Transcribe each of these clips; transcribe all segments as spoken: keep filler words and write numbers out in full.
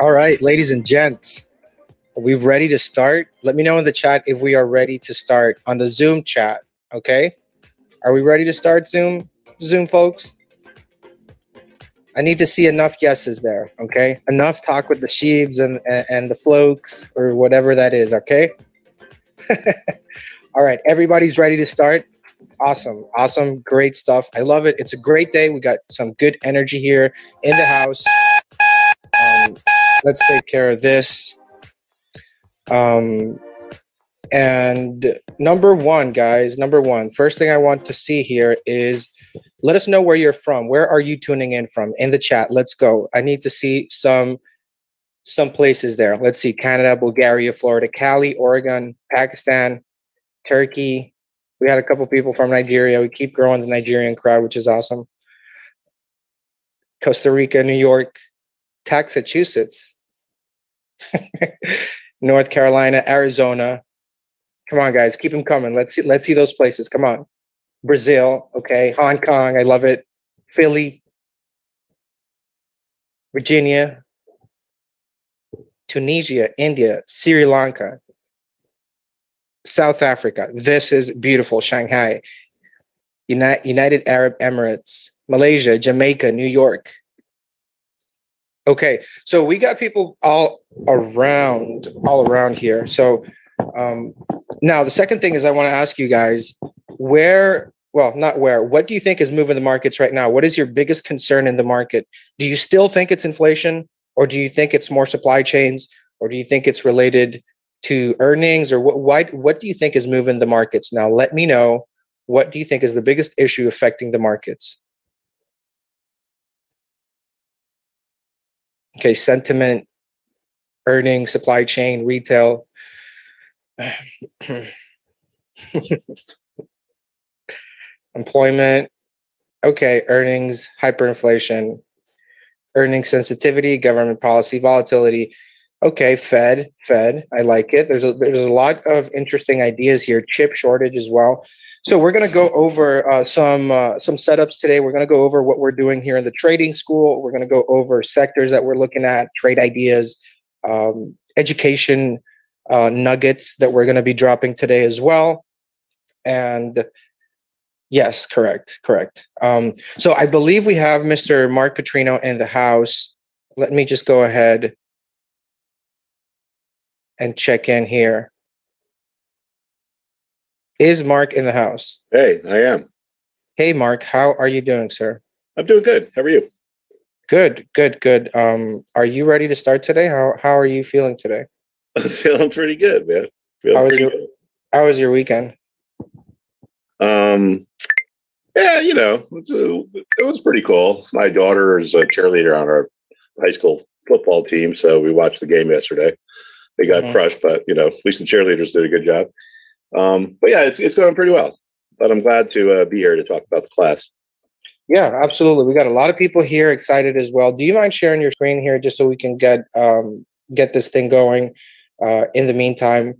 All right, ladies and gents, are we ready to start? Let me know in the chat if we are ready to start on the Zoom chat, okay? Are we ready to start, Zoom? Zoom folks? I need to see enough yeses there, okay? Enough talk with the sheebs and, and the flokes or whatever that is, okay? All right, everybody's ready to start? Awesome, awesome, great stuff. I love it. It's a great day. We got some good energy here in the house. Um, Let's take care of this. Um, and number one, guys, number one, first thing I want to see here is let us know where you're from. Where are you tuning in from in the chat? Let's go. I need to see some, some places there. Let's see. Canada, Bulgaria, Florida, Cali, Oregon, Pakistan, Turkey. We had a couple people from Nigeria. We keep growing the Nigerian crowd, which is awesome. Costa Rica, New York. Massachusetts, North Carolina, Arizona. Come on, guys, keep them coming. Let's see, let's see those places. Come on, Brazil. Okay, Hong Kong. I love it. Philly, Virginia, Tunisia, India, Sri Lanka, South Africa. This is beautiful. Shanghai, United Arab Emirates, Malaysia, Jamaica, New York. Okay, so we got people all around, all around here. So um, now the second thing is I want to ask you guys where, well, not where, what do you think is moving the markets right now? What is your biggest concern in the market? Do you still think it's inflation, or do you think it's more supply chains, or do you think it's related to earnings, or what, why, what do you think is moving the markets now? Let me know. What do you think is the biggest issue affecting the markets? Okay, sentiment, earnings, supply chain, retail. Employment. Okay, earnings, hyperinflation, earnings sensitivity, government policy, volatility. Okay, Fed, Fed. I like it. There's a, there's a lot of interesting ideas here. Chip shortage as well. So we're going to go over uh, some uh, some setups today. We're going to go over what we're doing here in the trading school. We're going to go over sectors that we're looking at, trade ideas, um, education uh, nuggets that we're going to be dropping today as well. And yes, correct, correct. Um, so I believe we have Mister Mark Putrino in the house. Let me just go ahead and check in here. Is Mark in the house? Hey, I am. Hey, Mark, how are you doing, sir? I'm doing good. How are you? Good, good, good. Um, are you ready to start today? How How are you feeling today? I'm feeling pretty good, man. Feeling how was pretty your, good. How was your weekend? Um, yeah, you know, it was pretty cool. My daughter is a cheerleader on our high school football team, so we watched the game yesterday. They got mm-hmm. crushed, but you know, at least the cheerleaders did a good job. Um, but yeah, it's it's going pretty well. But I'm glad to uh, be here to talk about the class. Yeah, absolutely. We got a lot of people here excited as well. Do you mind sharing your screen here just so we can get um, get this thing going uh, in the meantime?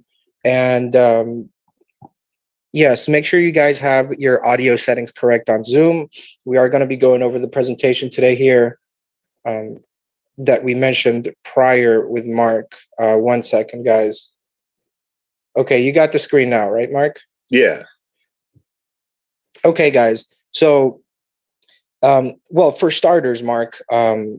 And um, yes, make sure you guys have your audio settings correct on Zoom. We are going to be going over the presentation today here um, that we mentioned prior with Mark. Uh, one second, guys. Okay, you got the screen now, right, Mark? Yeah. Okay, guys. So... Um, well, for starters, Mark, um,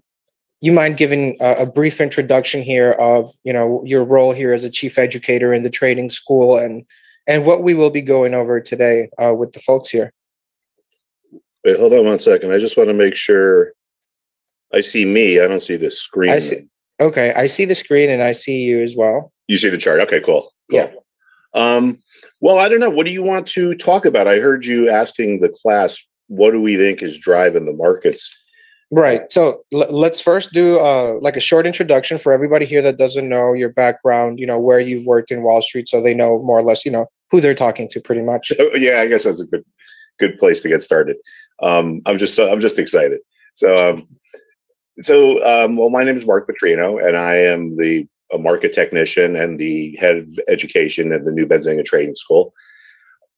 you mind giving a, a brief introduction here of, you know, your role here as a chief educator in the trading school and and what we will be going over today uh, with the folks here. Wait, hold on one second. I just want to make sure I see me. I don't see the screen. I see, okay, I see the screen and I see you as well. You see the chart. Okay, cool. cool. Yeah. Um, well, I don't know. What do you want to talk about? I heard you asking the class, what do we think is driving the markets? Right. So l- let's first do uh, like a short introduction for everybody here that doesn't know your background, you know, where you've worked in Wall Street. So they know more or less, you know, who they're talking to pretty much. Yeah, I guess that's a good, good place to get started. Um, I'm just, I'm just excited. So, um, so, um, well, my name is Mark Putrino and I am the a market technician and the head of education at the New Benzinga Trading School.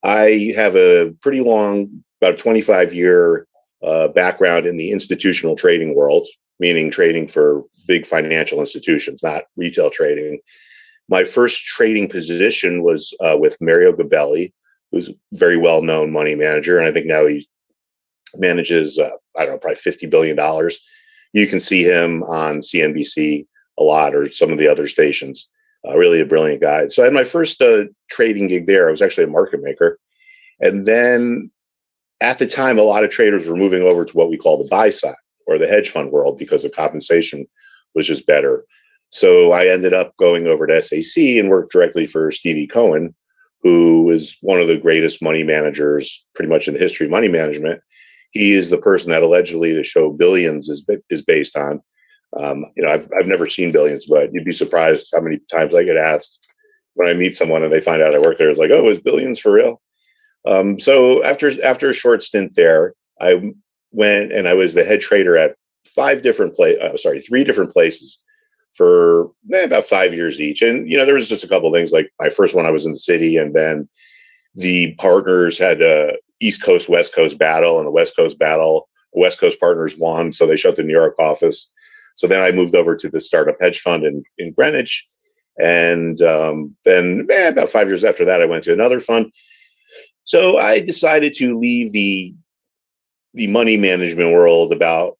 I have a pretty long, about a twenty-five year uh, background in the institutional trading world, meaning trading for big financial institutions, not retail trading. My first trading position was uh, with Mario Gabelli, who's a very well-known money manager. And I think now he manages, uh, I don't know, probably fifty billion dollars. You can see him on C N B C a lot or some of the other stations. Uh, really a brilliant guy. So I had my first uh, trading gig there. I was actually a market maker. And then at the time, a lot of traders were moving over to what we call the buy side or the hedge fund world because the compensation was just better. So I ended up going over to S A C and worked directly for Stevie Cohen, who is one of the greatest money managers pretty much in the history of money management. He is the person that allegedly the show Billions is is based on. Um, you know, I've I've never seen Billions, but you'd be surprised how many times I get asked when I meet someone and they find out I work there. It's like, oh, is Billions for real? Um, so after after a short stint there, I went and I was the head trader at five different place. Uh, sorry, three different places for eh, about five years each. And you know, there was just a couple of things. Like my first one, I was in the city, and then the partners had a East Coast West Coast battle, and the West Coast battle, West Coast partners won, so they shut the New York office. So then I moved over to the startup hedge fund in, in Greenwich. And um, then eh, about five years after that, I went to another fund. So I decided to leave the the money management world about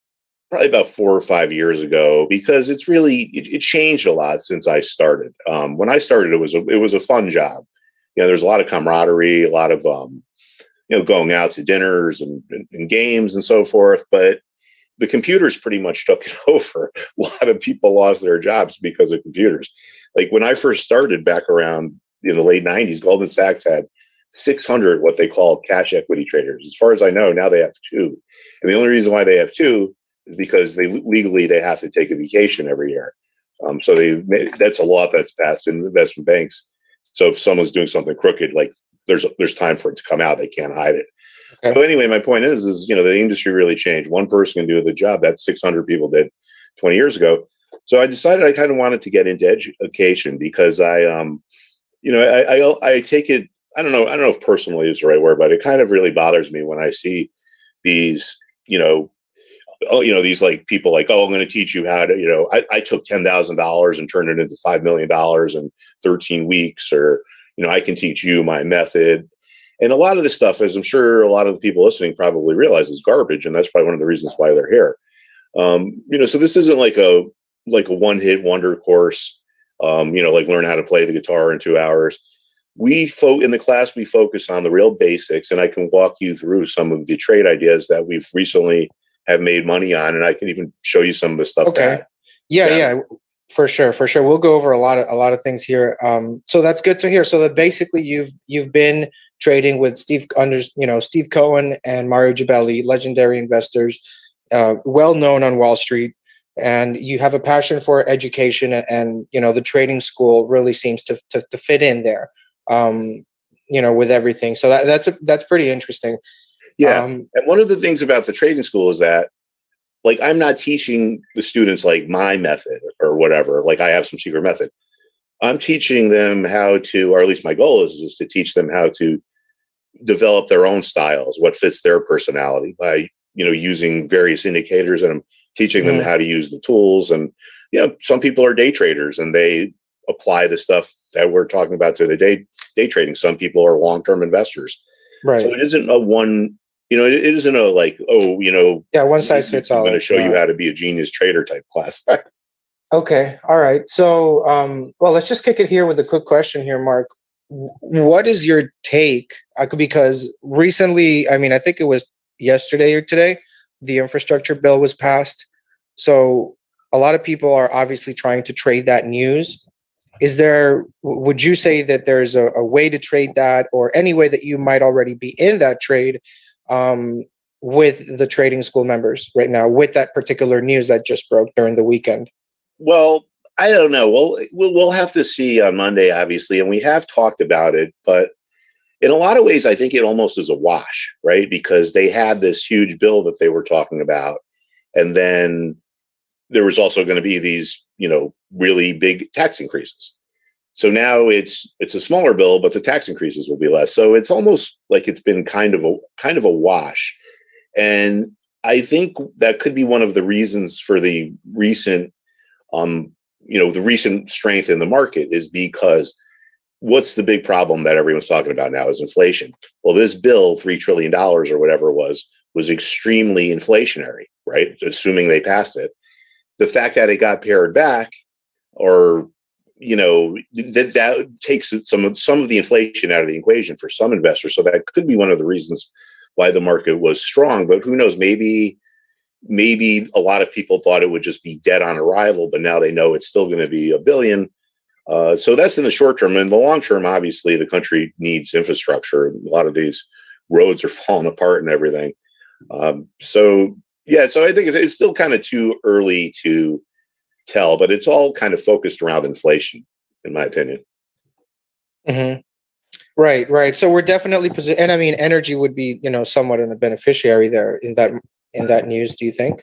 probably about four or five years ago, because it's really, it, it changed a lot since I started. Um, when I started, it was, a, it was a fun job. You know, there's a lot of camaraderie, a lot of, um, you know, going out to dinners and, and, and games and so forth. But the computers pretty much took it over. A lot of people lost their jobs because of computers. Like when I first started back around in the late nineties, Goldman Sachs had six hundred what they call cash equity traders. As far as I know, now they have two. And the only reason why they have two is because they legally they have to take a vacation every year. Um, so they that's a law that's passed in investment banks. So if someone's doing something crooked, like there's there's time for it to come out. They can't hide it. So anyway, my point is, is, you know, the industry really changed. One person can do the job that six hundred people did twenty years ago. So I decided I kind of wanted to get into education because I, um, you know, I, I, I take it, I don't know, I don't know if personally is the right word, but it kind of really bothers me when I see these, you know, oh, you know, these like people like, oh, I'm going to teach you how to, you know, I, I took ten thousand dollars and turned it into five million dollars in thirteen weeks, or, you know, I can teach you my method. And a lot of this stuff, as I'm sure a lot of the people listening probably realize, is garbage. And that's probably one of the reasons why they're here. Um, you know, so this isn't like a like a one hit wonder course, um, you know, like learn how to play the guitar in two hours. We fo- in the class, we focus on the real basics, and I can walk you through some of the trade ideas that we've recently have made money on. And I can even show you some of the stuff. Okay. That, yeah, yeah. yeah. For sure, for sure. We'll go over a lot of a lot of things here. Um, so that's good to hear. So that basically you've you've been trading with Steve, under, you know, Steve Cohen and Mario Gabelli, legendary investors, uh, well known on Wall Street. And you have a passion for education, and, and you know, the trading school really seems to to, to fit in there, um, you know, with everything. So that, that's a, that's pretty interesting. Yeah, um, and one of the things about the trading school is that, like, I'm not teaching the students like my method or whatever. Like, I have some secret method. I'm teaching them how to, or at least my goal is, is to teach them how to develop their own styles, what fits their personality, by, you know, using various indicators. And I'm teaching them mm. how to use the tools. And, you know, some people are day traders and they apply the stuff that we're talking about to the day day trading. Some people are long-term investors. Right. So it isn't a one, you know, it, it isn't a like, oh, you know, yeah, one size fits all. I'm going to show yeah. you how to be a genius trader type class. Okay. All right. So, um, well, let's just kick it here with a quick question here, Mark. What is your take? Because recently, I mean, I think it was yesterday or today, the infrastructure bill was passed. So a lot of people are obviously trying to trade that news. Is there, would you say that there's a, a way to trade that, or any way that you might already be in that trade um, with the trading school members right now, with that particular news that just broke during the weekend? Well, I don't know. Well, we'll have to see on Monday, obviously, and we have talked about it, but in a lot of ways, I think it almost is a wash, right? Because they had this huge bill that they were talking about, and then there was also going to be these, you know, really big tax increases. So now it's it's a smaller bill, but the tax increases will be less. So it's almost like it's been kind of a kind of a wash. And I think that could be one of the reasons for the recent, um, you know, the recent strength in the market, is because what's the big problem that everyone's talking about now is inflation. Well, this bill, three trillion dollars or whatever it was, was extremely inflationary, right? Assuming they passed it. The fact that it got pared back, or, you know, that that takes some of, some of the inflation out of the equation for some investors. So that could be one of the reasons why the market was strong, but who knows, maybe, maybe a lot of people thought it would just be dead on arrival, but now they know it's still going to be a billion. Uh, so that's in the short term. In the long term, obviously, the country needs infrastructure. A lot of these roads are falling apart and everything. Um, so, yeah, so I think it's, it's still kind of too early to tell, but it's all kind of focused around inflation, in my opinion. Mm-hmm. Right, right. So we're definitely, posi- and I mean, energy would be, you know, somewhat in a beneficiary there in that in that news, do you think?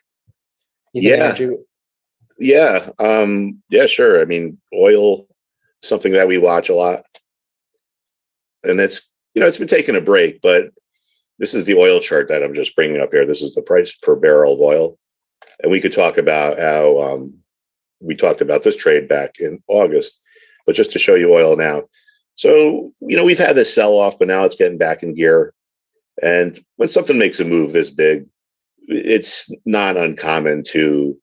You think yeah. Energy- yeah. Um, yeah, sure. I mean, oil, something that we watch a lot, and that's, you know, it's been taking a break, but this is the oil chart that I'm just bringing up here. This is the price per barrel of oil. And we could talk about how, um, we talked about this trade back in August, but just to show you oil now. So, you know, we've had this sell off, but now it's getting back in gear. And when something makes a move this big, it's not uncommon to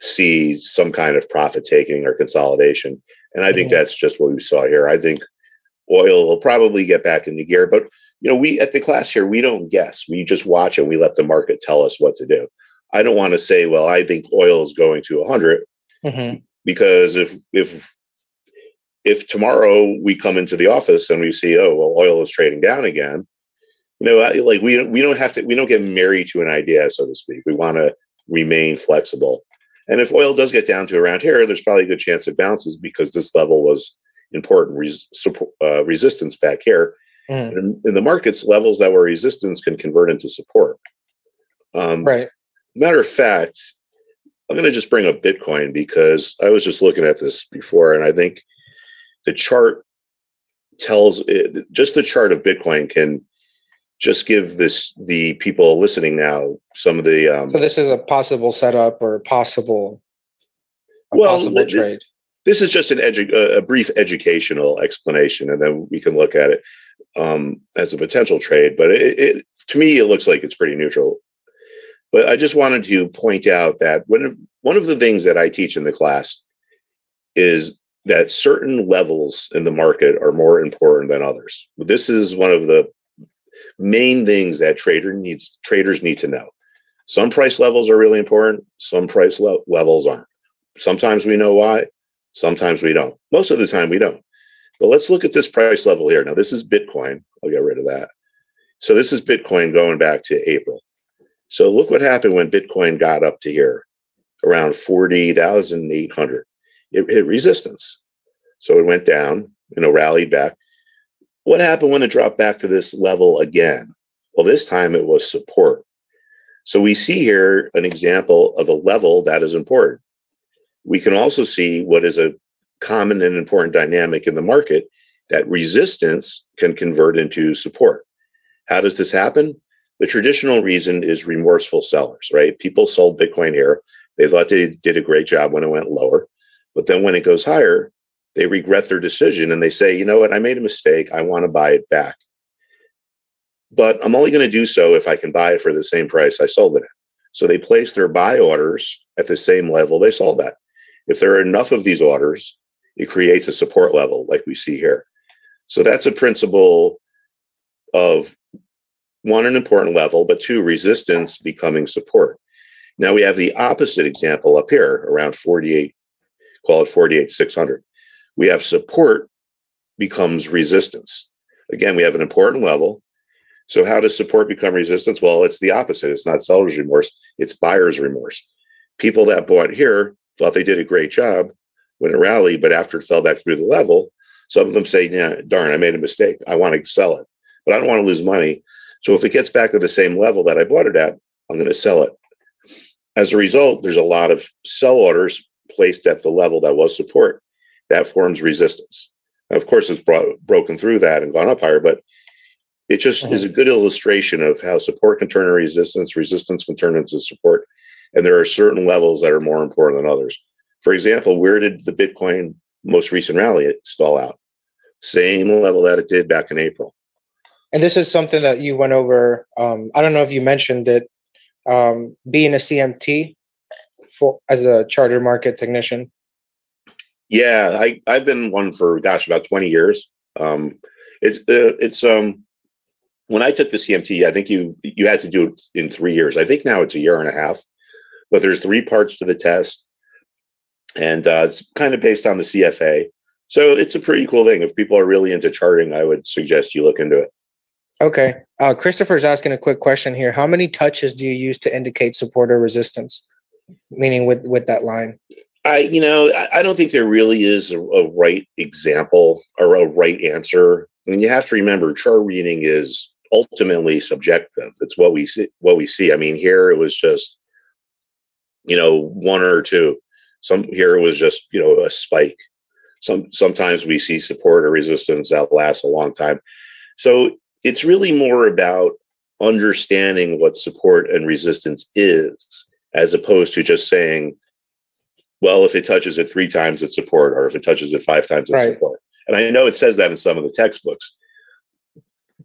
see some kind of profit taking or consolidation. And I think mm-hmm. that's just what we saw here. I think oil will probably get back into gear, but, you know, we at the class here, we don't guess. We just watch and we let the market tell us what to do. I don't want to say, well, I think oil is going to one hundred mm-hmm. because if, if, if tomorrow we come into the office and we see, oh, well, oil is trading down again, you know, like we, we don't have to, we don't get married to an idea, so to speak. We want to remain flexible. And if oil does get down to around here, there's probably a good chance it bounces, because this level was important res- support, uh, resistance back here. Mm. And in the markets, levels that were resistance can convert into support. Um, right. Matter of fact, I'm going to just bring up Bitcoin, because I was just looking at this before, and I think the chart tells it, just the chart of Bitcoin can just give this the people listening now some of the. Um, so this is a possible setup or a possible. A well, possible trade. This is just an edu- a brief educational explanation, and then we can look at it um, as a potential trade. But it, it, to me, it looks like it's pretty neutral. But I just wanted to point out that when, one of the things that I teach in the class is that certain levels in the market are more important than others. This is one of the main things that trader needs traders need to know. Some price levels are really important, some price le- levels aren't. Sometimes we know why, sometimes we don't. Most of the time we don't. But let's look at this price level here. Now, this is Bitcoin. I'll get rid of that. So this is Bitcoin going back to April. So look what happened when Bitcoin got up to here, around forty thousand eight hundred. It hit resistance. So it went down, you know, rallied back. What happened when it dropped back to this level again? Well, this time it was support. So we see here an example of a level that is important. We can also see what is a common and important dynamic in the market, that resistance can convert into support. How does this happen? The traditional reason is remorseful sellers, right? People sold Bitcoin here. They thought they did a great job when it went lower. But then when it goes higher, they regret their decision and they say, you know what, I made a mistake. I want to buy it back. But I'm only going to do so if I can buy it for the same price I sold it at. So they place their buy orders at the same level they sold at. If there are enough of these orders, it creates a support level like we see here. So that's a principle of one, an important level, but two, resistance becoming support. Now we have the opposite example up here around forty-eight, call it forty-eight six hundred. We have support becomes resistance. Again, we have an important level. So how does support become resistance? Well, it's the opposite. It's not seller's remorse. It's buyer's remorse. People that bought here thought they did a great job when it rallied, but after it fell back through the level, some of them say, yeah, darn, I made a mistake. I want to sell it, but I don't want to lose money. So if it gets back to the same level that I bought it at, I'm going to sell it. As a result, there's a lot of sell orders placed at the level that was support. That forms resistance. Now, of course, it's brought, broken through that and gone up higher, but it just is a good illustration of how support can turn into resistance, resistance can turn into support, and there are certain levels that are more important than others. For example, where did the Bitcoin most recent rally stall out? Same level that it did back in April. And this is something that you went over. Um, I don't know if you mentioned it, um, being a C M T for, as a charter market technician. Yeah, I, I've been one for, gosh, about twenty years. Um, it's uh, it's um. When I took the C M T, I think you you had to do it in three years. I think now it's a year and a half, but there's three parts to the test, and uh, it's kind of based on the C F A. So it's a pretty cool thing. If people are really into charting, I would suggest you look into it. Okay. Uh, Christopher's asking a quick question here. How many touches do you use to indicate support or resistance, meaning with, with that line? I, you know, I, I don't think there really is a, a right example or a right answer. I mean, you have to remember chart reading is ultimately subjective. It's what we see, what we see. I mean, here it was just, you know, one or two. Some here it was just, you know, a spike. Some sometimes we see support or resistance that lasts a long time. So it's really more about understanding what support and resistance is, as opposed to just saying, well, if it touches it three times, it's support, or if it touches it five times, it's right. support. And I know it says that in some of the textbooks.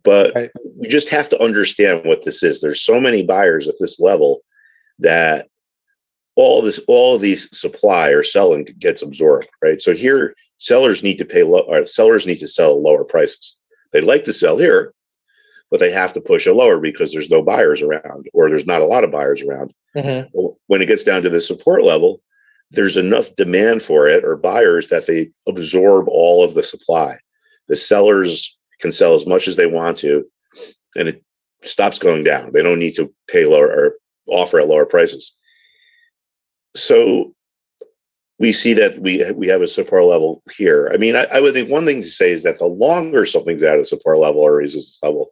But right. you just have to understand what this is. There's so many buyers at this level that all this, all of these supply or selling gets absorbed, right? So here, sellers need to pay low, or sellers need to sell lower prices. They'd like to sell here, but they have to push it lower because there's no buyers around, or there's not a lot of buyers around. Mm-hmm. When it gets down to the support level, there's enough demand for it or buyers that they absorb all of the supply. The sellers can sell as much as they want to, and it stops going down. They don't need to pay lower or offer at lower prices. So we see that we we have a support level here. I mean, I, I would think one thing to say is that the longer something's at a support level or resistance level,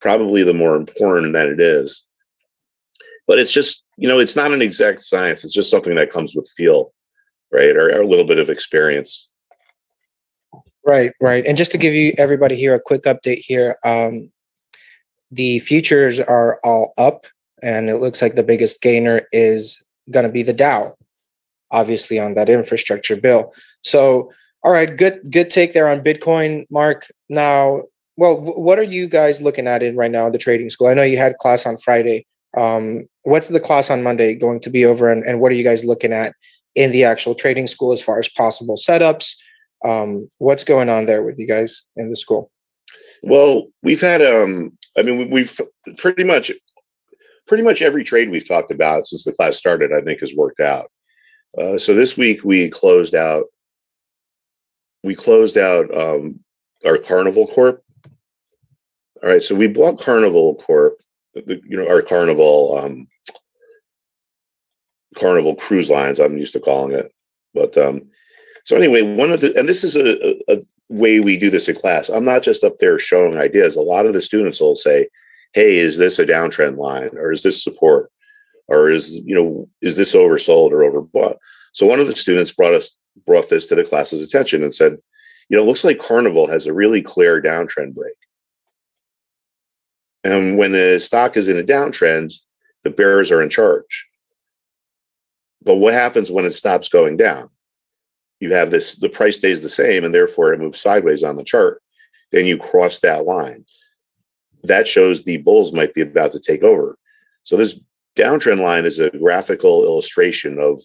probably the more important that it is. But it's just, you know, it's not an exact science. It's just something that comes with feel, right? Or, or a little bit of experience. Right, right. And just to give you everybody here a quick update here, um, the futures are all up, and it looks like the biggest gainer is going to be the Dow, obviously on that infrastructure bill. So, all right, good, good take there on Bitcoin, Mark. Now, well, what are you guys looking at in right now, the trading school? I know you had class on Friday. Um, what's the class on Monday going to be over, and, and what are you guys looking at in the actual trading school as far as possible setups? Um, what's going on there with you guys in the school? Well, we've had, um, I mean, we've pretty much, pretty much every trade we've talked about since the class started, I think, has worked out. Uh, so this week we closed out, we closed out um, our Carnival Corp. All right, so we bought Carnival Corp, the, you know, our Carnival, um, Carnival Cruise Lines, I'm used to calling it. But um, so anyway, one of the, and this is a, a, a way we do this in class. I'm not just up there showing ideas. A lot of the students will say, hey, is this a downtrend line, or is this support, or is, you know, is this oversold or overbought? So one of the students brought us, brought this to the class's attention and said, you know, it looks like Carnival has a really clear downtrend break. And when the stock is in a downtrend, the bears are in charge. But what happens when it stops going down? You have this, the price stays the same, and therefore it moves sideways on the chart. Then you cross that line. That shows the bulls might be about to take over. So this downtrend line is a graphical illustration of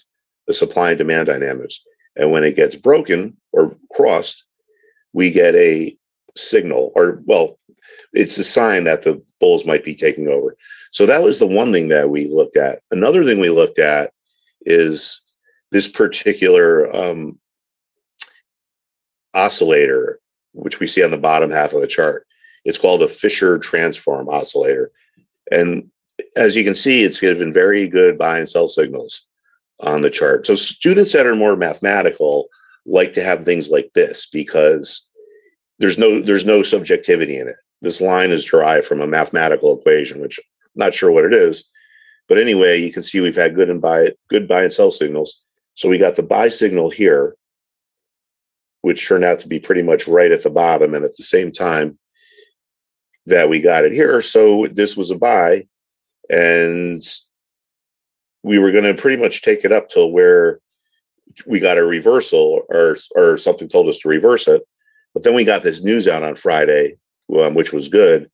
the supply and demand dynamics. And when it gets broken or crossed, we get a signal, or, well, it's a sign that the bulls might be taking over. So that was the one thing that we looked at. Another thing we looked at is this particular um, oscillator, which we see on the bottom half of the chart. It's called the Fisher Transform Oscillator. And as you can see, it's given very good buy and sell signals on the chart. So students that are more mathematical like to have things like this, because there's no, there's no subjectivity in it. This line is derived from a mathematical equation, which I'm not sure what it is. But anyway, you can see we've had good and buy, good buy and sell signals. So we got the buy signal here, which turned out to be pretty much right at the bottom, and at the same time that we got it here. So this was a buy, and we were going to pretty much take it up till where we got a reversal, or, or something told us to reverse it. But then we got this news out on Friday, um, which was good.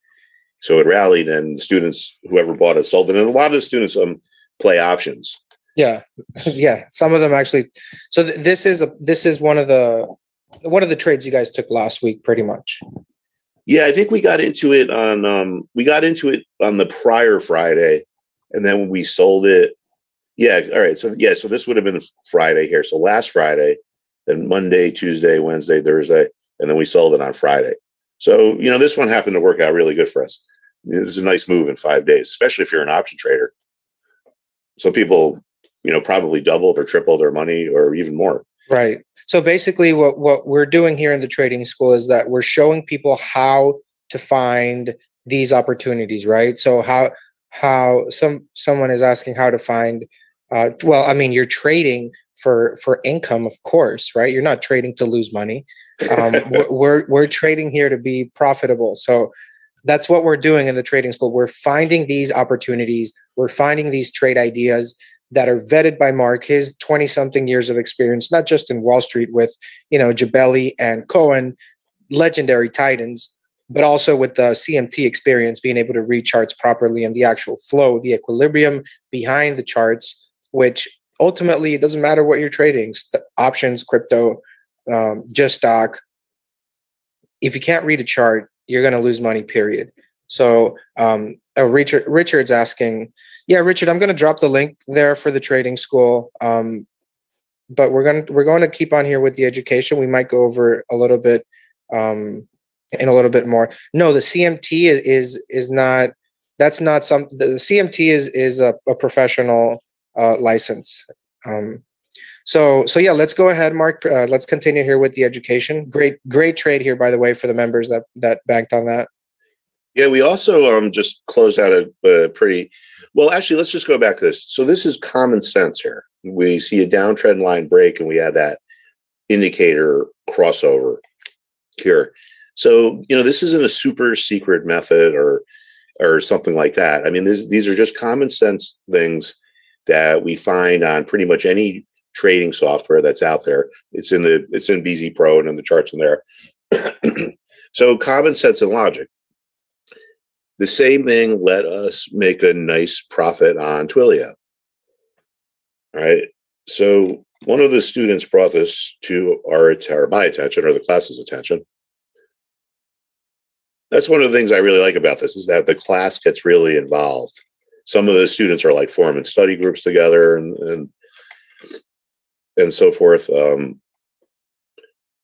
So it rallied, and students, whoever bought it, sold it. And a lot of the students um, play options. Yeah, yeah. Some of them actually. So th this is a this is one of the one of the trades you guys took last week, pretty much. Yeah, I think we got into it on um, we got into it on the prior Friday, and then we sold it. Yeah, all right. So yeah, so this would have been Friday here. So last Friday, then Monday, Tuesday, Wednesday, Thursday, and then we sold it on Friday. So, you know, this one happened to work out really good for us. It was a nice move in five days, especially if you're an option trader. So people, you know, probably doubled or tripled their money, or even more. Right. So basically what, what we're doing here in the trading school is that we're showing people how to find these opportunities, right? So how, how some, someone is asking how to find, uh, well, I mean, you're trading for, for income, of course, right? You're not trading to lose money. um, we're, we're, we're trading here to be profitable. So that's what we're doing in the trading school. We're finding these opportunities. We're finding these trade ideas that are vetted by Mark, his twenty something years of experience, not just in Wall Street with, you know, Gabelli and Cohen, legendary titans, but also with the C M T experience, being able to read charts properly and the actual flow, the equilibrium behind the charts, which ultimately it doesn't matter what you're trading, options, crypto, Um, just stock. If you can't read a chart, you're going to lose money, period. So um, oh, Richard, Richard's asking, yeah, Richard, I'm going to drop the link there for the trading school. Um, but we're going to, we're going to keep on here with the education. We might go over a little bit um, in a little bit more. No, the C M T is, is, is not, that's not some, the C M T is, is a, a professional uh, license. Um, So, so yeah, let's go ahead, Mark. Uh, let's continue here with the education. Great, great trade here, by the way, for the members that that banked on that. Yeah, we also um, just closed out a, a pretty, well, actually, let's just go back to this. So this is common sense here. We see a downtrend line break, and we had that indicator crossover here. So, you know, this isn't a super secret method or or something like that. I mean, this, these are just common sense things that we find on pretty much any trading software that's out there. It's in the it's in B Z Pro and in the charts in there. So common sense and logic. The same thing let us make a nice profit on Twilio. All right. So one of the students brought this to our, our my attention, or the class's attention. That's one of the things I really like about this, is that the class gets really involved. Some of the students are like forming study groups together and and and so forth. Um,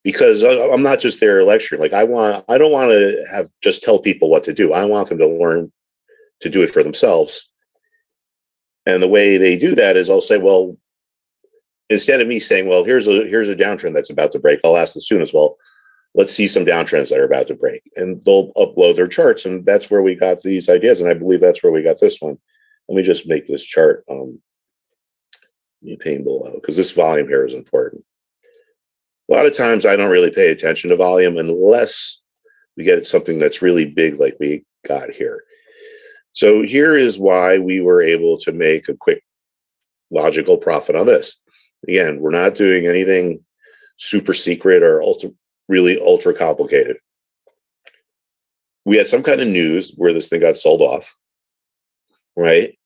because I'm not just there lecturing. Like I want, I don't want to have just tell people what to do. I want them to learn to do it for themselves. And the way they do that is I'll say, well, instead of me saying, well, here's a, here's a downtrend that's about to break, I'll ask the students, well, let's see some downtrends that are about to break, and they'll upload their charts. And that's where we got these ideas. And I believe that's where we got this one. Let me just make this chart um, pain below, because this volume here is important. A lot of times I don't really pay attention to volume unless we get something that's really big like we got here. So here is why we were able to make a quick logical profit on this. Again, we're not doing anything super secret or ultra, really ultra complicated. We had some kind of news where this thing got sold off, right?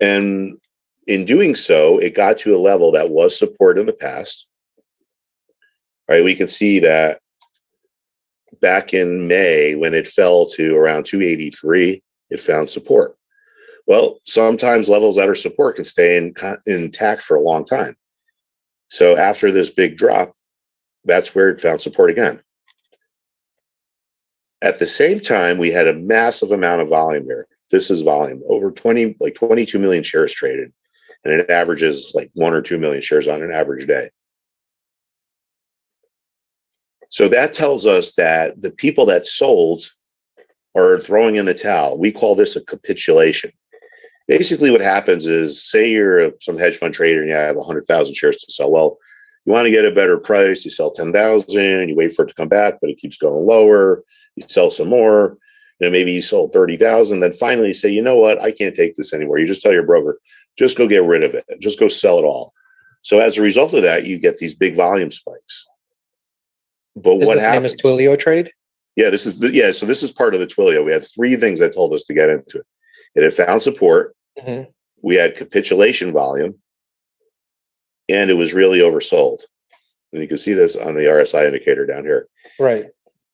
And in doing so, it got to a level that was support in the past. All right, we can see that back in May, when it fell to around two eighty-three, it found support. Well, sometimes levels that are support can stay in, intact for a long time. So after this big drop, that's where it found support again. At the same time, we had a massive amount of volume here. This is volume, over twenty, like twenty-two million shares traded, and it averages like one or two million shares on an average day. So that tells us that the people that sold are throwing in the towel. We call this a capitulation. Basically, what happens is, say you're some hedge fund trader and you have one hundred thousand shares to sell. Well, you want to get a better price, you sell ten thousand, you wait for it to come back, but it keeps going lower, you sell some more, you know, maybe you sold thirty thousand, then finally you say, you know what, I can't take this anymore. You just tell your broker, just go get rid of it, just go sell it all. So as a result of that, you get these big volume spikes. But what happens? This famous Twilio trade? Yeah, this is the, yeah, so this is part of the Twilio. We had three things that told us to get into it. It had found support, mm-hmm. we had capitulation volume, and it was really oversold. And you can see this on the R S I indicator down here. Right.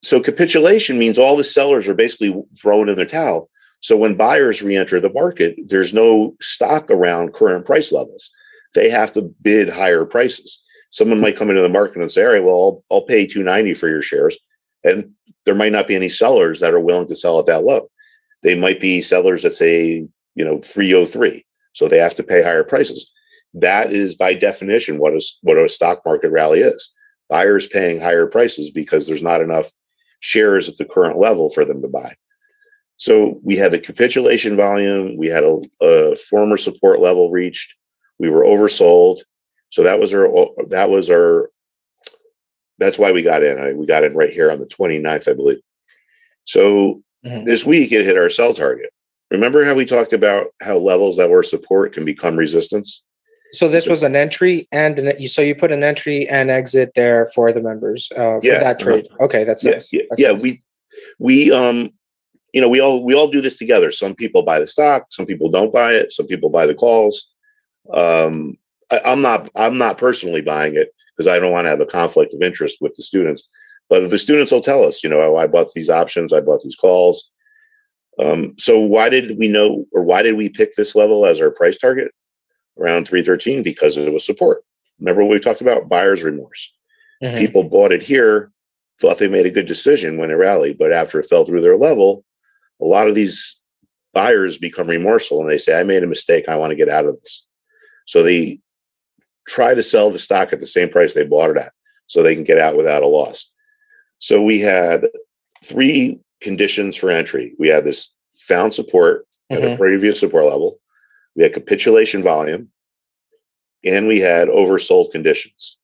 So capitulation means all the sellers are basically thrown in their towel. So when buyers re-enter the market, there's no stock around current price levels. They have to bid higher prices. Someone might come into the market and say, all right, well, I'll, I'll pay two ninety for your shares. And there might not be any sellers that are willing to sell at that low. They might be sellers that say, you know, three oh three. So they have to pay higher prices. That is, by definition, what is what a stock market rally is. Buyers paying higher prices because there's not enough shares at the current level for them to buy. So we had the capitulation volume. We had a, a former support level reached. We were oversold. So that was our, that was our, that's why we got in. I, we got in right here on the twenty-ninth, I believe. So mm-hmm. this week it hit our sell target. Remember how we talked about how levels that were support can become resistance? So this was an entry and an, so you put an entry and exit there for the members uh, for yeah, that trade. Uh-huh. Okay, that's yeah, nice. Yeah, that's yeah nice. we we um you know we all we all do this together. Some people buy the stock, some people don't buy it, some people buy the calls. Um, I, I'm not I'm not personally buying it because I don't want to have a conflict of interest with the students. But the students will tell us, you know, I, I bought these options, I bought these calls. Um, so why did we know or why did we pick this level as our price target? Around three thirteen, because it was support. Remember what we talked about? Buyer's remorse. Mm-hmm. People bought it here, thought they made a good decision when it rallied, but after it fell through their level, a lot of these buyers become remorseful and they say, I made a mistake, I want to get out of this. So they try to sell the stock at the same price they bought it at so they can get out without a loss. So we had three conditions for entry. We had this found support mm-hmm. at a previous support level. We had capitulation volume, and we had oversold conditions.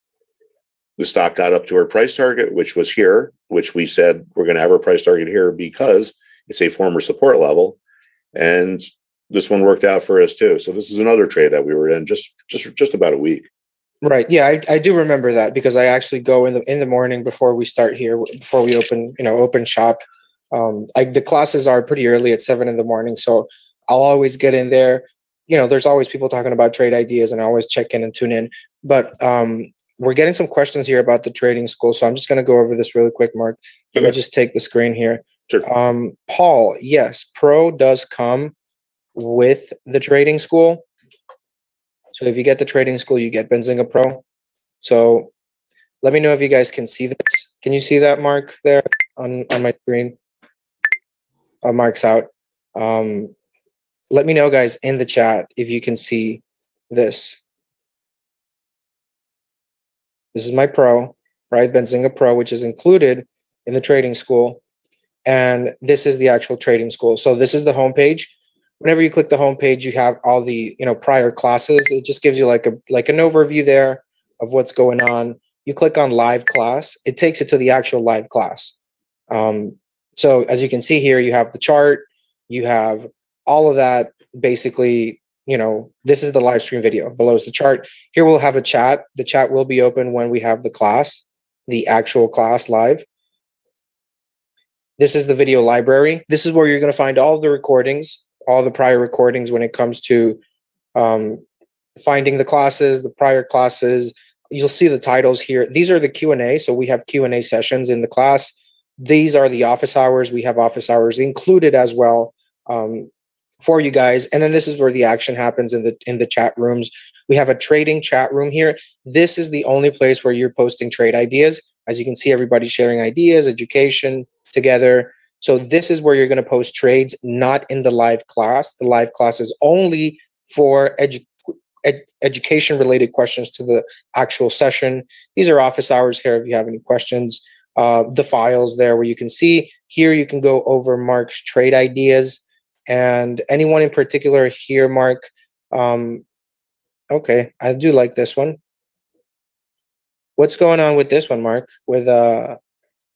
The stock got up to our price target, which was here, which we said we're going to have our price target here because it's a former support level. And this one worked out for us too. So this is another trade that we were in just just, just about a week. Right. Yeah, I, I do remember that because I actually go in the in the morning before we start here, before we open, you know, open shop. Um, I, the classes are pretty early at seven in the morning, so I'll always get in there. You know, there's always people talking about trade ideas and I always check in and tune in. But um, we're getting some questions here about the trading school. So I'm just going to go over this really quick, Mark. Let okay. me just take the screen here. Sure. Um, Paul, yes, Pro does come with the trading school. So if you get the trading school, you get Benzinga Pro. So Let me know if you guys can see this. Can you see that, Mark, there on, on my screen? Oh, Mark's out. Um, let me know, guys, in the chat if you can see this. This is my Pro, right? Benzinga Pro, which is included in the trading school. And this is the actual trading school. So this is the homepage. Whenever you click the homepage, you have all the you know prior classes. It just gives you like a like an overview there of what's going on. You click on live class, it takes it to the actual live class. Um, so as you can see here, you have the chart, you have all of that. Basically, you know, this is the live stream video. Below is the chart. Here we'll have a chat. The chat will be open when we have the class, the actual class live. This is the video library. This is where you're going to find all the recordings, all the prior recordings when it comes to um, finding the classes, the prior classes. You'll see the titles here. These are the Q and A. So we have Q and A sessions in the class. These are the office hours. We have office hours included as well um, for you guys. And then this is where the action happens in the in the chat rooms. We have a trading chat room here. This is the only place where you're posting trade ideas. As you can see, everybody's sharing ideas, education together. So this is where you're going to post trades, not in the live class. The live class is only for edu ed education-related questions to the actual session. These are office hours here if you have any questions. Uh, the files there where you can see. Here you can go over Mark's trade ideas. And anyone in particular here, Mark? Um, okay, I do like this one. What's going on with this one, Mark? With uh,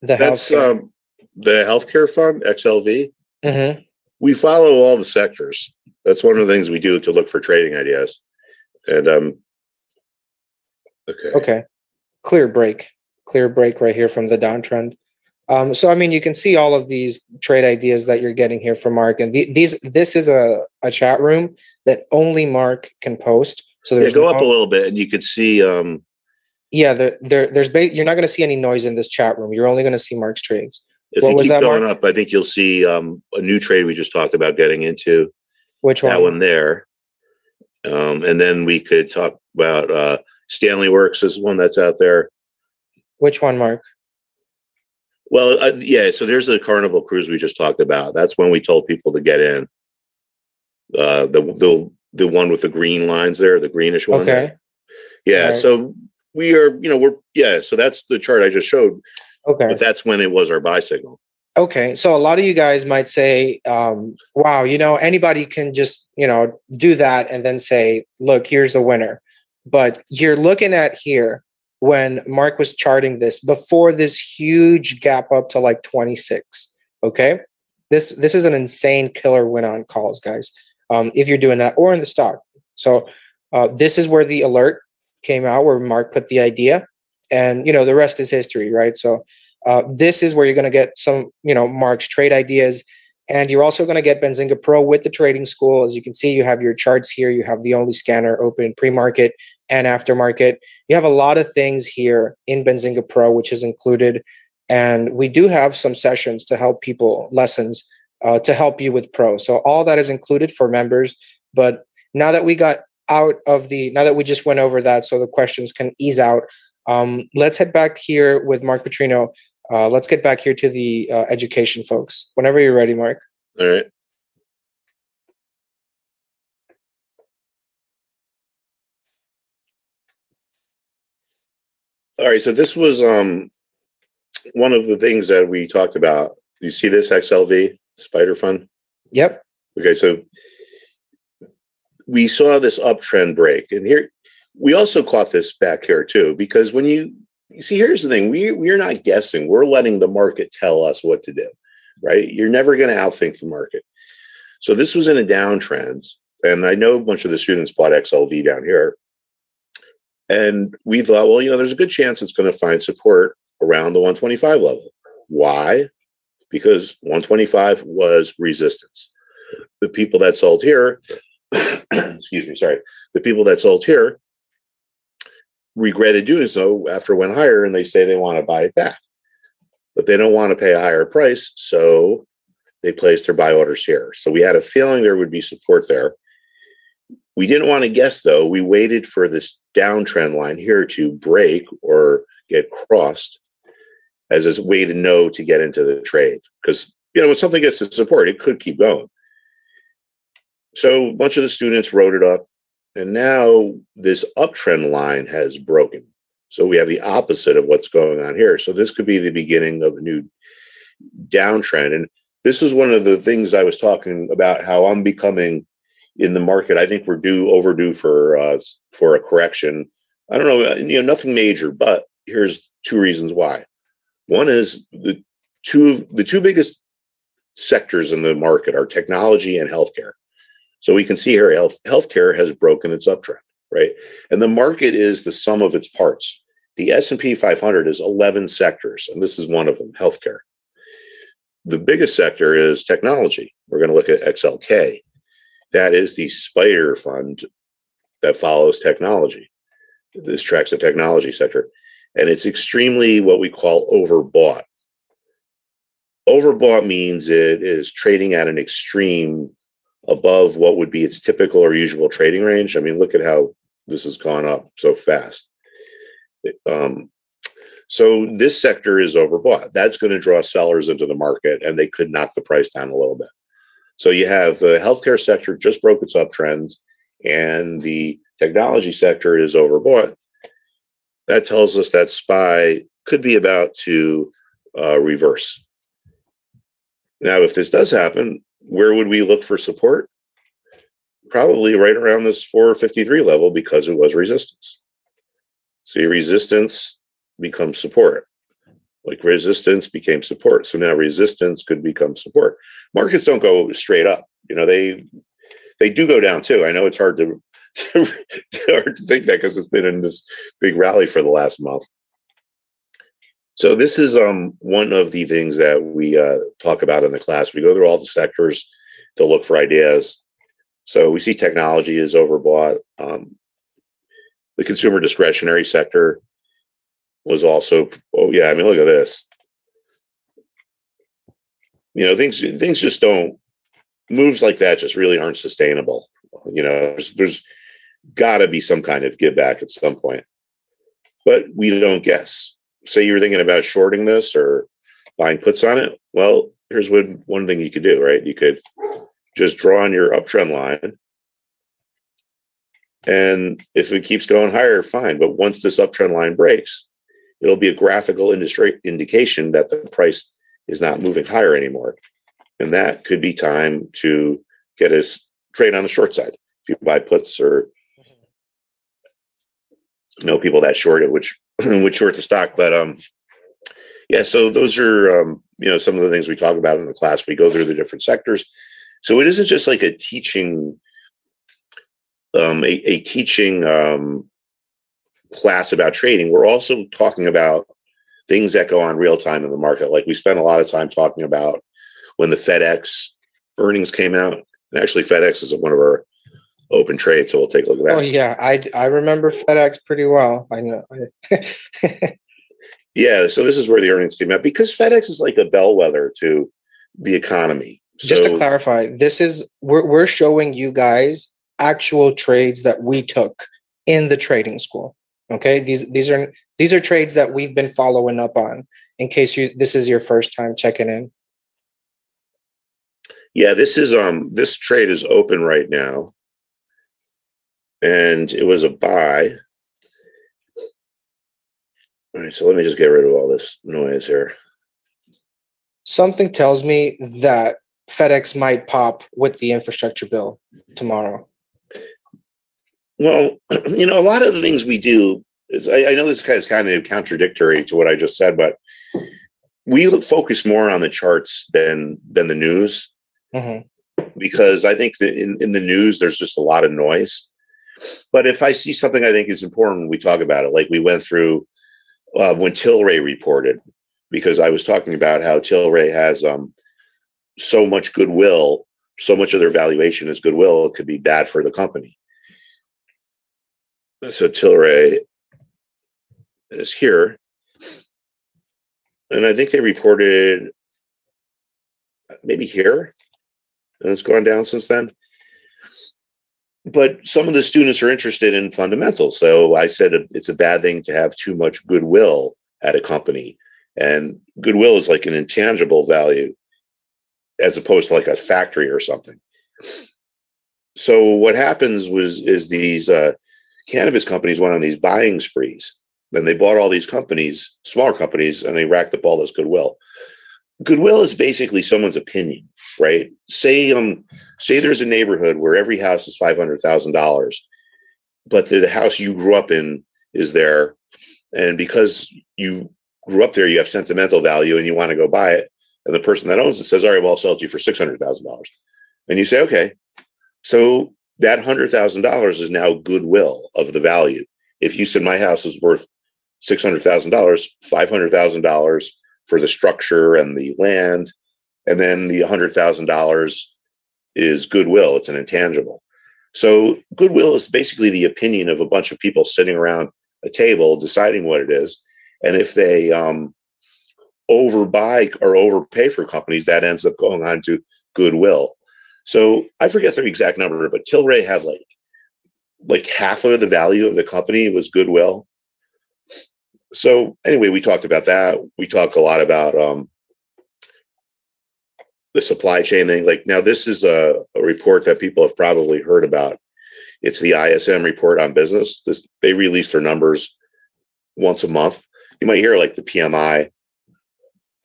the That's, healthcare? Um The healthcare fund, X L V, mm-hmm. We follow all the sectors. That's one of the things we do to look for trading ideas. And um, okay, okay, clear break, clear break right here from the downtrend. Um, so I mean, you can see all of these trade ideas that you're getting here from Mark. And the, these, this is a, a chat room that only Mark can post. So there's yeah, go no up a little bit, and you could see. Um, yeah, there, there, there's ba you're not going to see any noise in this chat room. You're only going to see Mark's trades. If what you keep going Mark? up, I think you'll see um, a new trade we just talked about getting into. Which one? That one there. Um, and then we could talk about uh, Stanley Works is one that's out there. Which one, Mark? Well, uh, yeah, so there's the Carnival Cruise we just talked about. That's when we told people to get in. Uh, the, the, the one with the green lines there, the greenish one. Okay. Yeah, right. So we are, you know, we're, yeah, so that's the chart I just showed. Okay. But that's when it was our buy signal. Okay. So a lot of you guys might say, um, wow, you know, anybody can just, you know, do that and then say, look, here's the winner. But you're looking at here when Mark was charting this before this huge gap up to like twenty-six. Okay. This, this is an insane killer win on calls, guys. Um, if you're doing that or in the stock. So uh, this is where the alert came out where Mark put the idea. And, you know, the rest is history, right? So uh, this is where you're going to get some, you know, Mark's trade ideas. And you're also going to get Benzinga Pro with the trading school. As you can see, you have your charts here. You have the only scanner open pre-market and aftermarket. You have a lot of things here in Benzinga Pro, which is included. And we do have some sessions to help people, lessons uh, to help you with Pro. So all that is included for members. But now that we got out of the, now that we just went over that, so the questions can ease out. Um, let's head back here with Mark Putrino. Uh, let's get back here to the uh, education folks. Whenever you're ready, Mark. All right. All right. So this was um, one of the things that we talked about. You see this X L V Spider Fund? Yep. Okay. So we saw this uptrend break, and here. We also caught this back here too, because when you, you see, here's the thing, we, we're not guessing, we're letting the market tell us what to do, right? You're never going to outthink the market. So this was in a downtrend. And I know a bunch of the students bought X L V down here. And we thought, well, you know, there's a good chance it's going to find support around the one twenty-five level. Why? Because one twenty-five was resistance. The people that sold here, excuse me, sorry, the people that sold here, regretted doing so after it went higher, and they say they want to buy it back, but they don't want to pay a higher price, so they placed their buy orders here. So we had a feeling there would be support there. We didn't want to guess, though. We waited for this downtrend line here to break or get crossed as a way to know to get into the trade. Because, you know, when something gets to support, it could keep going. So a bunch of the students wrote it up, and now this uptrend line has broken. So we have the opposite of what's going on here. So this could be the beginning of a new downtrend. And this is one of the things I was talking about, how I'm becoming in the market. I think we're due overdue for uh, for a correction. I don't know, you know, nothing major, but here's two reasons why. One is the two the two biggest sectors in the market are technology and healthcare. So we can see here, health healthcare has broken its uptrend, right? And the market is the sum of its parts. The S and P five hundred is eleven sectors, and this is one of them, healthcare. The biggest sector is technology. We're going to look at X L K. That is the spider fund that follows technology. This tracks the technology sector. And it's extremely what we call overbought. Overbought means it is trading at an extreme above what would be its typical or usual trading range. I mean, look at how this has gone up so fast. Um, so this sector is overbought. That's going to draw sellers into the market, and they could knock the price down a little bit. So you have the healthcare sector just broke its uptrend, and the technology sector is overbought. That tells us that S P Y could be about to uh, reverse. Now, if this does happen, where would we look for support? Probably right around this four fifty-three level, because it was resistance. So your resistance becomes support. Like resistance became support. So now resistance could become support. Markets don't go straight up. You know, they they do go down too. I know it's hard to, to, hard to think that, because it's been in this big rally for the last month. So this is um one of the things that we uh, talk about in the class. We go through all the sectors to look for ideas. So we see technology is overbought. Um, the consumer discretionary sector was also, oh yeah, I mean, look at this. You know, things things just don't, moves like that just really aren't sustainable. You know, there's, there's got to be some kind of give back at some point. But we don't guess. Say you were thinking about shorting this or buying puts on it. Well, here's one, one thing you could do, right? You could just draw on your uptrend line. And if it keeps going higher, fine. But once this uptrend line breaks, it'll be a graphical industry indication that the price is not moving higher anymore. And that could be time to get a trade on the short side. If you buy puts or know people that short it, which would short the stock. But um, yeah, so those are, um, you know, some of the things we talk about in the class. We go through the different sectors. So it isn't just like a teaching, um, a, a teaching um, class about trading. We're also talking about things that go on real time in the market. Like we spent a lot of time talking about when the FedEx earnings came out. And actually, FedEx is one of our open trades, so we'll take a look at that. Oh yeah, I I remember FedEx pretty well. I know. Yeah, so this is where the earnings came out, because FedEx is like a bellwether to the economy. So, just to clarify, this is we're we're showing you guys actual trades that we took in the trading school. Okay, these these are these are trades that we've been following up on. In case you this is your first time checking in. Yeah, this is um this trade is open right now. And it was a buy. All right, so let me just get rid of all this noise here. Something tells me that FedEx might pop with the infrastructure bill tomorrow. Well, you know, a lot of the things we do is, I, I know this is kind of contradictory to what I just said, but we focus more on the charts than than the news. Mm-hmm. Because I think that in, in the news, there's just a lot of noise. But if I see something I think is important, we talk about it. Like we went through uh, when Tilray reported, because I was talking about how Tilray has um, so much goodwill, so much of their valuation is goodwill, it could be bad for the company. So Tilray is here. And I think they reported maybe here. And it's gone down since then. But some of the students are interested in fundamentals. So I said it's a bad thing to have too much goodwill at a company. And goodwill is like an intangible value as opposed to like a factory or something. So what happens was is these uh, cannabis companies went on these buying sprees. Then they bought all these companies, smaller companies, and they racked up all this goodwill. Goodwill is basically someone's opinion, right? Say um, say there's a neighborhood where every house is five hundred thousand dollars, but the house you grew up in is there. And because you grew up there, you have sentimental value and you want to go buy it. And the person that owns it says, all right, well, I'll sell it to you for six hundred thousand dollars. And you say, okay. So that one hundred thousand dollars is now goodwill of the value. If you said my house is worth six hundred thousand dollars, five hundred thousand dollars for the structure and the land, and then the one hundred thousand dollars is goodwill. It's an intangible. So goodwill is basically the opinion of a bunch of people sitting around a table deciding what it is. And if they um, overbuy or overpay for companies, that ends up going on to goodwill. So I forget the exact number, but Tilray had like like half of the value of the company was goodwill. So anyway, we talked about that. We talk a lot about um, the supply chain thing. Like now, this is a, a report that people have probably heard about. It's the I S M report on business. This, they release their numbers once a month. You might hear like the P M I.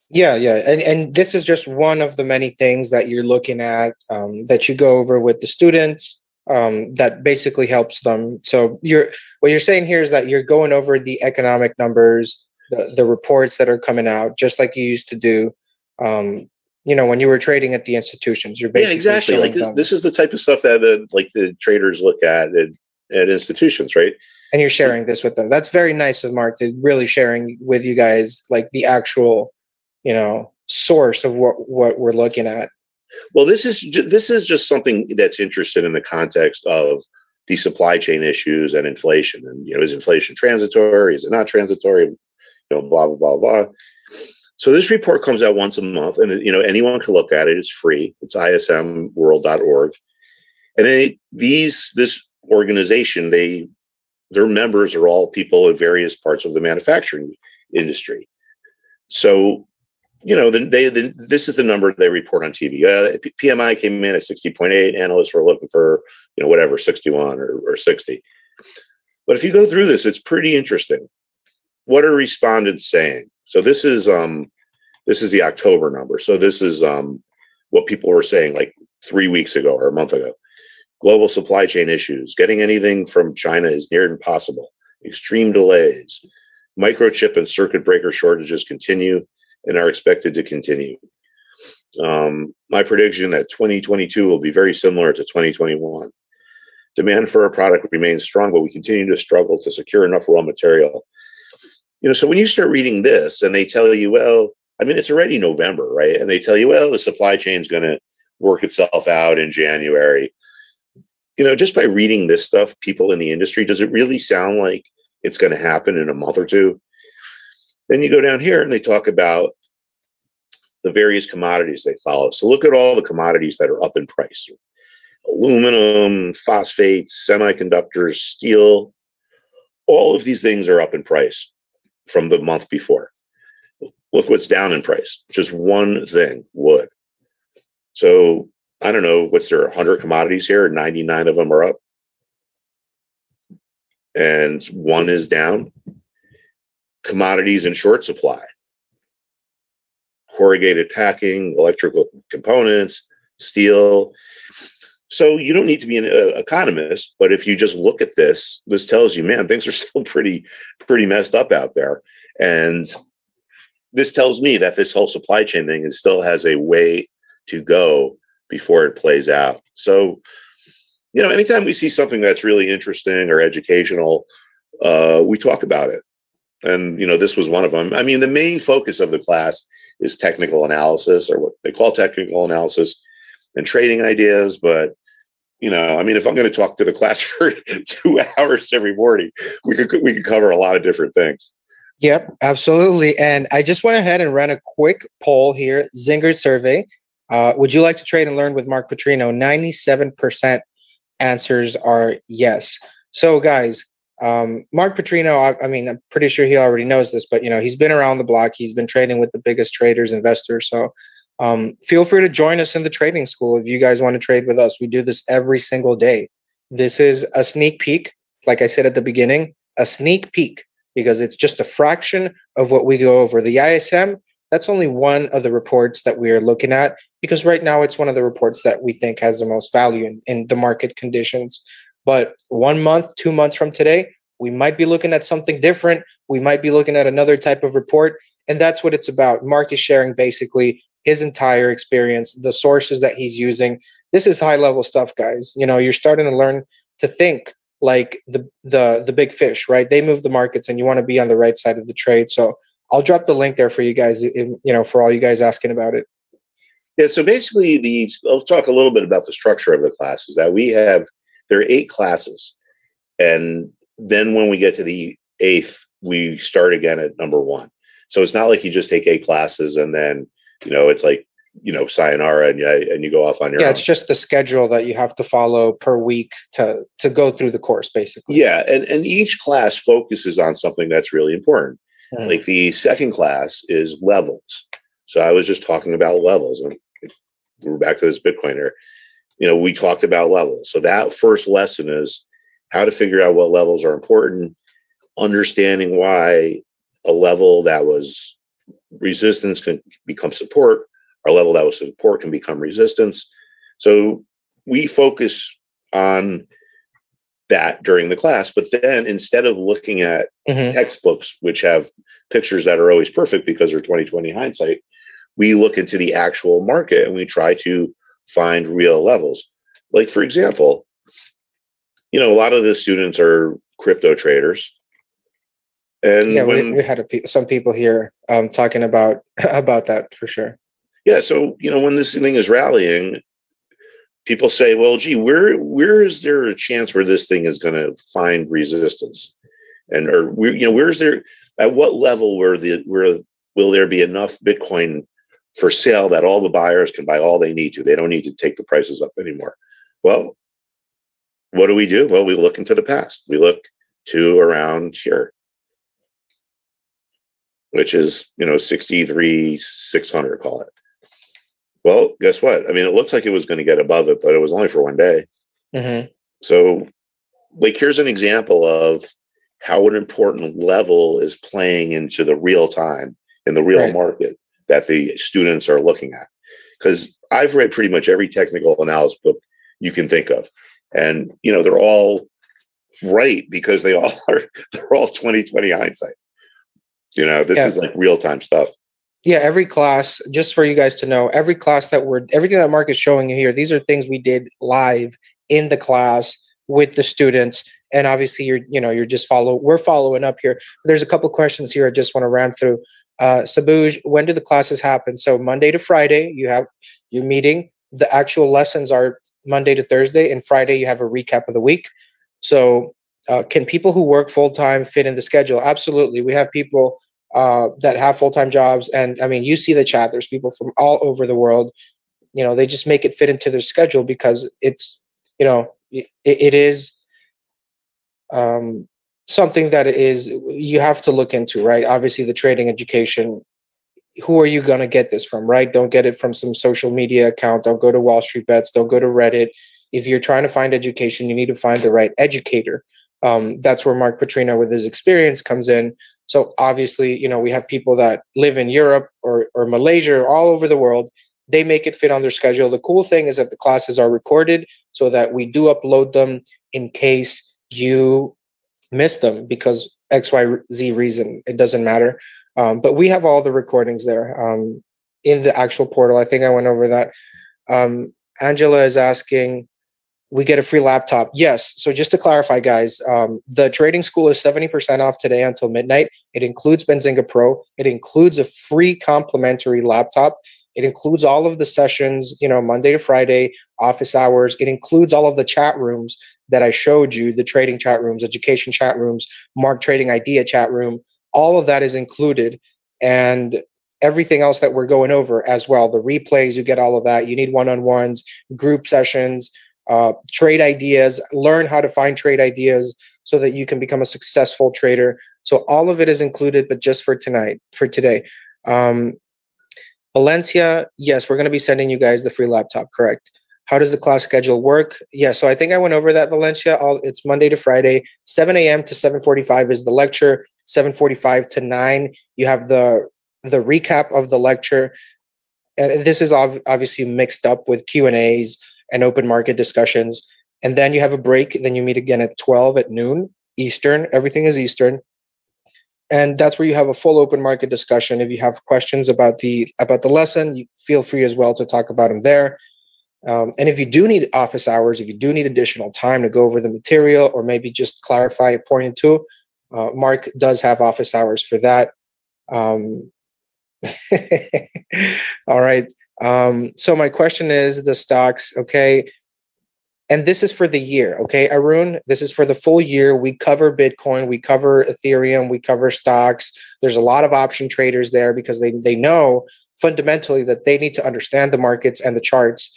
Yeah, yeah. And and this is just one of the many things that you're looking at um, that you go over with the students um, that basically helps them. So you're what you're saying here is that you're going over the economic numbers, the, the reports that are coming out, just like you used to do, um, you know, when you were trading at the institutions. You're basically yeah, exactly. Like th- this is the type of stuff that uh, like the traders look at at, at institutions, right? And you're sharing this with them. That's very nice of Mark to really sharing with you guys, like the actual, you know, source of what, what we're looking at. Well, this is ju- this is just something that's interested in the context of the supply chain issues and inflation. And, you know, is inflation transitory? Is it not transitory? You know, blah, blah, blah, blah. So this report comes out once a month and, you know, anyone can look at it. It's free. It's I S M world dot org. And they, these, this organization, they, their members are all people in various parts of the manufacturing industry. So, you know, the, they the, this is the number they report on T V. Uh, P M I came in at sixty point eight. Analysts were looking for, you know, whatever, sixty-one or, or sixty. But if you go through this, it's pretty interesting. What are respondents saying? So this is um, this is the October number. So this is um, what people were saying like three weeks ago or a month ago. Global supply chain issues. Getting anything from China is near impossible. Extreme delays. Microchip and circuit breaker shortages continue and are expected to continue. Um, my prediction that twenty twenty-two will be very similar to twenty twenty-one. Demand for our product remains strong, but we continue to struggle to secure enough raw material. You know, so when you start reading this and they tell you, well, I mean, it's already November, right? And they tell you, well, the supply chain is going to work itself out in January. You know, just by reading this stuff, people in the industry, does it really sound like it's going to happen in a month or two? Then you go down here and they talk about the various commodities they follow. So look at all the commodities that are up in price. Aluminum, phosphates, semiconductors, steel. All of these things are up in price from the month before. Look what's down in price. Just one thing, wood. So I don't know, what's there, one hundred commodities here? ninety-nine of them are up. And one is down. Commodities in short supply. Corrugated packing, electrical components, steel. So you don't need to be an uh, economist, but if you just look at this, this tells you, man, things are still pretty, pretty messed up out there. And this tells me that this whole supply chain thing is still has a way to go before it plays out. So, you know, anytime we see something that's really interesting or educational, uh, we talk about it. And, you know, this was one of them. I mean, the main focus of the class is technical analysis, or what they call technical analysis, and trading ideas. But, you know, I mean, if I'm going to talk to the class for two hours every morning, we could we could cover a lot of different things. Yep, absolutely. And I just went ahead and ran a quick poll here, Zinger survey. Uh, would you like to trade and learn with Mark Putrino? ninety-seven percent answers are yes. So guys, Um, Mark Putrino, I, I mean, I'm pretty sure he already knows this, but, you know, he's been around the block. He's been trading with the biggest traders, investors. So um, feel free to join us in the trading school if you guys want to trade with us. We do this every single day. This is a sneak peek. Like I said at the beginning, a sneak peek, because it's just a fraction of what we go over. The I S M, that's only one of the reports that we are looking at, because right now it's one of the reports that we think has the most value in, in the market conditions. But one month, two months from today, we might be looking at something different. We might be looking at another type of report. And that's what it's about. Mark is sharing basically his entire experience, the sources that he's using. This is high-level stuff, guys. You know, you're starting to learn to think like the, the, the big fish, right? They move the markets, and you want to be on the right side of the trade. So I'll drop the link there for you guys, in, you know, for all you guys asking about it. Yeah, so basically, the I'll talk a little bit about the structure of the classes that we have. There are eight classes. And then when we get to the eighth, we start again at number one. So it's not like you just take eight classes and then, you know, it's like, you know, sayonara, and you, and you go off on your yeah, own. It's just the schedule that you have to follow per week to, to go through the course, basically. Yeah, and, and each class focuses on something that's really important. Mm. Like the second class is levels. So I was just talking about levels. And we're back to this Bitcoiner. You know, we talked about levels. So that first lesson is how to figure out what levels are important, understanding why a level that was resistance can become support, or a level that was support can become resistance. So we focus on that during the class. But then instead of looking at mm-hmm. textbooks, which have pictures that are always perfect because they're twenty twenty hindsight, we look into the actual market and we try to find real levels. Like, for example, you know, a lot of the students are crypto traders. And yeah, when, we, we had a pe some people here um, talking about, about that for sure. Yeah. So, you know, when this thing is rallying, people say, well, gee, where, where is there a chance where this thing is going to find resistance? And, or, you know, where's there, at what level where the, where will there be enough Bitcoin for sale that all the buyers can buy all they need to? They don't need to take the prices up anymore. Well, what do we do? Well, we look into the past. We look to around here, which is, you know, sixty-three six hundred, call it. Well, guess what? I mean, it looked like it was going to get above it, but it was only for one day. Mm-hmm. So, like, here's an example of how an important level is playing into the real time in the real right. market that the students are looking at. Because I've read pretty much every technical analysis book you can think of. And, you know, they're all right because they all are, they're all twenty twenty hindsight. You know, this yeah. is like real time stuff. Yeah, every class, just for you guys to know, every class that we're, everything that Mark is showing you here, these are things we did live in the class with the students. And obviously, you're, you know, you're just follow, we're following up here. There's a couple of questions here I just want to run through. Uh, Sabuj, when do the classes happen? So Monday to Friday, you have your meeting. The actual lessons are Monday to Thursday, and Friday you have a recap of the week. So uh, can people who work full-time fit in the schedule? Absolutely. We have people uh that have full-time jobs, and I mean, you see the chat, there's people from all over the world. You know, they just make it fit into their schedule because it's, you know, it, it is um something that is, you have to look into, right? Obviously the trading education, who are you going to get this from, right? Don't get it from some social media account. Don't go to Wall Street Bets. Don't go to Reddit. If you're trying to find education, you need to find the right educator. Um, that's where Mark Putrino with his experience comes in. So obviously, you know, we have people that live in Europe or, or Malaysia or all over the world. They make it fit on their schedule. The cool thing is that the classes are recorded so that we do upload them in case you miss them because X, Y, Z reason. It doesn't matter. Um, but we have all the recordings there um, in the actual portal. I think I went over that. Um, Angela is asking, we get a free laptop. Yes. So just to clarify, guys, um, the trading school is seventy percent off today until midnight. It includes Benzinga Pro. It includes a free complimentary laptop. It includes all of the sessions, you know, Monday to Friday, office hours. It includes all of the chat rooms that I showed you, the trading chat rooms, education chat rooms, Mark Trading Idea chat room. All of that is included, and everything else that we're going over as well. The replays, you get all of that. You need one-on-ones, group sessions, uh, trade ideas, learn how to find trade ideas. so that you can become a successful trader. So all of it is included, but just for tonight, for today. Um, Valencia, yes, we're going to be sending you guys the free laptop, correct? How does the class schedule work? Yeah, so I think I went over that, Valencia. All, it's Monday to Friday, seven a m to seven forty-five is the lecture, seven forty-five to nine. You have the, the recap of the lecture. And this is ob- obviously mixed up with Q and A's and open market discussions. And then you have a break. Then you meet again at twelve at noon Eastern. Everything is Eastern. And that's where you have a full open market discussion. If you have questions about the about the lesson, you feel free as well to talk about them there. Um, and if you do need office hours, if you do need additional time to go over the material or maybe just clarify a point or two, uh, Mark does have office hours for that. Um, all right. Um, so my question is the stocks, okay? And this is for the year, okay, Arun? This is for the full year. We cover Bitcoin, we cover Ethereum, we cover stocks. There's a lot of option traders there because they, they know fundamentally that they need to understand the markets and the charts.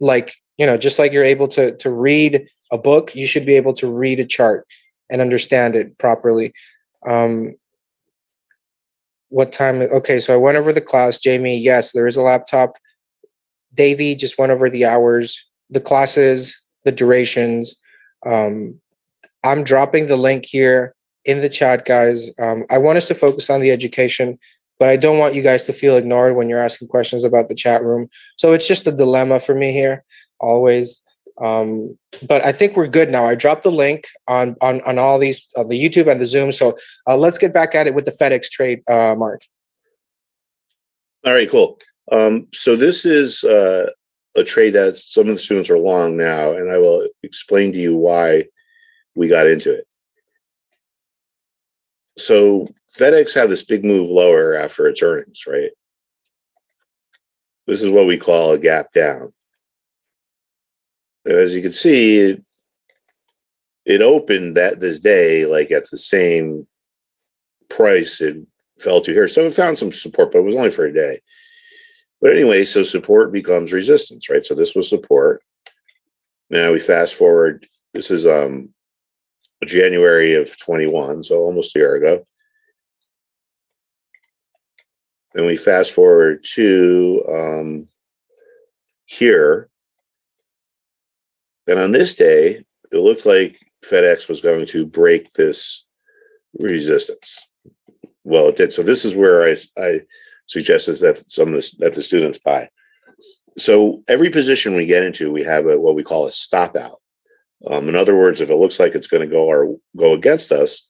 Like, you know, just like you're able to, to read a book, you should be able to read a chart and understand it properly. Um, what time? Okay, so I went over the class. Jamie, yes, there is a laptop. Davey just went over the hours, the classes, the durations. Um, I'm dropping the link here in the chat, guys. Um, I want us to focus on the education, but I don't want you guys to feel ignored when you're asking questions about the chat room. So it's just a dilemma for me here, always. Um, but I think we're good now. I dropped the link on on, on all these, on the YouTube and the Zoom. So uh, let's get back at it with the FedEx trade, uh, Mark. All right, cool. Um, so this is... Uh... a trade that some of the students are long now, and I will explain to you why we got into it. So FedEx had this big move lower after its earnings, right? This is what we call a gap down. And as you can see, it, it opened that this day like at the same price it fell to here. So it found some support, but it was only for a day. But anyway, so support becomes resistance, right? So this was support. Now we fast forward. This is um, January of twenty-one, so almost a year ago. And we fast forward to um, here. And on this day, it looked like FedEx was going to break this resistance. Well, it did. So this is where I... I suggests that some of the, that the students buy. So every position we get into, we have a, what we call a stop out. Um, in other words, if it looks like it's going to go or go against us,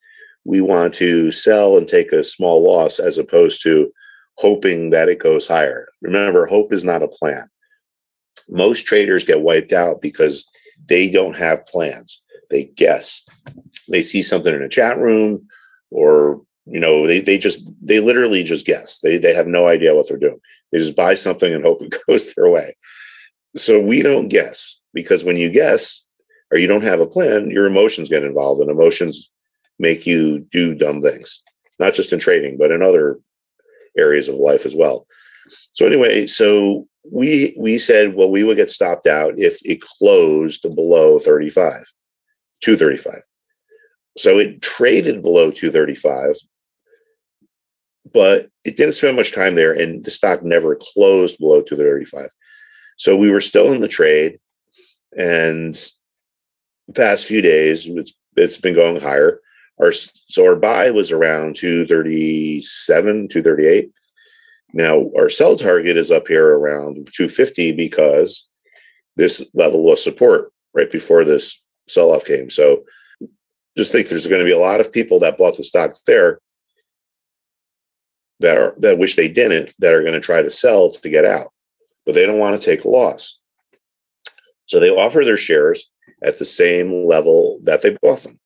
we want to sell and take a small loss as opposed to hoping that it goes higher. Remember, hope is not a plan. Most traders get wiped out because they don't have plans. They guess. They see something in a chat room or You know, they they just they literally just guess. They they have no idea what they're doing. They just buy something and hope it goes their way. So we don't guess, because when you guess or you don't have a plan, your emotions get involved, and emotions make you do dumb things, not just in trading, but in other areas of life as well. So anyway, so we we said, well, we would get stopped out if it closed below thirty-five, two thirty-five. So it traded below two thirty-five. But it didn't spend much time there, and the stock never closed below two thirty-five. So we were still in the trade, and the past few days, it's, it's been going higher. Our, so our buy was around two thirty-seven, two thirty-eight. Now, our sell target is up here around two fifty because this level was support right before this sell-off came. So just think there's going to be a lot of people that bought the stock there that are that wish they didn't, that are going to try to sell to get out, but they don't want to take a loss. So they offer their shares at the same level that they bought them.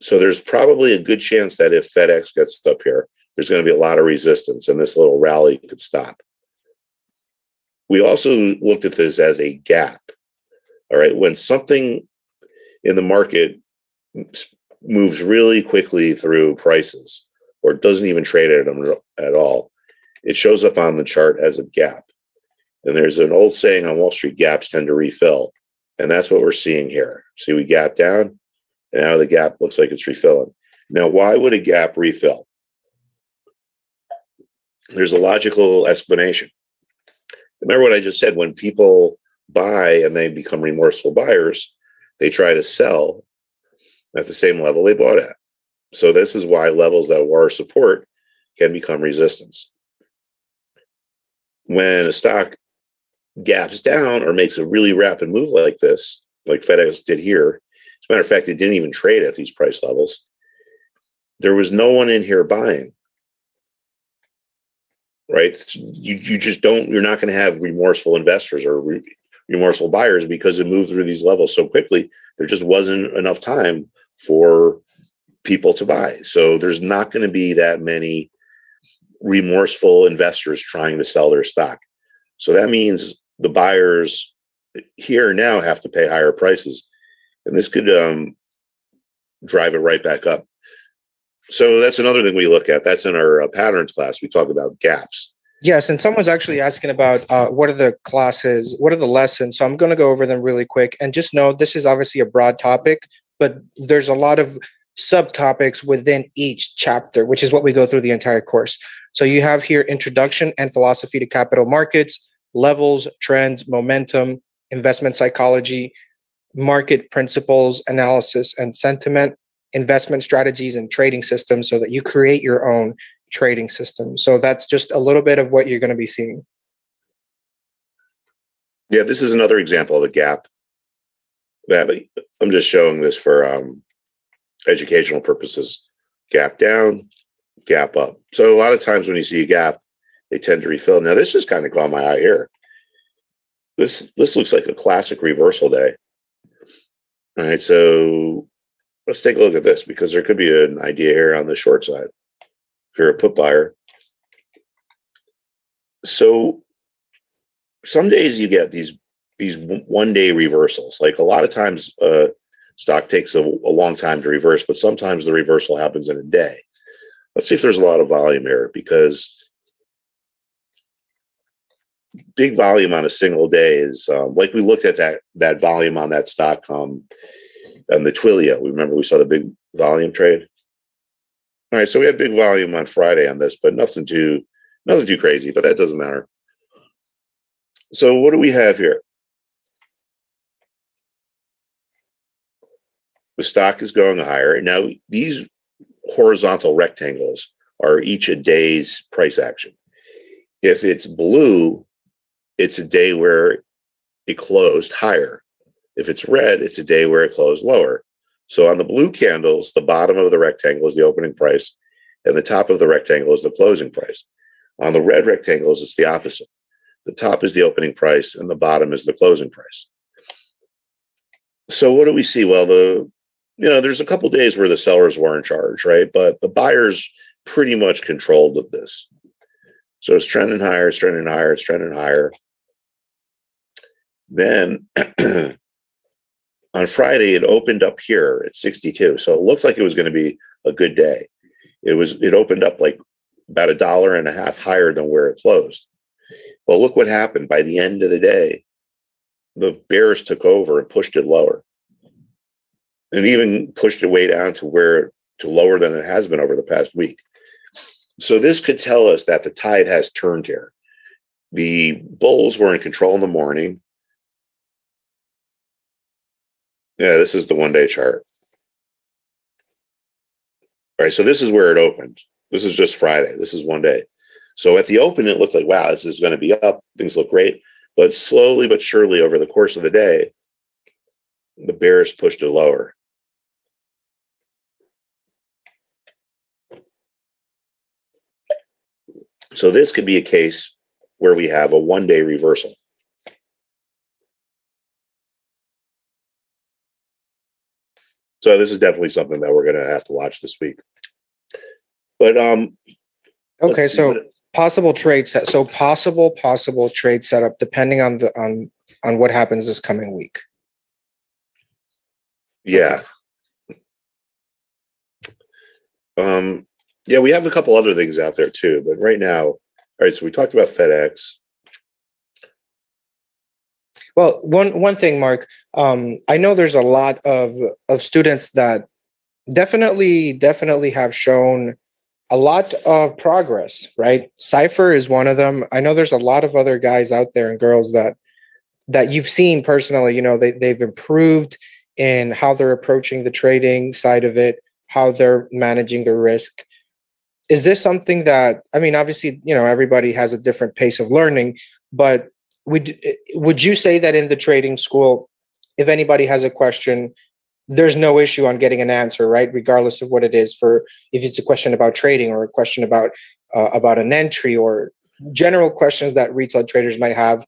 So there's probably a good chance that if FedEx gets up here, there's going to be a lot of resistance, and this little rally could stop. We also looked at this as a gap. All right, when something in the market moves really quickly through prices, or doesn't even trade at them at all, it shows up on the chart as a gap. And there's an old saying on Wall Street, gaps tend to refill. And that's what we're seeing here. See, we gap down, and now the gap looks like it's refilling. Now, why would a gap refill? There's a logical explanation. Remember what I just said, when people buy and they become remorseful buyers, they try to sell at the same level they bought at. So this is why levels that were support can become resistance. When a stock gaps down or makes a really rapid move like this, like FedEx did here, as a matter of fact, they didn't even trade at these price levels. There was no one in here buying, right? You, you just don't, you're not going to have remorseful investors or re, remorseful buyers because it moved through these levels so quickly. There just wasn't enough time for people to buy. So there's not going to be that many remorseful investors trying to sell their stock. So that means the buyers here now have to pay higher prices, and this could um, drive it right back up. So that's another thing we look at. That's in our uh, patterns class. We talk about gaps. Yes. And someone's actually asking about uh, what are the classes? What are the lessons? So I'm going to go over them really quick, and just know this is obviously a broad topic, but there's a lot of subtopics within each chapter, which is what we go through the entire course. So you have here introduction and philosophy to capital markets, levels, trends, momentum, investment psychology, market principles, analysis and sentiment, investment strategies and trading systems, so that you create your own trading system. So that's just a little bit of what you're going to be seeing. Yeah, this is another example of a gap. That I'm just showing this for um, educational purposes. Gap down, gap up. So a lot of times when you see a gap, they tend to refill. Now this just kind of caught my eye here. This this looks like a classic reversal day. All right, so let's take a look at this, because there could be an idea here on the short side if you're a put buyer. So some days you get these these one-day reversals. Like a lot of times, uh, stock takes a, a long time to reverse, but sometimes the reversal happens in a day. Let's see if there's a lot of volume here, because big volume on a single day is um, like we looked at that that volume on that stock. Um, And the Twilio, we remember we saw the big volume trade. All right, so we had big volume on Friday on this, but nothing too, nothing too crazy. But that doesn't matter. So what do we have here? The stock is going higher now. These horizontal rectangles are each a day's price action. If it's blue, it's a day where it closed higher. If it's red, it's a day where it closed lower. So on the blue candles, the bottom of the rectangle is the opening price, and the top of the rectangle is the closing price. On the red rectangles, it's the opposite. The top is the opening price, and the bottom is the closing price. So what do we see? Well, the you know, there's a couple of days where the sellers were in charge, right? But the buyers pretty much controlled of this. So it's trending higher, it's trending higher, it's trending higher. Then on Friday, it opened up here at sixty-two, so it looked like it was going to be a good day. It was. It opened up like about a dollar and a half higher than where it closed. Well, look what happened. By the end of the day, the bears took over and pushed it lower, and even pushed it way down to where to lower than it has been over the past week. So this could tell us that the tide has turned here. The bulls were in control in the morning. Yeah, this is the one-day chart. All right, so this is where it opened. This is just Friday. This is one day. So at the open, it looked like, wow, this is going to be up. Things look great. But slowly but surely over the course of the day, the bears pushed it lower. So this could be a case where we have a one-day reversal. So this is definitely something that we're going to have to watch this week. But um, okay, so possible trade set. So possible possible trade setup depending on the on on what happens this coming week. Yeah. Okay. Um. Yeah, we have a couple other things out there too, but right now, all right. So we talked about FedEx. Well, one one thing, Mark, um, I know there's a lot of of students that definitely, definitely have shown a lot of progress, right? Cypher is one of them. I know there's a lot of other guys out there and girls that that you've seen personally, you know, they, they've improved in how they're approaching the trading side of it, how they're managing the risk. Is this something that, I mean, obviously, you know, everybody has a different pace of learning, but would, would you say that in the trading school, if anybody has a question, there's no issue on getting an answer, right? Regardless of what it is, for if it's a question about trading or a question about, uh, about an entry or general questions that retail traders might have.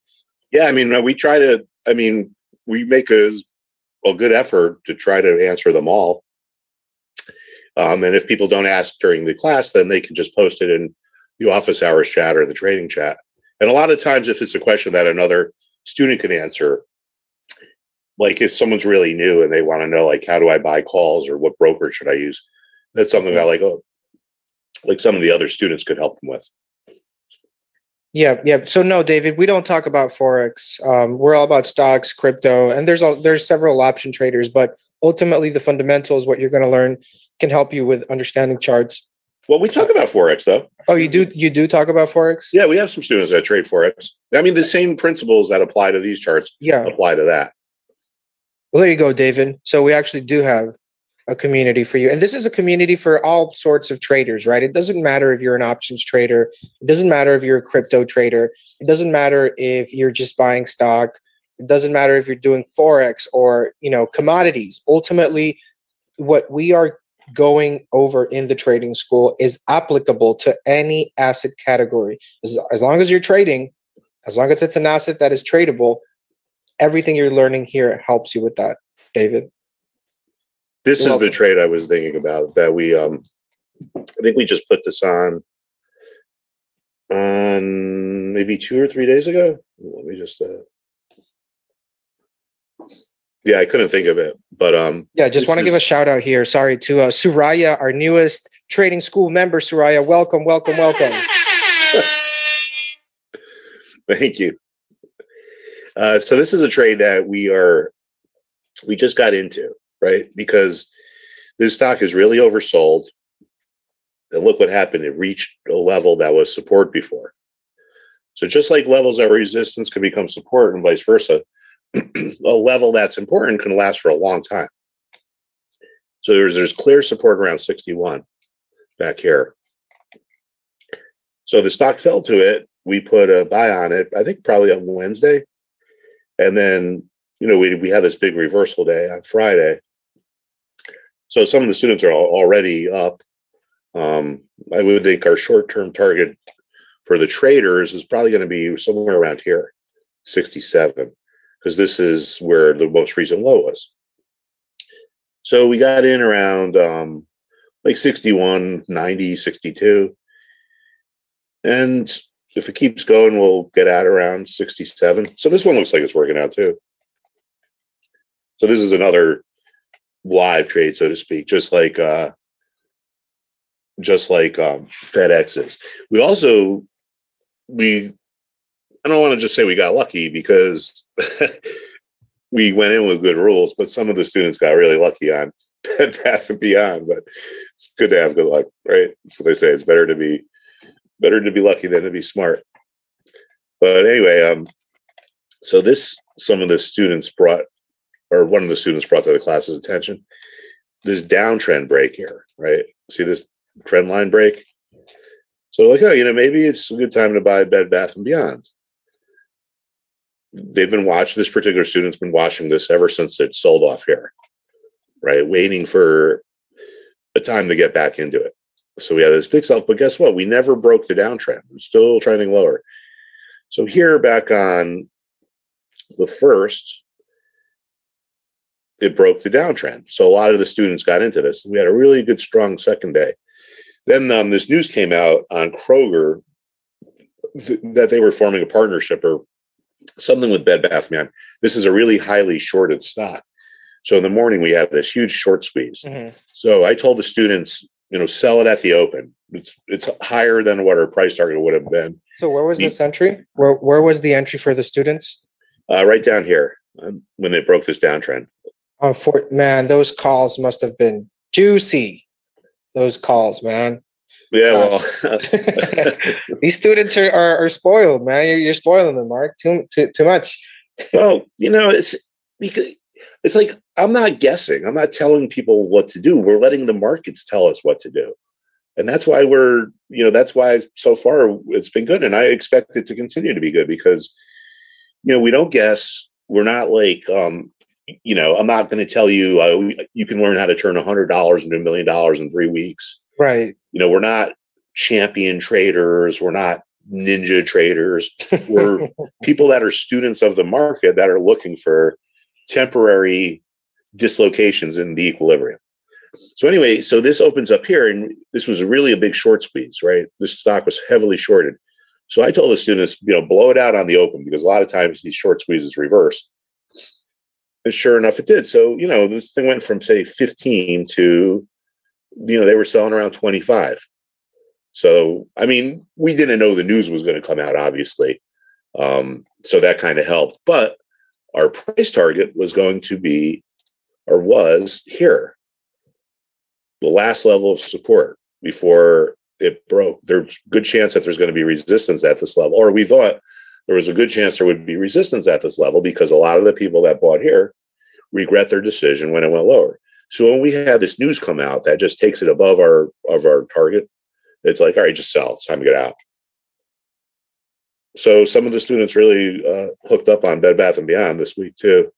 Yeah. I mean, we try to, I mean, we make a, a good effort to try to answer them all. Um, and if people don't ask during the class, then they can just post it in the office hours chat or the trading chat. And a lot of times, if it's a question that another student can answer, like if someone's really new and they want to know, like, how do I buy calls or what broker should I use? That's something that, like, oh, like some of the other students could help them with. Yeah, yeah. So no, David, we don't talk about Forex. Um, we're all about stocks, crypto, and there's all, there's several option traders, but ultimately the fundamentals, what you're going to learn, can help you with understanding charts. Well, we talk about Forex, though. Oh, you do? You do talk about Forex? Yeah, we have some students that trade Forex. I mean, the same principles that apply to these charts yeah. apply to that. Well, there you go, David. So we actually do have a community for you. And this is a community for all sorts of traders, right? It doesn't matter if you're an options trader. It doesn't matter if you're a crypto trader. It doesn't matter if you're just buying stock. It doesn't matter if you're doing Forex or, you know, commodities. Ultimately, what we are going over in the trading school is applicable to any asset category. As, as long as you're trading, as long as it's an asset that is tradable, everything you're learning here helps you with that, David. This you're is welcome. The trade I was thinking about that we, um, I think we just put this on, on maybe two or three days ago. Let me just, uh, yeah, I couldn't think of it, but um, yeah, just want to give a shout out here. Sorry to uh, Suraya, our newest trading school member. Suraya, welcome, welcome, welcome. Thank you. Uh, so this is a trade that we are, we just got into, right? Because this stock is really oversold, and look what happened. It reached a level that was support before. So just like levels of resistance can become support and vice versa, a level that's important can last for a long time. So there's there's clear support around sixty-one back here. So the stock fell to it. We put a buy on it, I think probably on Wednesday. And then, you know, we, we had this big reversal day on Friday. So some of the students are already up. Um, I would think our short-term target for the traders is probably going to be somewhere around here, sixty-seven, because this is where the most recent low was. So we got in around um, like sixty-one, ninety, sixty-two. And if it keeps going, we'll get at around sixty-seven. So this one looks like it's working out too. So this is another live trade, so to speak, just like uh, just like um, FedEx's. We also, we, I don't want to just say we got lucky because we went in with good rules, but some of the students got really lucky on Bed Bath and Beyond. But it's good to have good luck, right? So they say it's better to be better to be lucky than to be smart. But anyway, um, so this some of the students brought. or one of the students brought to the class's attention, this downtrend break here, right? See this trend line break? So like, oh, you know, maybe it's a good time to buy Bed Bath and Beyond. They've been watching, this particular student's been watching this ever since it sold off here, right? Waiting for a time to get back into it. So we had this big sell, but guess what? We never broke the downtrend. We're still trending lower. So here back on the first, it broke the downtrend. So a lot of the students got into this. We had a really good, strong second day. Then um, this news came out on Kroger th that they were forming a partnership or something with Bed Bath, man. This is a really highly shorted stock. So in the morning, we have this huge short squeeze. Mm-hmm. So I told the students, you know, sell it at the open. It's it's higher than what our price target would have been. So where was the, the entry? Where, where was the entry for the students? uh, right down here um, when it broke this downtrend. Oh, for, man, those calls must have been juicy. Those calls, man. Yeah, uh, well, these students are, are are spoiled, man. You're you're spoiling them, Mark. Too too too much. Well, you know, it's because it's like I'm not guessing. I'm not telling people what to do. We're letting the markets tell us what to do, and that's why we're you know that's why so far it's been good, and I expect it to continue to be good because you know we don't guess. We're not like um you know I'm not going to tell you uh, you can learn how to turn a hundred dollars into a million dollars in three weeks. Right. You know, we're not champion traders. We're not ninja traders. We're people that are students of the market that are looking for temporary dislocations in the equilibrium. So anyway, so this opens up here, and this was really a big short squeeze, right? This stock was heavily shorted. So I told the students, you know, blow it out on the open because a lot of times these short squeezes reverse. And sure enough, it did. So, you know, this thing went from, say, fifteen to... you know, they were selling around twenty-five. So, I mean, we didn't know the news was going to come out, obviously. Um, so that kind of helped. But our price target was going to be, or was here, the last level of support before it broke. There's a good chance that there's going to be resistance at this level. Or we thought there was a good chance there would be resistance at this level because a lot of the people that bought here regret their decision when it went lower. So when we had this news come out that just takes it above our of our target, it's like, all right, just sell. It's time to get out. So some of the students really uh, hooked up on Bed Bath and Beyond this week too.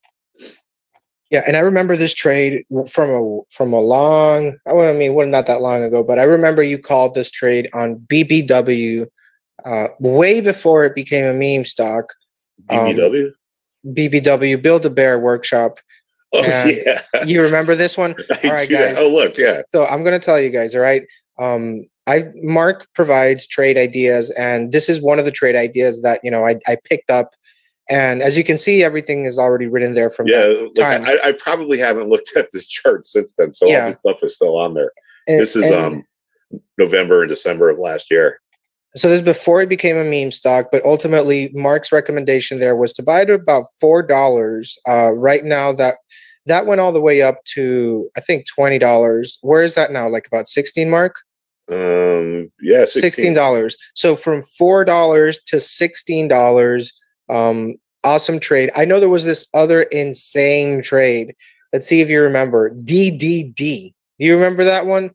Yeah, and I remember this trade from a from a long. I mean, well, not that long ago, but I remember you called this trade on B B W uh, way before it became a meme stock. B B W. Um, B B W, Build a Bear Workshop. Oh, and yeah. You remember this one? All right, guys. Oh, look, yeah. So I'm going to tell you guys, all right? Um, I Mark provides trade ideas, and this is one of the trade ideas that, you know, I, I picked up. And as you can see, everything is already written there from yeah, that time. Like I, I probably haven't looked at this chart since then, so yeah. All this stuff is still on there. And this is and, um November and December of last year. So this is before it became a meme stock, but ultimately Mark's recommendation there was to buy it at about four dollars. Uh, right now that that went all the way up to, I think, twenty dollars. Where is that now? Like about sixteen, Mark? Um, yeah, sixteen dollars. sixteen dollars. So from four dollars to sixteen dollars, um, awesome trade. I know there was this other insane trade. Let's see if you remember. D D D. Do you remember that one?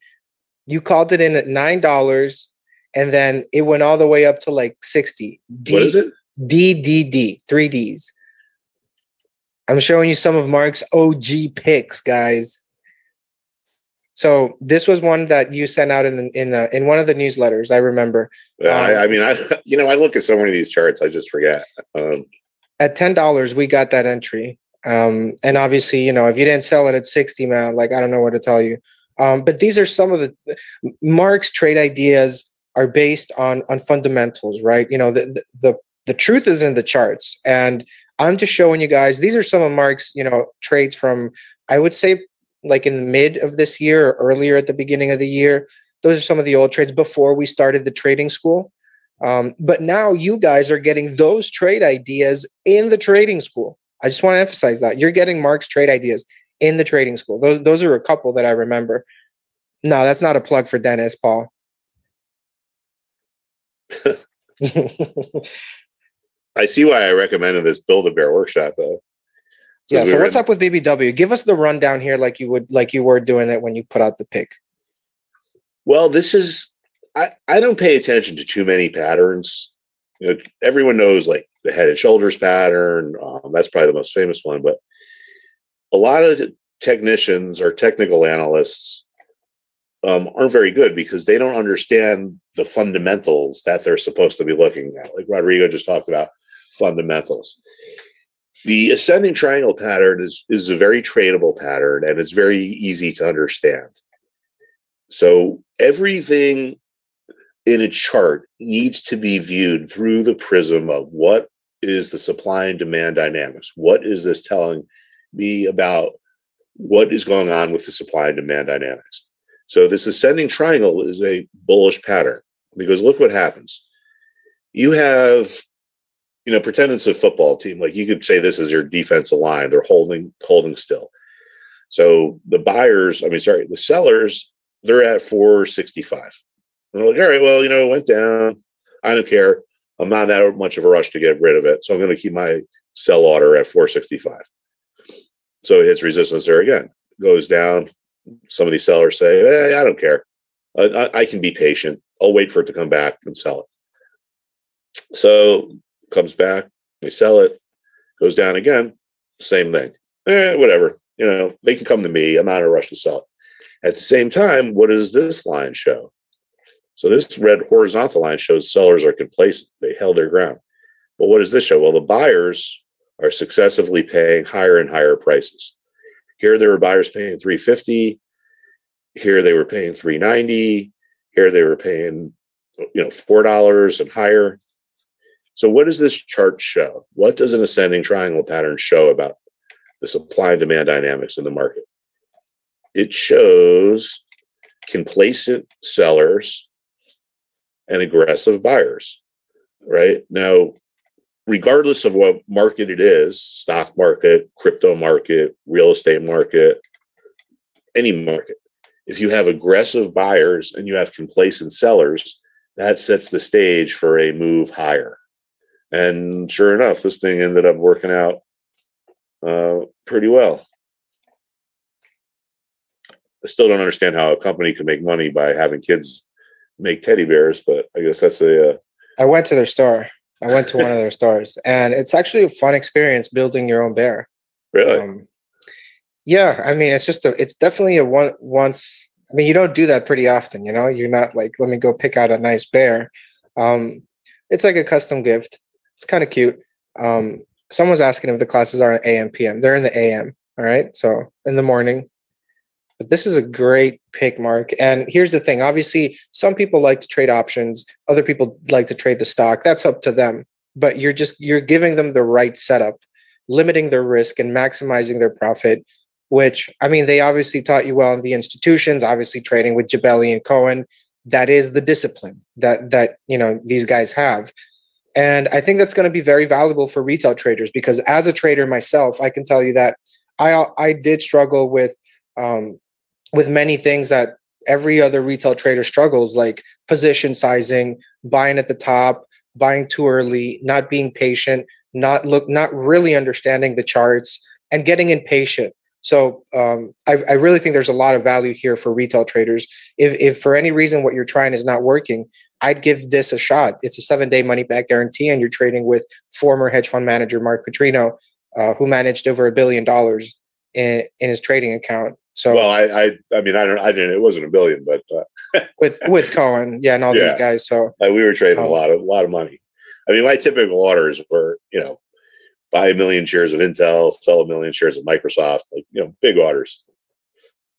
You called it in at nine dollars. And then it went all the way up to like sixty. D, what is it? D D D, three Ds. I'm showing you some of Mark's O G picks, guys. So this was one that you sent out in in uh, in one of the newsletters. I remember. Um, I, I mean, I you know I look at so many of these charts, I just forget. Um, at ten dollars, we got that entry, um, and obviously, you know, if you didn't sell it at sixty, man, like I don't know what to tell you. Um, but these are some of the Mark's trade ideas. Are based on on fundamentals, right? You know, the, the the truth is in the charts, and I'm just showing you guys. These are some of Mark's, you know, trades from I would say like in the mid of this year or earlier at the beginning of the year. Those are some of the old trades before we started the trading school. Um, but now you guys are getting those trade ideas in the trading school. I just want to emphasize that you're getting Mark's trade ideas in the trading school. Those those are a couple that I remember. No, that's not a plug for Dennis, Paul. I see why I recommended this Build a Bear Workshop though. So yeah. So we what's in... up with B B W? Give us the rundown here, like you would, like you were doing it when you put out the pick. Well, this is I. I don't pay attention to too many patterns. You know, everyone knows like the head and shoulders pattern. Um, that's probably the most famous one. But a lot of technicians or technical analysts um, aren't very good because they don't understand the fundamentals that they're supposed to be looking at. Like Rodrigo just talked about fundamentals. The ascending triangle pattern is, is a very tradable pattern and it's very easy to understand. So everything in a chart needs to be viewed through the prism of what is the supply and demand dynamics? What is this telling me about what is going on with the supply and demand dynamics? So this ascending triangle is a bullish pattern because look what happens. You have you know, pretend it's a football team. Like, you could say this is your defensive line. They're holding, holding still. So the buyers, I mean, sorry, the sellers, they're at four sixty-five. And they're like, all right, well, you know, it went down. I don't care. I'm not in that much of a rush to get rid of it. So I'm going to keep my sell order at four sixty-five. So it hits resistance there again. It goes down. Some of these sellers say, hey, I don't care. I, I can be patient. I'll wait for it to come back and sell it. So comes back, they sell it, goes down again, same thing. Eh, whatever. You know, they can come to me. I'm not in a rush to sell it. At the same time, what does this line show? So this red horizontal line shows sellers are complacent. They held their ground. But what does this show? Well, the buyers are successively paying higher and higher prices. Here there were buyers paying three fifty. Here they were paying three ninety. Here they were paying, you know, four dollars and higher. So what does this chart show? What does an ascending triangle pattern show about the supply and demand dynamics in the market? It shows complacent sellers and aggressive buyers, right? Now, regardless of what market it is, stock market, crypto market, real estate market, any market, if you have aggressive buyers and you have complacent sellers, that sets the stage for a move higher. And sure enough, this thing ended up working out uh, pretty well. I still don't understand how a company can make money by having kids make teddy bears, but I guess that's a... Uh... I went to their store. I went to one of their stores, and it's actually a fun experience building your own bear. Really? Um, yeah. I mean, it's just a, it's definitely a one once, I mean, you don't do that pretty often, you know, you're not like, let me go pick out a nice bear. Um, it's like a custom gift. It's kind of cute. Um, someone's asking if the classes are at A M P M. They're in the A M. All right. So in the morning, but this is a great pick, Mark. And here's the thing. Obviously, some people like to trade options. Other people like to trade the stock. That's up to them. But you're just, you're giving them the right setup, limiting their risk and maximizing their profit, which, I mean, they obviously taught you well in the institutions, obviously trading with Gabelli and Cohen. That is the discipline that, that, you know, these guys have. And I think that's going to be very valuable for retail traders, because as a trader myself, I can tell you that I, I did struggle with, um, with many things that every other retail trader struggles, like position sizing, buying at the top, buying too early, not being patient, not look, not really understanding the charts, and getting impatient. So um, I, I really think there's a lot of value here for retail traders. If, if for any reason what you're trying is not working, I'd give this a shot. It's a seven-day money-back guarantee, and you're trading with former hedge fund manager Mark Putrino, uh, who managed over a billion dollars in, in his trading account. So well, I, I, I mean, I don't, I didn't. It wasn't a billion, but uh, with with Cohen, yeah, and all yeah, these guys. So uh, we were trading um, a lot of a lot of money. I mean, my typical orders were, you know, buy a million shares of Intel, sell a million shares of Microsoft, like, you know, big orders.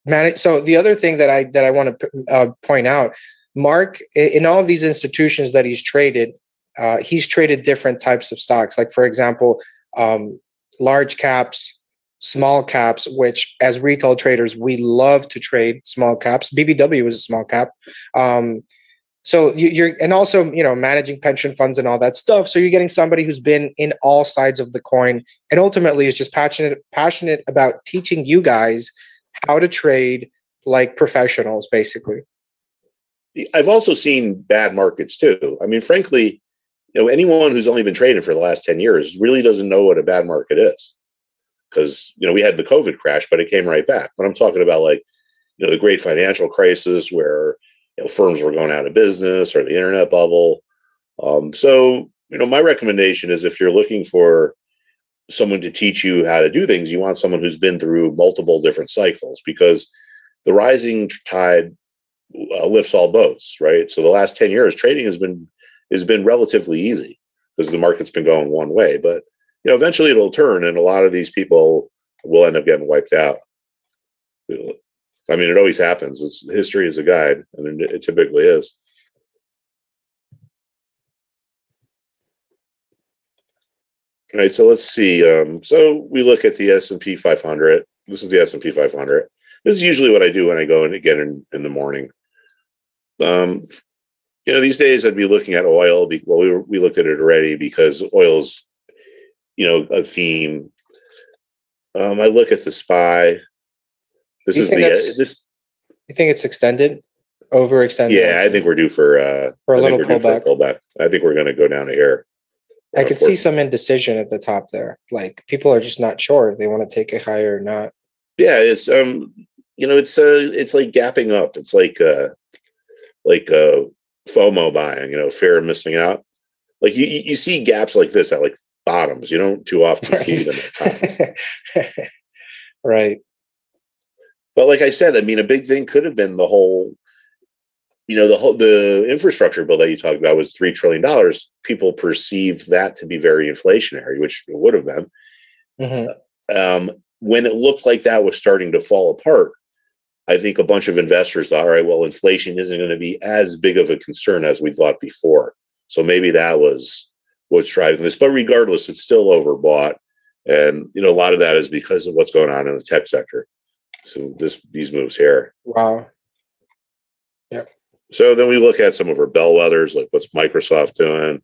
Man, so the other thing that I that I want to uh, point out, Mark, in all of these institutions that he's traded, uh, he's traded different types of stocks. Like, for example, um, large caps, small caps, which as retail traders, we love to trade small caps. B B W is a small cap. Um, so you, you're, and also, you know, managing pension funds and all that stuff. So you're getting somebody who's been in all sides of the coin and ultimately is just passionate, passionate about teaching you guys how to trade like professionals, basically. I've also seen bad markets too. I mean, frankly, you know, anyone who's only been trading for the last ten years really doesn't know what a bad market is. Because, you know, we had the COVID crash, but it came right back. But I'm talking about, like, you know, the great financial crisis where, you know, firms were going out of business, or the internet bubble. Um, so, you know, my recommendation is, if you're looking for someone to teach you how to do things, you want someone who's been through multiple different cycles, because the rising tide uh, lifts all boats, right? So the last ten years, trading has been has been relatively easy because the market's been going one way, but you know, eventually it'll turn, and a lot of these people will end up getting wiped out. I mean, it always happens. It's, history is a guide, and it typically is. All right, so let's see. Um, so we look at the S and P five hundred. This is the S and P five hundred. This is usually what I do when I go in again in, in the morning. Um, you know, these days I'd be looking at oil. Well, we were, we looked at it already because oil's, you know, a theme. Um, I look at the S P Y. This is the. Uh, this, you think it's extended, overextended? Yeah, I think we're due for uh, for a I little pullback. pullback. I think we're going to go down here. I could see some indecision at the top there. Like people are just not sure if they want to take it higher or not. Yeah, it's um, you know, it's uh, it's like gapping up. It's like uh, like uh, FOMO buying. You know, fear of missing out. Like you, you see gaps like this at like. Bottoms, you don't too often right. see them at times. Right. But like I said, I mean, a big thing could have been the whole, you know, the whole the infrastructure bill that you talked about was three trillion dollars. People perceived that to be very inflationary, which it would have been. Mm-hmm. Um, when it looked like that was starting to fall apart, I think a bunch of investors thought, all right, well, inflation isn't going to be as big of a concern as we thought before. So maybe that was what's driving this, but regardless, it's still overbought, and you know a lot of that is because of what's going on in the tech sector. So this these moves here. Wow. Yeah. So then we look at some of our bellwethers, like what's Microsoft doing.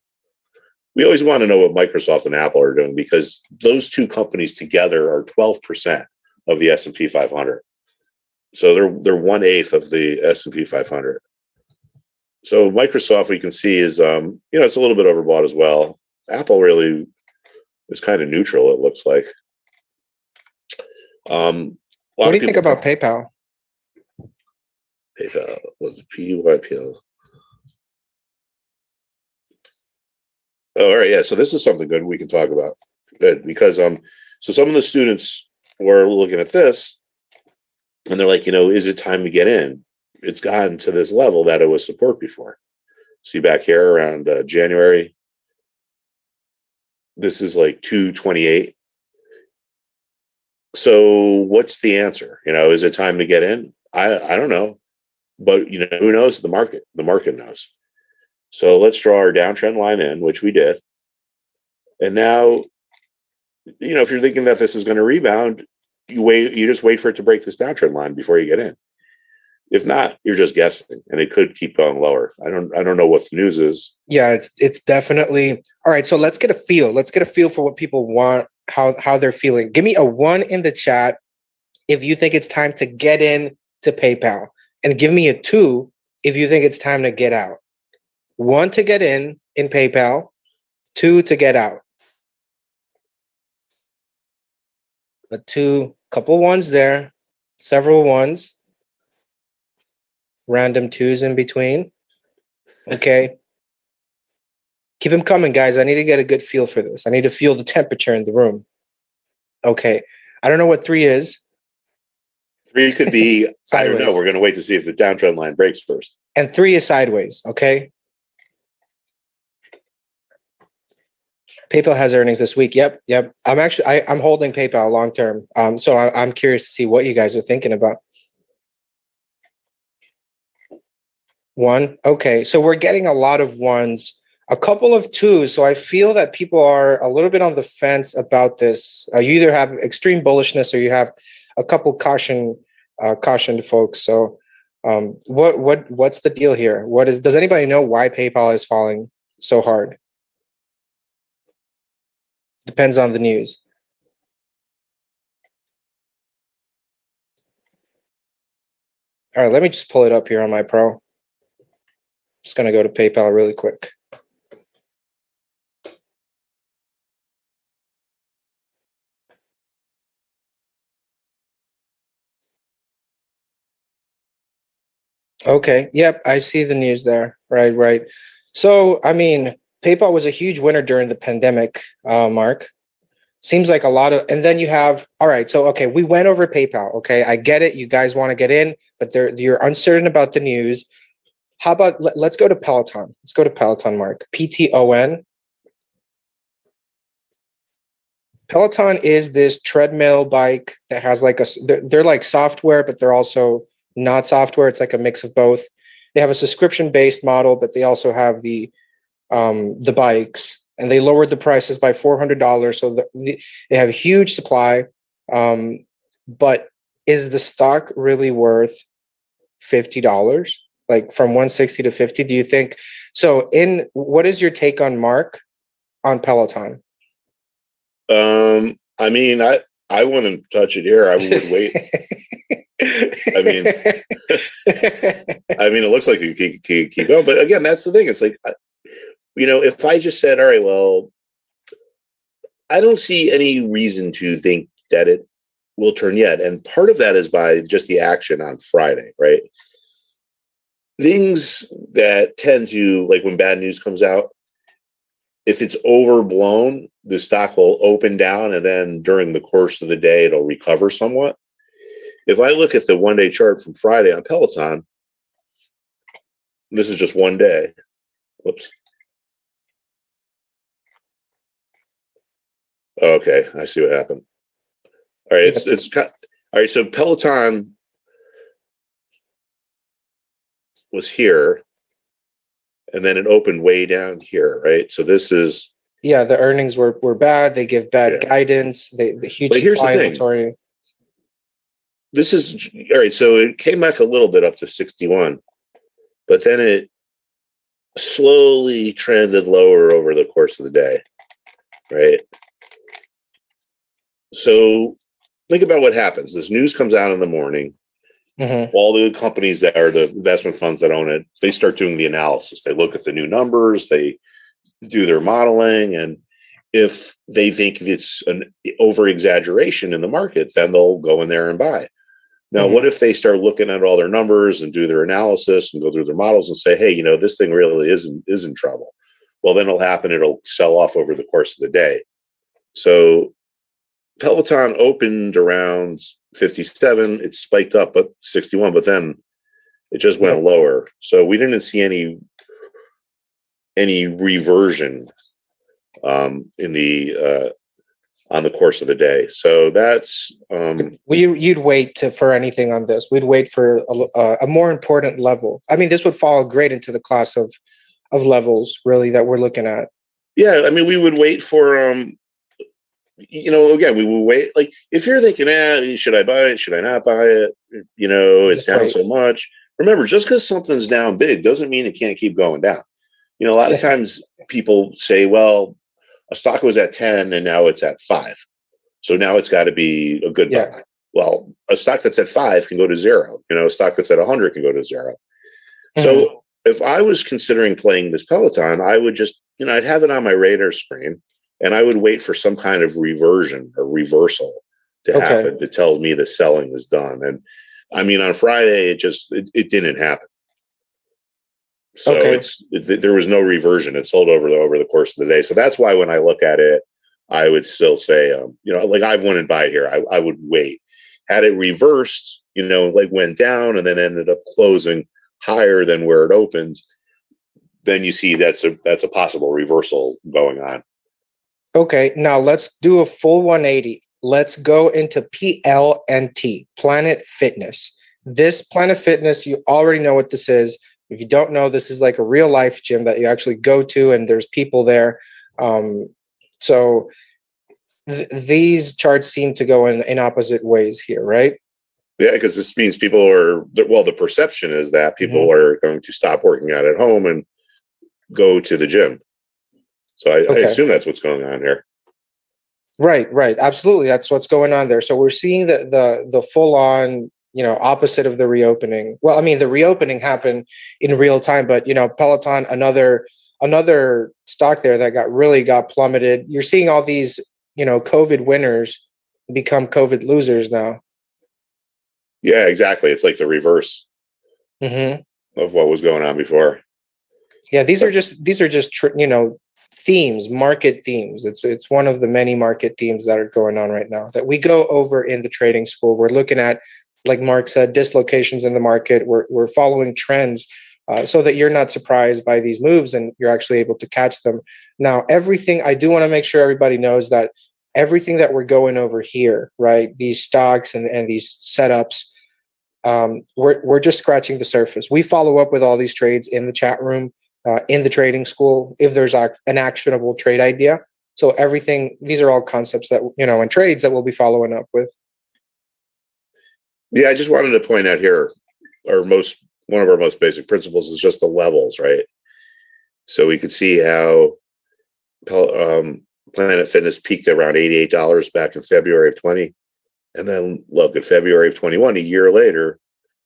We always want to know what Microsoft and Apple are doing because those two companies together are twelve percent of the S and P five hundred. So they're they're one eighth of the S and P five hundred. So Microsoft, we can see is, um, you know, it's a little bit overbought as well. Apple really is kind of neutral, it looks like. Um, what do you think about PayPal? PayPal was P U Y P L. Oh, all right. Yeah. So this is something good we can talk about. Good. Because um, so some of the students were looking at this and they're like, you know, is it time to get in? It's gotten to this level that it was support before. See back here around uh, January. This is like two twenty-eight. So what's the answer? You know, is it time to get in? I I don't know, but you know, who knows? The market, the market knows. So let's draw our downtrend line in, which we did. And now, you know, if you're thinking that this is going to rebound, you wait, you just wait for it to break this downtrend line before you get in. If not, you're just guessing, and it could keep going lower. I don't, I don't know what the news is. Yeah, it's it's definitely all right. So let's get a feel. Let's get a feel for what people want, how how they're feeling. Give me a one in the chat if you think it's time to get in to PayPal, and give me a two if you think it's time to get out. One to get in in PayPal, two to get out. A two, couple ones there, several ones. Random twos in between. Okay. Keep them coming, guys. I need to get a good feel for this. I need to feel the temperature in the room. Okay. I don't know what three is. Three could be, I don't know. We're going to wait to see if the downtrend line breaks first. And three is sideways. Okay. PayPal has earnings this week. Yep. Yep. I'm actually, I, I'm holding PayPal long term. Um, so I, I'm curious to see what you guys are thinking about. One. Okay. So we're getting a lot of ones, a couple of twos. So I feel that people are a little bit on the fence about this. Uh, you either have extreme bullishness or you have a couple caution, uh, cautioned folks. So um, what, what, what's the deal here? What is, does anybody know why PayPal is falling so hard? Depends on the news. All right. Let me just pull it up here on my pro. Just going to go to PayPal really quick. Okay. Yep. I see the news there. Right. Right. So, I mean, PayPal was a huge winner during the pandemic, uh, Mark. Seems like a lot of, and then you have, all right. So, okay. We went over PayPal. Okay. I get it. You guys want to get in, but they're, you're uncertain about the news. How about, let's go to Peloton. Let's go to Peloton, Mark. P T O N. Peloton is this treadmill bike that has like a, they're, they're like software, but they're also not software. It's like a mix of both. They have a subscription-based model, but they also have the um, the bikes. And they lowered the prices by four hundred dollars. So the, the, they have a huge supply. Um, but is the stock really worth fifty dollars? like from one sixty to fifty? Do you think so? In what is your take on Mark on Peloton? Um, I mean, I I wouldn't touch it here. I would wait. I mean, I mean, it looks like you keep, keep, keep going, but again, that's the thing. It's like, you know, if I just said, all right, well, I don't see any reason to think that it will turn yet. And part of that is by just the action on Friday, right? Things that tend to, like when bad news comes out, if it's overblown, the stock will open down, and then during the course of the day, it'll recover somewhat. If I look at the one-day chart from Friday on Peloton, this is just one day. Whoops. Okay, I see what happened. All right, it's it's all right. So Peloton was here, and then it opened way down here, right? So this is yeah. The earnings were were bad. They give bad yeah. guidance. They the huge but here's the thing. This is all right. So it came back a little bit up to sixty-one, but then it slowly trended lower over the course of the day, right? So think about what happens. This news comes out in the morning. Mm-hmm. All the companies that are the investment funds that own it, they start doing the analysis. They look at the new numbers. They do their modeling. And if they think it's an over-exaggeration in the market, then they'll go in there and buy. Now, mm-hmm. what if they start looking at all their numbers and do their analysis and go through their models and say, hey, you know, this thing really isn't is in trouble. Well, then it'll happen. It'll sell off over the course of the day. So Peloton opened around fifty-seven. It spiked up at sixty-one, but then it just went lower. So we didn't see any any reversion um, in the uh, on the course of the day. So that's um, we you'd wait to, for anything on this. We'd wait for a, a more important level. I mean, this would fall great into the class of of levels really that we're looking at. Yeah, I mean, we would wait for. Um, You know, again, we will wait. Like, if you're thinking, eh, should I buy it? Should I not buy it? You know, it's down so much. Remember, just because something's down big doesn't mean it can't keep going down. You know, a lot of times people say, well, a stock was at ten and now it's at five. So now it's got to be a good yeah. buy. Well, a stock that's at five can go to zero. You know, a stock that's at one hundred can go to zero. Mm-hmm. So if I was considering playing this Peloton, I would just, you know, I'd have it on my radar screen. And I would wait for some kind of reversion or reversal to okay. happen to tell me the selling was done. And I mean, on Friday, it just, it, it didn't happen. So okay. it's, it, there was no reversion. It sold over the, over the course of the day. So that's why when I look at it, I would still say, um, you know, like I wouldn't buy here. I, I would wait. Had it reversed, you know, like went down and then ended up closing higher than where it opened, then you see that's a, that's a possible reversal going on. Okay, now let's do a full one eighty. Let's go into P L N T, Planet Fitness. This Planet Fitness, you already know what this is. If you don't know, this is like a real life gym that you actually go to and there's people there. Um, so th these charts seem to go in, in opposite ways here, right? Yeah, because this means people are, well, the perception is that people mm-hmm. are going to stop working out at home and go to the gym. So I, okay. I assume that's what's going on here. Right, right. Absolutely. That's what's going on there. So we're seeing the the, the full-on, you know, opposite of the reopening. Well, I mean, the reopening happened in real time, but, you know, Peloton, another another stock there that got really got plummeted. You're seeing all these, you know, COVID winners become COVID losers now. Yeah, exactly. It's like the reverse mm-hmm. of what was going on before. Yeah, these are just, these are just, you know, themes, market themes. It's it's one of the many market themes that are going on right now that we go over in the trading school. We're looking at, like Mark said, dislocations in the market. We're, we're following trends uh, so that you're not surprised by these moves and you're actually able to catch them. Now, everything, I do want to make sure everybody knows that everything that we're going over here, right, these stocks and, and these setups, um, we're, we're just scratching the surface. We follow up with all these trades in the chat room. Uh, in the trading school, if there's a, an actionable trade idea. So everything, these are all concepts that, you know, and trades that we'll be following up with. Yeah, I just wanted to point out here, or most one of our most basic principles is just the levels, right? So we could see how um, Planet Fitness peaked around eighty-eight dollars back in February of twenty. And then look at February of twenty-one, a year later,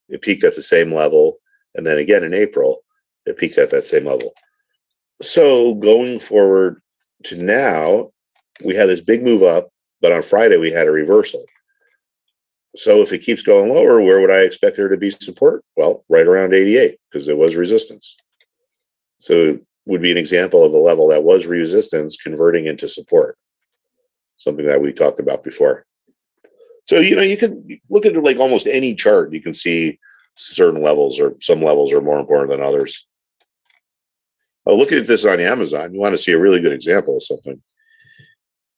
it peaked at the same level. And then again in April, it peaked at that same level. So going forward to now, we had this big move up, but on Friday we had a reversal. So if it keeps going lower, where would I expect there to be support? Well, right around eighty-eight, because there was resistance. So it would be an example of a level that was resistance converting into support, something that we talked about before. So, you know, you can look at like almost any chart. You can see certain levels, or some levels are more important than others. Oh, look at this on Amazon. You want to see a really good example of something.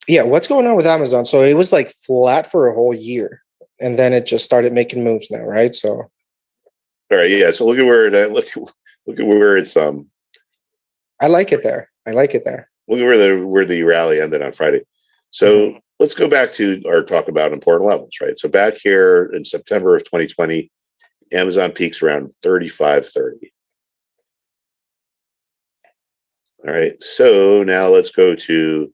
Yeah, what's going on with Amazon? So it was like flat for a whole year, and then it just started making moves now, right? So, all right, yeah. So look at where it look look at where it's um. I like it there. I like it there. Look at where the where the rally ended on Friday. So mm-hmm. let's go back to our talk about important levels, right? So back here in September of twenty twenty, Amazon peaks around thirty-five thirty. All right, so now let's go to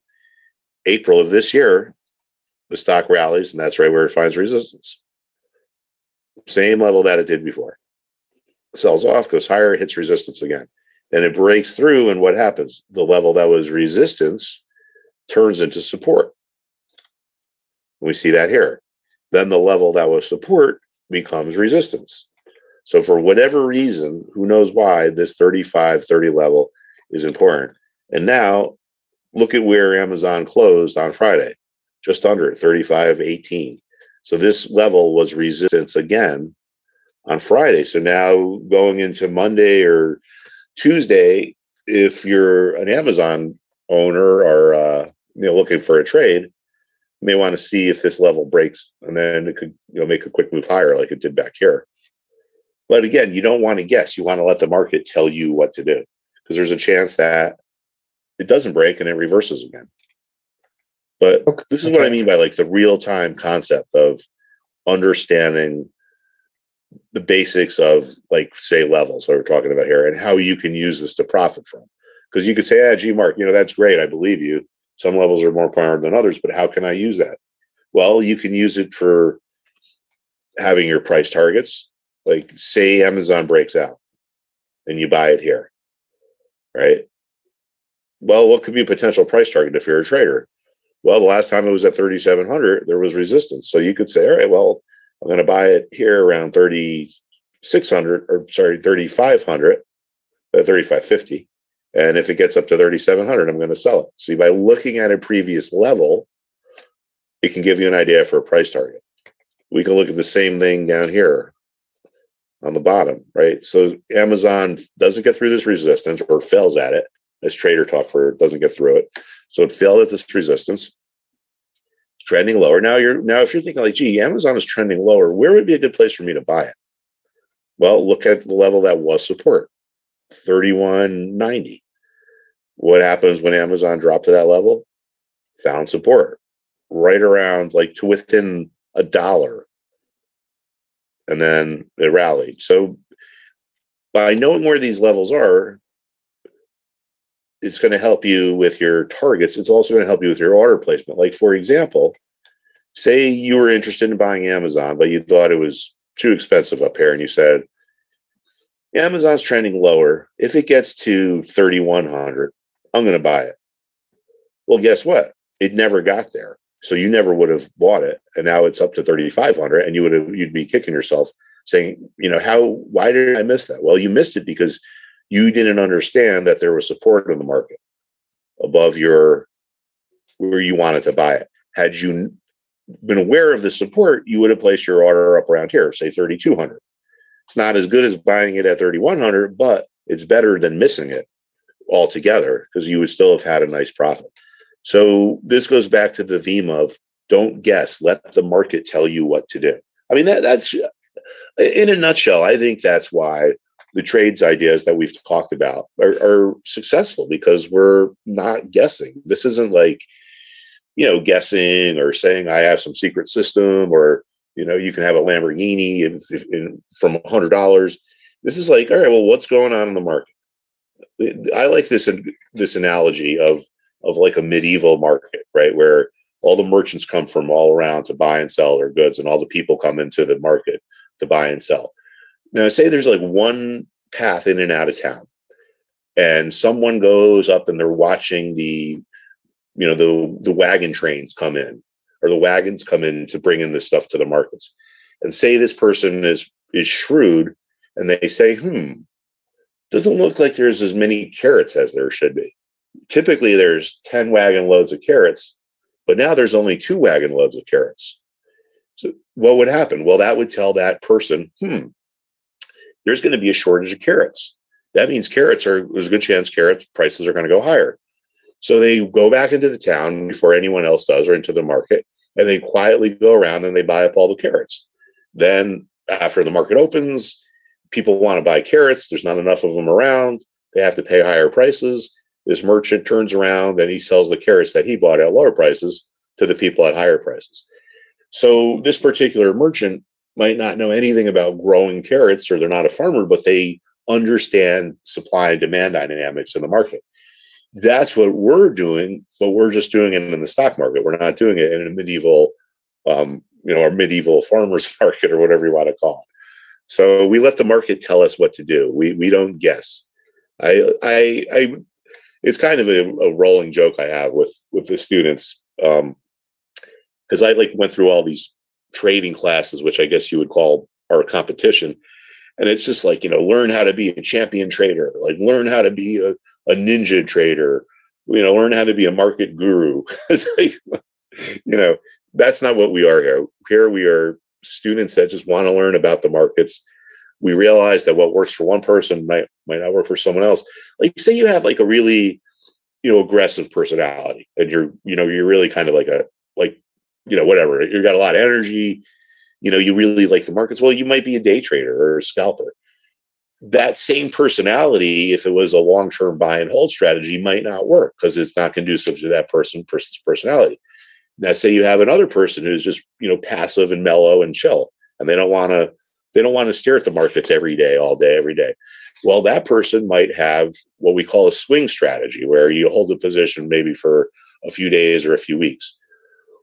April of this year. The stock rallies, and that's right where it finds resistance. Same level that it did before. Sells off, goes higher, hits resistance again. Then it breaks through, and what happens? The level that was resistance turns into support. We see that here. Then the level that was support becomes resistance. So for whatever reason, who knows why, this thirty-five thirty level is important. And now look at where Amazon closed on Friday, just under thirty-five eighteen. So this level was resistance again on Friday. So now going into Monday or Tuesday, if you're an Amazon owner or uh, you know, looking for a trade, you may want to see if this level breaks, and then it could, you know, make a quick move higher like it did back here. But again, you don't want to guess. You want to let the market tell you what to do, because there's a chance that it doesn't break and it reverses again. But okay. this is what I mean by like the real-time concept of understanding the basics of, like, say, levels that we're talking about here, and how you can use this to profit from. Because you could say, ah, gee, Mark, you know, that's great. I believe you. Some levels are more important than others, but how can I use that? Well, you can use it for having your price targets. Like, say Amazon breaks out and you buy it here, right? Well, what could be a potential price target if you're a trader? Well, the last time it was at thirty-seven hundred, there was resistance. So you could say, all right, well, I'm going to buy it here around thirty-six hundred, or sorry, thirty-five hundred, thirty-five fifty. And if it gets up to thirty-seven hundred, I'm going to sell it. So by looking at a previous level, it can give you an idea for a price target. We can look at the same thing down here on the bottom, right? So Amazon doesn't get through this resistance, or fails at it. This trader talk for it doesn't get through it. So it failed at this resistance, it's trending lower. Now you're now if you're thinking like, gee, Amazon is trending lower, where would be a good place for me to buy it? Well, look at the level that was support, thirty-one ninety. What happens when Amazon dropped to that level? Found support right around, like, to within a dollar. And then it rallied. So by knowing where these levels are, it's going to help you with your targets. It's also going to help you with your order placement. Like, for example, say you were interested in buying Amazon, but you thought it was too expensive up here. And you said, Amazon's trending lower. If it gets to thirty-one hundred, I'm going to buy it. Well, guess what? It never got there. So you never would have bought it. And now it's up to thirty-five hundred, and you would have, you'd be kicking yourself saying, you know, how, why did I miss that? Well, you missed it because you didn't understand that there was support in the market above your, where you wanted to buy it. Had you been aware of the support, you would have placed your order up around here, say thirty-two hundred. It's not as good as buying it at thirty-one hundred, but it's better than missing it altogether, because you would still have had a nice profit. So this goes back to the theme of don't guess, let the market tell you what to do. I mean, that, that's, in a nutshell, I think that's why the trades ideas that we've talked about are, are successful, because we're not guessing. This isn't like, you know, guessing or saying I have some secret system, or, you know, you can have a Lamborghini if, if, in, from one hundred dollars. This is like, all right, well, what's going on in the market? I like this this analogy of of like a medieval market, right, where all the merchants come from all around to buy and sell their goods, and all the people come into the market to buy and sell. Now, say there's like one path in and out of town, and someone goes up and they're watching the, you know, the the wagon trains come in, or the wagons come in to bring in this stuff to the markets. And say this person is is shrewd, and they say, hmm, doesn't look like there's as many carrots as there should be. Typically, there's ten wagon loads of carrots, but now there's only two wagon loads of carrots. So what would happen? Well, that would tell that person, hmm, there's going to be a shortage of carrots. That means carrots are, there's a good chance carrots prices are going to go higher. So they go back into the town before anyone else does, or into the market, and they quietly go around and they buy up all the carrots. Then after the market opens, people want to buy carrots. There's not enough of them around. They have to pay higher prices. This merchant turns around and he sells the carrots that he bought at lower prices to the people at higher prices. So this particular merchant might not know anything about growing carrots, or they're not a farmer, but they understand supply and demand dynamics in the market. That's what we're doing, but we're just doing it in the stock market. We're not doing it in a medieval, um, you know, our medieval farmers market, or whatever you want to call it. So we let the market tell us what to do. We we don't guess. I I, I it's kind of a, a rolling joke I have with with the students, um, because I like went through all these trading classes, which I guess you would call our competition, and it's just like, you know, learn how to be a champion trader, like learn how to be a, a ninja trader, you know, learn how to be a market guru. Like, you know, that's not what we are here. Here we are students that just want to learn about the markets. We realize that what works for one person might might not work for someone else. Like, say you have like a really, you know, aggressive personality, and you're, you know, you're really kind of like a, like, you know, whatever, you've got a lot of energy, you know, you really like the markets. Well, you might be a day trader or a scalper. That same personality, if it was a long-term buy and hold strategy, might not work because it's not conducive to that person person's personality. Now, say you have another person who's just, you know, passive and mellow and chill, and they don't want to, they don't want to stare at the markets every day, all day, every day. Well, that person might have what we call a swing strategy, where you hold a position maybe for a few days or a few weeks.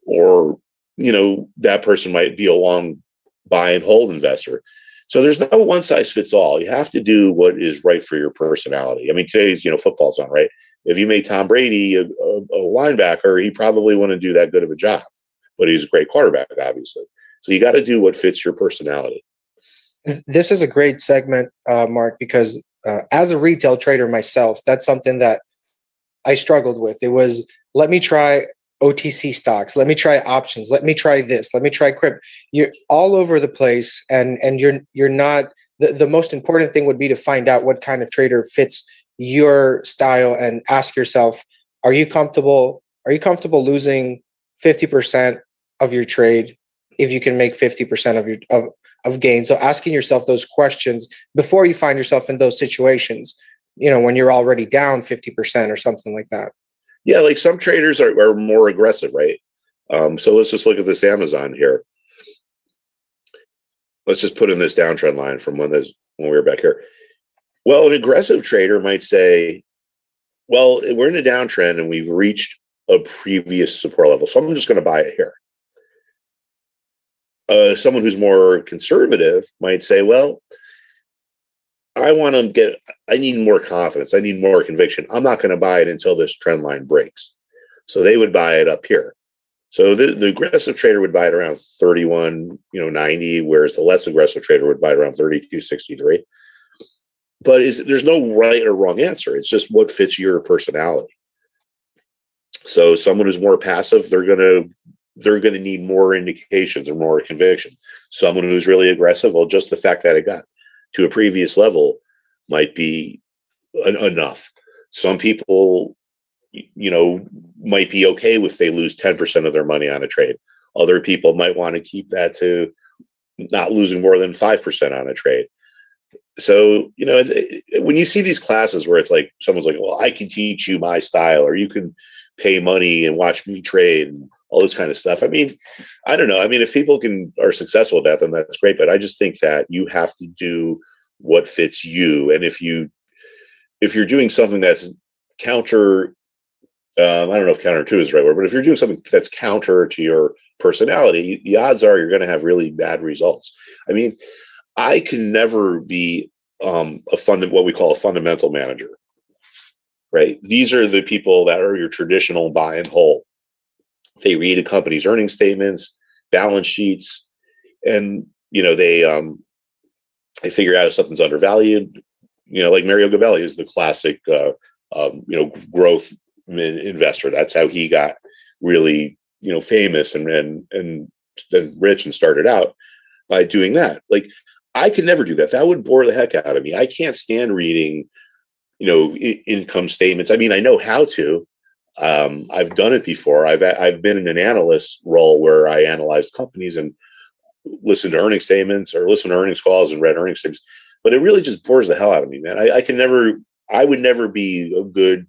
Or, you know, that person might be a long buy and hold investor. So there's no one size fits all. You have to do what is right for your personality. I mean, today's, you know, football's on, right? If you made Tom Brady a, a, a linebacker, he probably wouldn't do that good of a job, but he's a great quarterback, obviously. So you got to do what fits your personality. This is a great segment, uh, Mark, because uh, as a retail trader myself, that's something that I struggled with. It was, let me try O T C stocks. Let me try options. Let me try this. Let me try crypto. You're all over the place, and and you're you're not. The, the most important thing would be to find out what kind of trader fits your style, and ask yourself, are you comfortable? Are you comfortable losing fifty percent of your trade if you can make fifty percent of your of of gain? So asking yourself those questions before you find yourself in those situations, you know, when you're already down fifty percent or something like that. Yeah, like some traders are, are more aggressive, right? Um, so let's just look at this Amazon here. Let's just put in this downtrend line from when this when we were back here. Well, an aggressive trader might say, well, we're in a downtrend and we've reached a previous support level, so I'm just going to buy it here. Uh, someone who's more conservative might say, well, I want to get, I need more confidence. I need more conviction. I'm not going to buy it until this trend line breaks. So they would buy it up here. So the, the aggressive trader would buy it around thirty-one, you know, ninety, whereas the less aggressive trader would buy it around thirty-two sixty-three. But is, there's no right or wrong answer. It's just what fits your personality. So someone who's more passive, they're going to they're going to need more indications or more conviction. Someone who's really aggressive, well, just the fact that it got to a previous level might be en- enough. Some people, you know, might be okay if they lose ten percent of their money on a trade. Other people might want to keep that to not losing more than five percent on a trade. So, you know, when you see these classes where it's like, someone's like, well, I can teach you my style, or you can pay money and watch me trade and all this kind of stuff. I mean, I don't know. I mean, if people can are successful at that, then that's great. But I just think that you have to do what fits you. And if you if you're doing something that's counter, um, I don't know if counter two is the right word, but if you're doing something that's counter to your personality, the odds are you're going to have really bad results. I mean, I can never be um, a fund what we call a fundamental manager, right? These are the people that are your traditional buy and hold. They read a company's earnings statements, balance sheets, and you know they um, they figure out if something's undervalued. You know, like Mario Gabelli is the classic uh, um, you know growth investor. That's how he got really you know famous and and and, and rich and started out by doing that. Like, I could never do that. That would bore the heck out of me. I can't stand reading you know I- income statements. I mean, I know how to. Um, I've done it before. I've I've been in an analyst role where I analyzed companies and listened to earnings statements or listened to earnings calls and read earnings statements. But it really just bores the hell out of me, man. I, I can never. I would never be a good.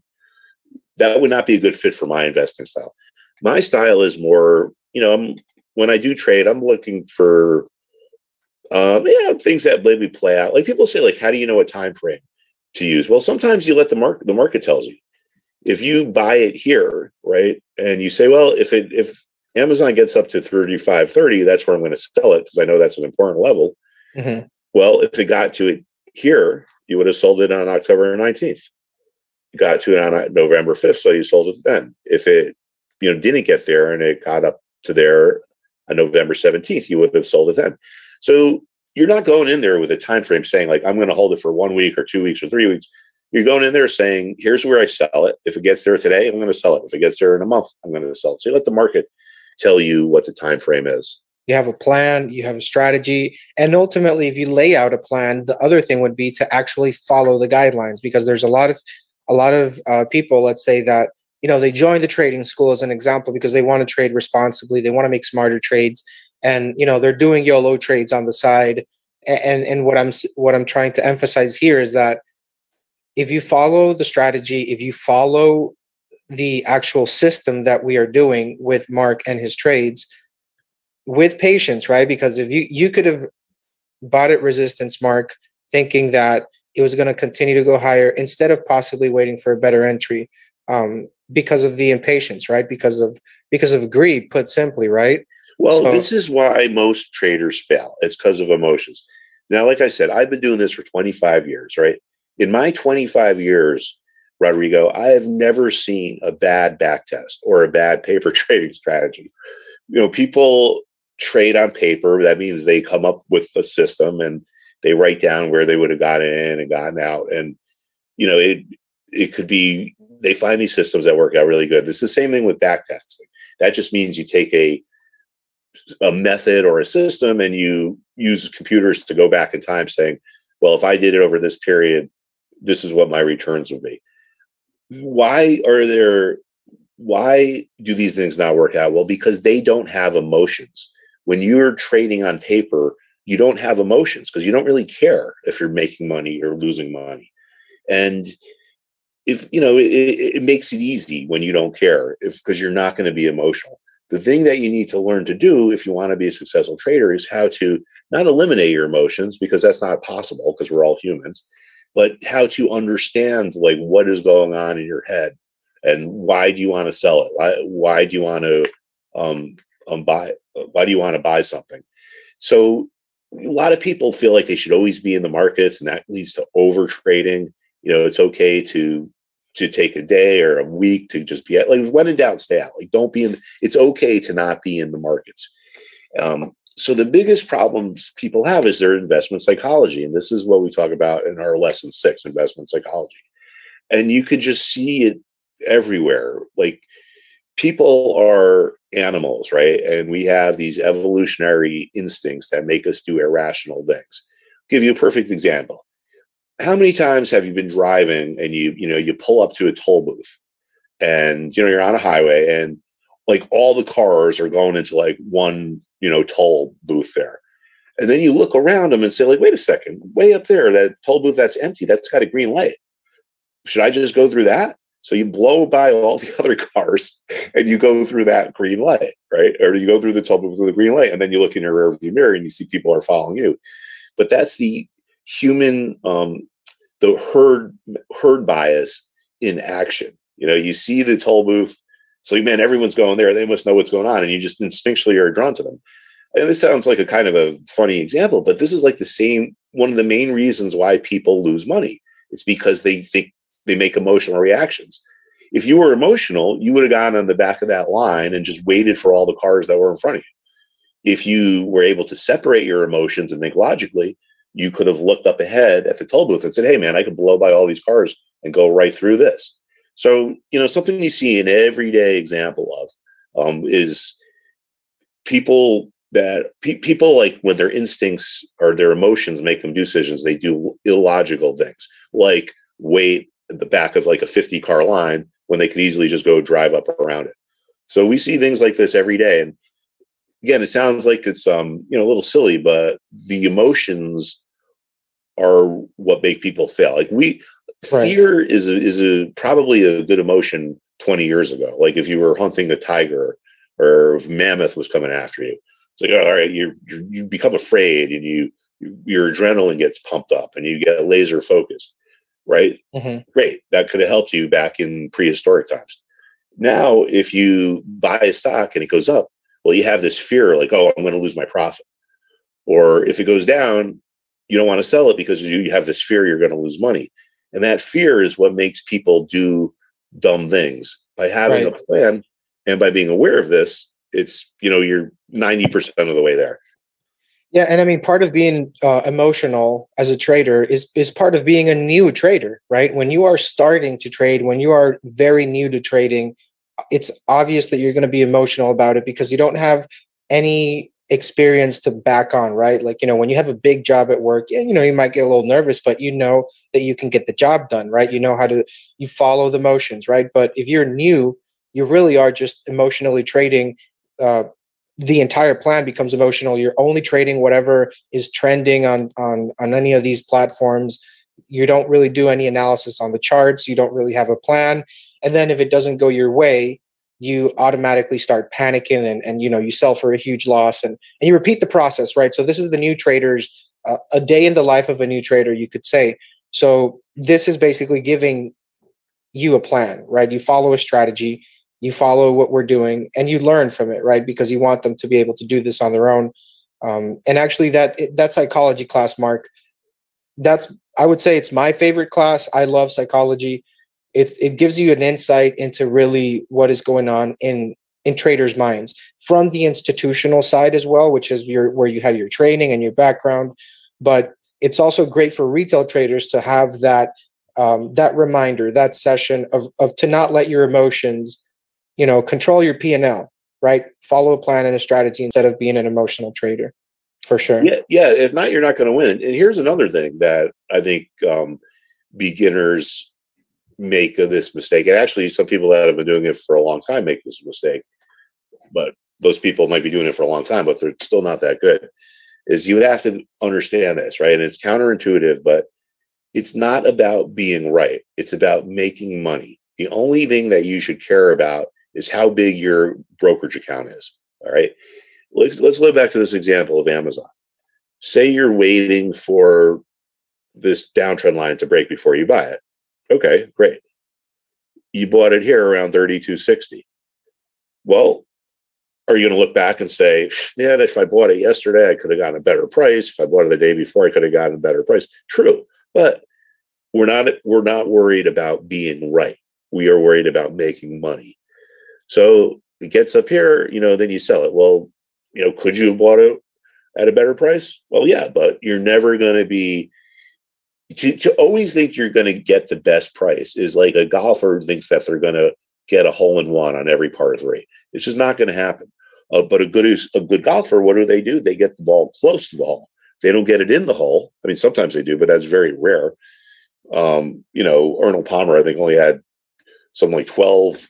That would not be a good fit for my investing style. My style is more, you know, I'm, when I do trade, I'm looking for, um, you know, things that maybe play out. Like people say, like, how do you know what time frame to use? Well, sometimes you let the market. The market tells you. If you buy it here, right, and you say, well, if it if Amazon gets up to thirty-five thirty, that's where I'm going to sell it because I know that's an important level. Mm-hmm. Well, if it got to it here, you would have sold it on October nineteenth. It got to it on November fifth, so you sold it then. If it you know didn't get there and it got up to there on November seventeenth, you would have sold it then. So you're not going in there with a time frame saying, like, I'm going to hold it for one week or two weeks or three weeks. You're going in there saying, here's where I sell it. If it gets there today, I'm going to sell it. If it gets there in a month, I'm going to sell it. So you let the market tell you what the time frame is. You have a plan, you have a strategy. And ultimately, if you lay out a plan, the other thing would be to actually follow the guidelines, because there's a lot of a lot of uh, people, let's say, that you know they join the trading school as an example because they want to trade responsibly. They want to make smarter trades. And you know they're doing YOLO trades on the side. And, and what I'm what I'm trying to emphasize here is that if you follow the strategy, if you follow the actual system that we are doing with Mark and his trades, with patience, right? Because if you, you could have bought at resistance, Mark, thinking that it was going to continue to go higher instead of possibly waiting for a better entry um, because of the impatience, right? Because of because of greed, put simply, right? Well, so, this is why most traders fail. It's because of emotions. Now, like I said, I've been doing this for twenty-five years, right? In my twenty-five years, Rodrigo, I have never seen a bad back test or a bad paper trading strategy. You know, people trade on paper. That means they come up with a system and they write down where they would have gotten in and gotten out. And, you know, it it could be they find these systems that work out really good. It's the same thing with back testing. That just means you take a a method or a system and you use computers to go back in time saying, well, if I did it over this period, this is what my returns would be. Why are there, why do these things not work out? Well, because they don't have emotions. When you're trading on paper, you don't have emotions because you don't really care if you're making money or losing money. And if, you know, it, it makes it easy when you don't care if, because you're not going to be emotional. The thing that you need to learn to do if you want to be a successful trader is how to not eliminate your emotions, because that's not possible because we're all humans, but how to understand like what is going on in your head and why do you want to sell it? Why, why do you want to um, um, buy? Why do you want to buy something? So a lot of people feel like they should always be in the markets, and that leads to over trading. You know, it's okay to to take a day or a week to just be at, like, when in doubt, stay out. Like, don't be in. It's okay to not be in the markets. Um, So the biggest problems people have is their investment psychology. And this is what we talk about in our lesson six, investment psychology. And you could just see it everywhere. Like, people are animals, right? And we have these evolutionary instincts that make us do irrational things. I'll give you a perfect example. How many times have you been driving and you, you know, you pull up to a toll booth and, you know, you're on a highway and like all the cars are going into like one, you know, toll booth there. And then you look around them and say, like, wait a second, way up there, that toll booth that's empty, that's got a green light. Should I just go through that? So you blow by all the other cars and you go through that green light, right? Or you go through the toll booth with a green light, and then you look in your rearview mirror and you see people are following you. But that's the human, um, the herd herd bias in action. You know, you see the toll booth, so you, man, everyone's going there. They must know what's going on, and you just instinctually are drawn to them. And this sounds like a kind of a funny example, but this is like the same, one of the main reasons why people lose money. It's because they think they make emotional reactions. If you were emotional, you would have gone on the back of that line and just waited for all the cars that were in front of you. If you were able to separate your emotions and think logically, you could have looked up ahead at the toll booth and said, hey, man, I could blow by all these cars and go right through this. So, you know, something you see an everyday example of um, is people that pe- people like when their instincts or their emotions make them do decisions, they do illogical things like wait at the back of like a fifty car line when they could easily just go drive up around it. So we see things like this every day. And again, it sounds like it's, um, you know, a little silly, but the emotions are what make people fail. Like we, right. Fear is a, is a, probably a good emotion twenty years ago. Like if you were hunting a tiger or if mammoth was coming after you, it's like, oh, all right, you you become afraid and you, your adrenaline gets pumped up and you get laser focused, right? Mm-hmm. Great. That could have helped you back in prehistoric times. Now, if you buy a stock and it goes up, well, you have this fear like, oh, I'm going to lose my profit. Or if it goes down, you don't want to sell it because you have this fear you're going to lose money. And that fear is what makes people do dumb things. By having right. a plan and by being aware of this, it's, you know, you're ninety percent of the way there. Yeah. And I mean, part of being uh, emotional as a trader is, is part of being a new trader, right? When you are starting to trade, when you are very new to trading, it's obvious that you're going to be emotional about it because you don't have any experience to back on, right? Like, you know, when you have a big job at work, yeah, you know, you might get a little nervous, but you know that you can get the job done, right? You know how to, you follow the motions, right? But if you're new, you really are just emotionally trading. Uh, the entire plan becomes emotional. You're only trading whatever is trending on, on, on any of these platforms. You don't really do any analysis on the charts. You don't really have a plan. And then if it doesn't go your way, you automatically start panicking and, and you know, you sell for a huge loss and, and you repeat the process, right? So this is the new traders, uh, a day in the life of a new trader, you could say. So this is basically giving you a plan, right? You follow a strategy, you follow what we're doing and you learn from it, right? Because you want them to be able to do this on their own. Um, and actually that, that psychology class, Mark, that's, I would say it's my favorite class. I love psychology. It's, it gives you an insight into really what is going on in, in traders' minds from the institutional side as well, which is your, where you have your training and your background. But it's also great for retail traders to have that um, that reminder, that session of, of to not let your emotions, you know, control your P and L, right? Follow a plan and a strategy instead of being an emotional trader, for sure. Yeah, yeah. If not, you're not going to win. And here's another thing that I think um, beginners make of this mistake, and actually some people that have been doing it for a long time make this mistake, but those people might be doing it for a long time but they're still not that good, is you have to understand this, right? And it's counterintuitive, but it's not about being right, it's about making money. The only thing that you should care about is how big your brokerage account is. All right, let's let's look back to this example of Amazon. Say you're waiting for this downtrend line to break before you buy it. Okay, great. You bought it here around thirty-two sixty. Well, are you going to look back and say, man, if I bought it yesterday, I could have gotten a better price. If I bought it the day before, I could have gotten a better price. True, but we're not we're not worried about being right. We are worried about making money. So it gets up here, you know, then you sell it. Well, you know, could you have bought it at a better price? Well, yeah, but you're never going to be. To, to always think you're going to get the best price is like a golfer thinks that they're going to get a hole in one on every par three. It's just not going to happen. Uh, but a good a good golfer, what do they do? They get the ball close to the hole. They don't get it in the hole. I mean, sometimes they do, but that's very rare. Um, you know, Arnold Palmer, I think, only had something like twelve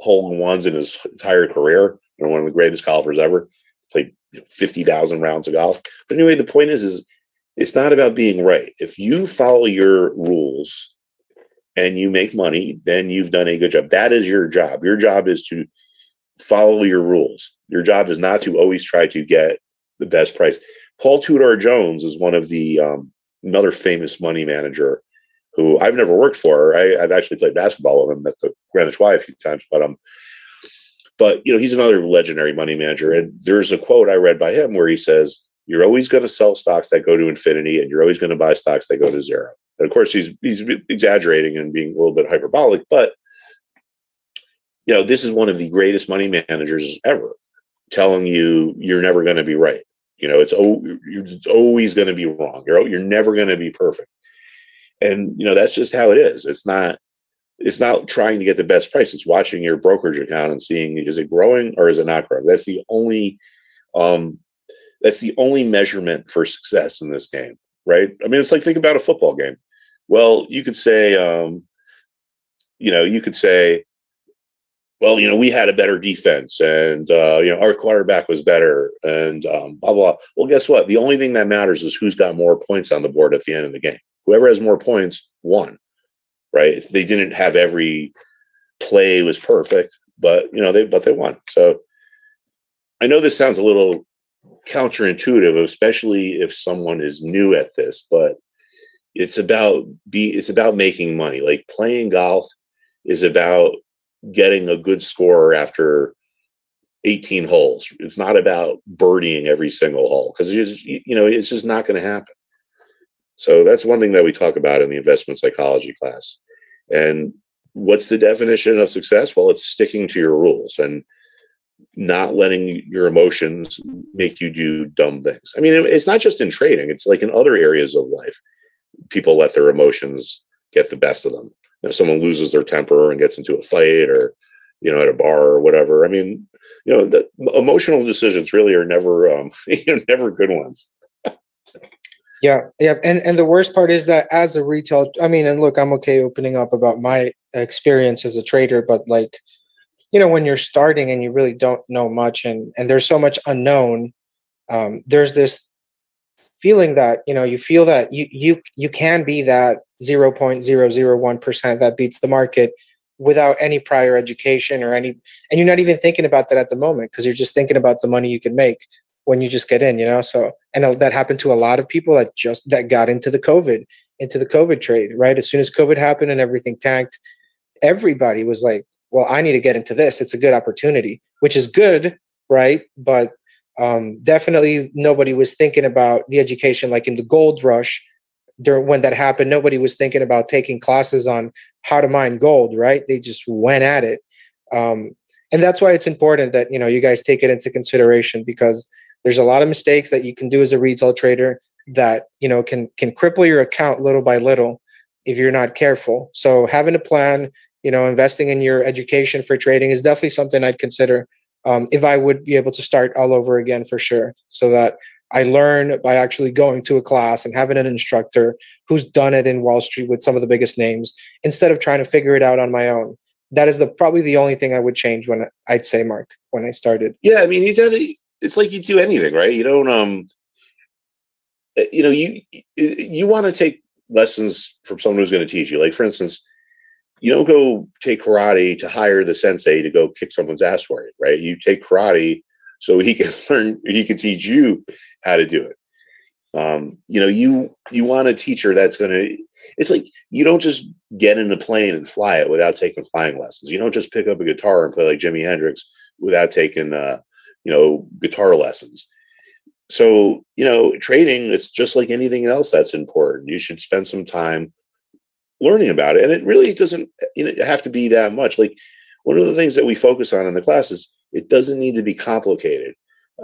hole in ones in his entire career. You know, one of the greatest golfers ever. Played you know, fifty thousand rounds of golf. But anyway, the point is, is it's not about being right. If you follow your rules and you make money, then you've done a good job. That is your job. Your job is to follow your rules. Your job is not to always try to get the best price. Paul Tudor Jones is one of the um, another famous money manager who I've never worked for. I, I've actually played basketball with him at the Greenwich Y a few times, but um, but you know, he's another legendary money manager. And there's a quote I read by him where he says, "You're always going to sell stocks that go to infinity, and you're always going to buy stocks that go to zero." And of course, he's he's exaggerating and being a little bit hyperbolic, but you know, this is one of the greatest money managers ever, telling you you're never going to be right. You know, it's, it's always going to be wrong. You're you're never going to be perfect. And, you know, that's just how it is. It's not, it's not trying to get the best price. It's watching your brokerage account and seeing, is it growing or is it not growing? That's the only, um, that's the only measurement for success in this game, right? I mean, it's like, think about a football game. Well, you could say, um, you know, you could say, well, you know, we had a better defense and, uh, you know, our quarterback was better and um, blah, blah. Well, guess what? The only thing that matters is who's got more points on the board at the end of the game. Whoever has more points won, right? If they didn't have every play was perfect, but, you know, they, but they won. So I know this sounds a little counterintuitive, especially if someone is new at this, but it's about be, it's about making money. Like playing golf is about getting a good score after eighteen holes. It's not about birdieing every single hole, because you know it's just not going to happen. So that's one thing that we talk about in the investment psychology class. And what's the definition of success? Well, it's sticking to your rules and not letting your emotions make you do dumb things. I mean, it's not just in trading. It's like in other areas of life, people let their emotions get the best of them. You know, someone loses their temper and gets into a fight or, you know, at a bar or whatever. I mean, you know, the emotional decisions really are never, um, you know, never good ones. Yeah. Yeah. And, and the worst part is that as a retail, I mean, and look, I'm okay opening up about my experience as a trader, but like, you know, when you're starting and you really don't know much and, and there's so much unknown, um, there's this feeling that, you know, you feel that you, you, you can be that zero point zero zero one percent that beats the market without any prior education or any, and you're not even thinking about that at the moment, because you're just thinking about the money you can make when you just get in, you know? So, and that happened to a lot of people that just, that got into the COVID, into the COVID trade, right? As soon as COVID happened and everything tanked, everybody was like, well, I need to get into this. It's a good opportunity, which is good, right? But um, definitely nobody was thinking about the education, like in the gold rush. During, when that happened, nobody was thinking about taking classes on how to mine gold, right? They just went at it. Um, and that's why it's important that, you know, you guys take it into consideration, because there's a lot of mistakes that you can do as a retail trader that, you know, can, can cripple your account little by little if you're not careful. So having a plan, you know, investing in your education for trading is definitely something I'd consider um, if I would be able to start all over again, for sure. So that I learn by actually going to a class and having an instructor who's done it in Wall Street with some of the biggest names, instead of trying to figure it out on my own. That is the probably the only thing I would change when I'd say, Mark, when I started. Yeah, I mean, you got to, it's like you do anything, right? You don't, um, you know, you you want to take lessons from someone who's going to teach you. Like, for instance, you don't go take karate to hire the sensei to go kick someone's ass for it, right? You take karate so he can learn, he can teach you how to do it. Um, you know, you, you want a teacher that's going to, it's like, you don't just get in a plane and fly it without taking flying lessons. You don't just pick up a guitar and play like Jimi Hendrix without taking, uh, you know, guitar lessons. So, you know, trading, it's just like anything else that's important. You should spend some time learning about it. And it really doesn't, you know, have to be that much. Like, one of the things that we focus on in the class is, it doesn't need to be complicated.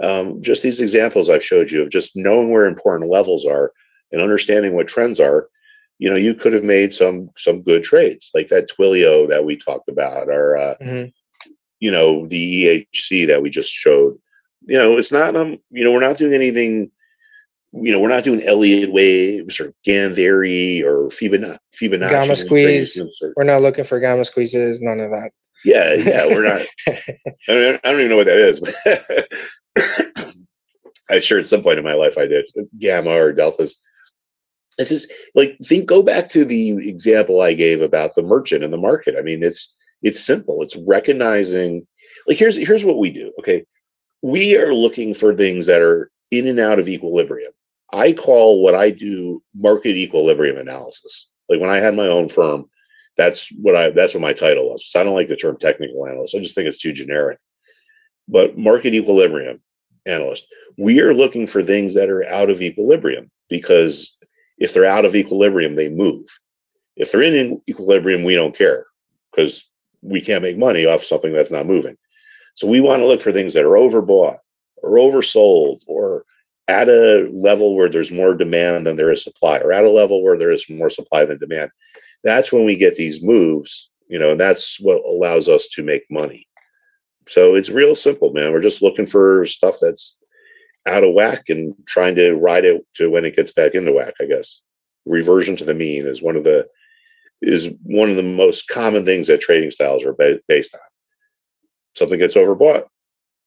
Um, just these examples I've showed you of just knowing where important levels are and understanding what trends are, you know, you could have made some some good trades, like that Twilio that we talked about, or, uh, mm-hmm. you know, the E H C that we just showed. You know, it's not, um, you know, we're not doing anything, you know, we're not doing Elliott waves or Gandhari or Fibonacci. Fibonacci gamma squeeze. Or, we're not looking for gamma squeezes, none of that. Yeah, yeah, we're not. I mean, I don't even know what that is. But I'm sure at some point in my life I did gamma or deltas. It's just like, think, go back to the example I gave about the merchant and the market. I mean, it's it's simple. It's recognizing. Like, here's here's what we do. Okay, we are looking for things that are in and out of equilibrium. I call what I do market equilibrium analysis. Like when I had my own firm, that's what I that's what my title was. So I don't like the term technical analyst. I just think it's too generic. But market equilibrium analyst, we are looking for things that are out of equilibrium, because if they're out of equilibrium, they move. If they're in equilibrium, we don't care, because we can't make money off something that's not moving. So we want to look for things that are overbought or oversold, or at a level where there's more demand than there is supply, or at a level where there is more supply than demand. That's when we get these moves, you know, and that's what allows us to make money. So it's real simple, man. We're just looking for stuff that's out of whack and trying to ride it to when it gets back into whack, I guess. Reversion to the mean is one of the is one of the most common things that trading styles are ba- based on. Something gets overbought,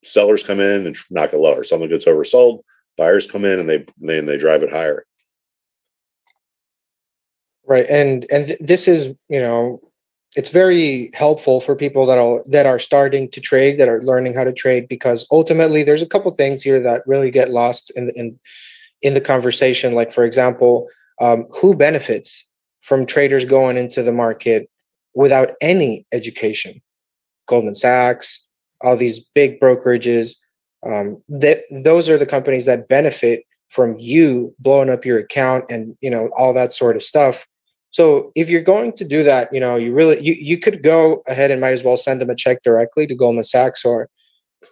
sellers come in and knock it lower. Something gets oversold, buyers come in and they then they drive it higher. Right, and and th- this is, you know, it's very helpful for people that are that are starting to trade, that are learning how to trade, because ultimately there's a couple things here that really get lost in in in the conversation. Like, for example, um, who benefits from traders going into the market without any education? Goldman Sachs, all these big brokerages. Um, that those are the companies that benefit from you blowing up your account and, you know, all that sort of stuff. So if you're going to do that, you know, you really, you, you could go ahead and might as well send them a check directly to Goldman Sachs, or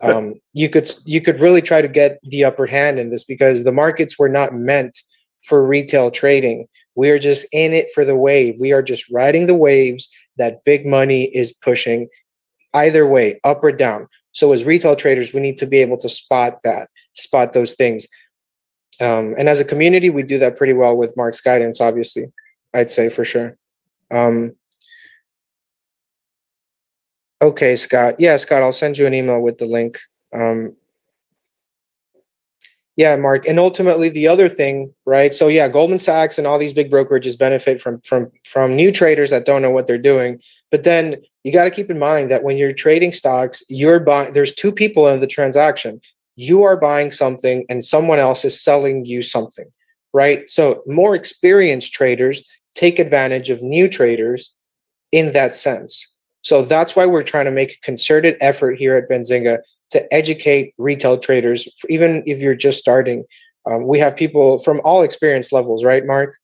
um, you could, you could really try to get the upper hand in this, because the markets were not meant for retail trading. We are just in it for the wave. We are just riding the waves that big money is pushing either way, up or down. So as retail traders, we need to be able to spot that, spot those things. Um, and as a community, we do that pretty well with Mark's guidance, obviously. I'd say for sure. Um, okay, Scott. Yeah, Scott, I'll send you an email with the link. Um, yeah, Mark. And ultimately the other thing, right? So yeah, Goldman Sachs and all these big brokerages benefit from, from, from new traders that don't know what they're doing. But then you got to keep in mind that when you're trading stocks, you're buying, there's two people in the transaction. You are buying something and someone else is selling you something. Right. So more experienced traders take advantage of new traders in that sense. So that's why we're trying to make a concerted effort here at Benzinga to educate retail traders. Even if you're just starting, um, we have people from all experience levels, right, Mark?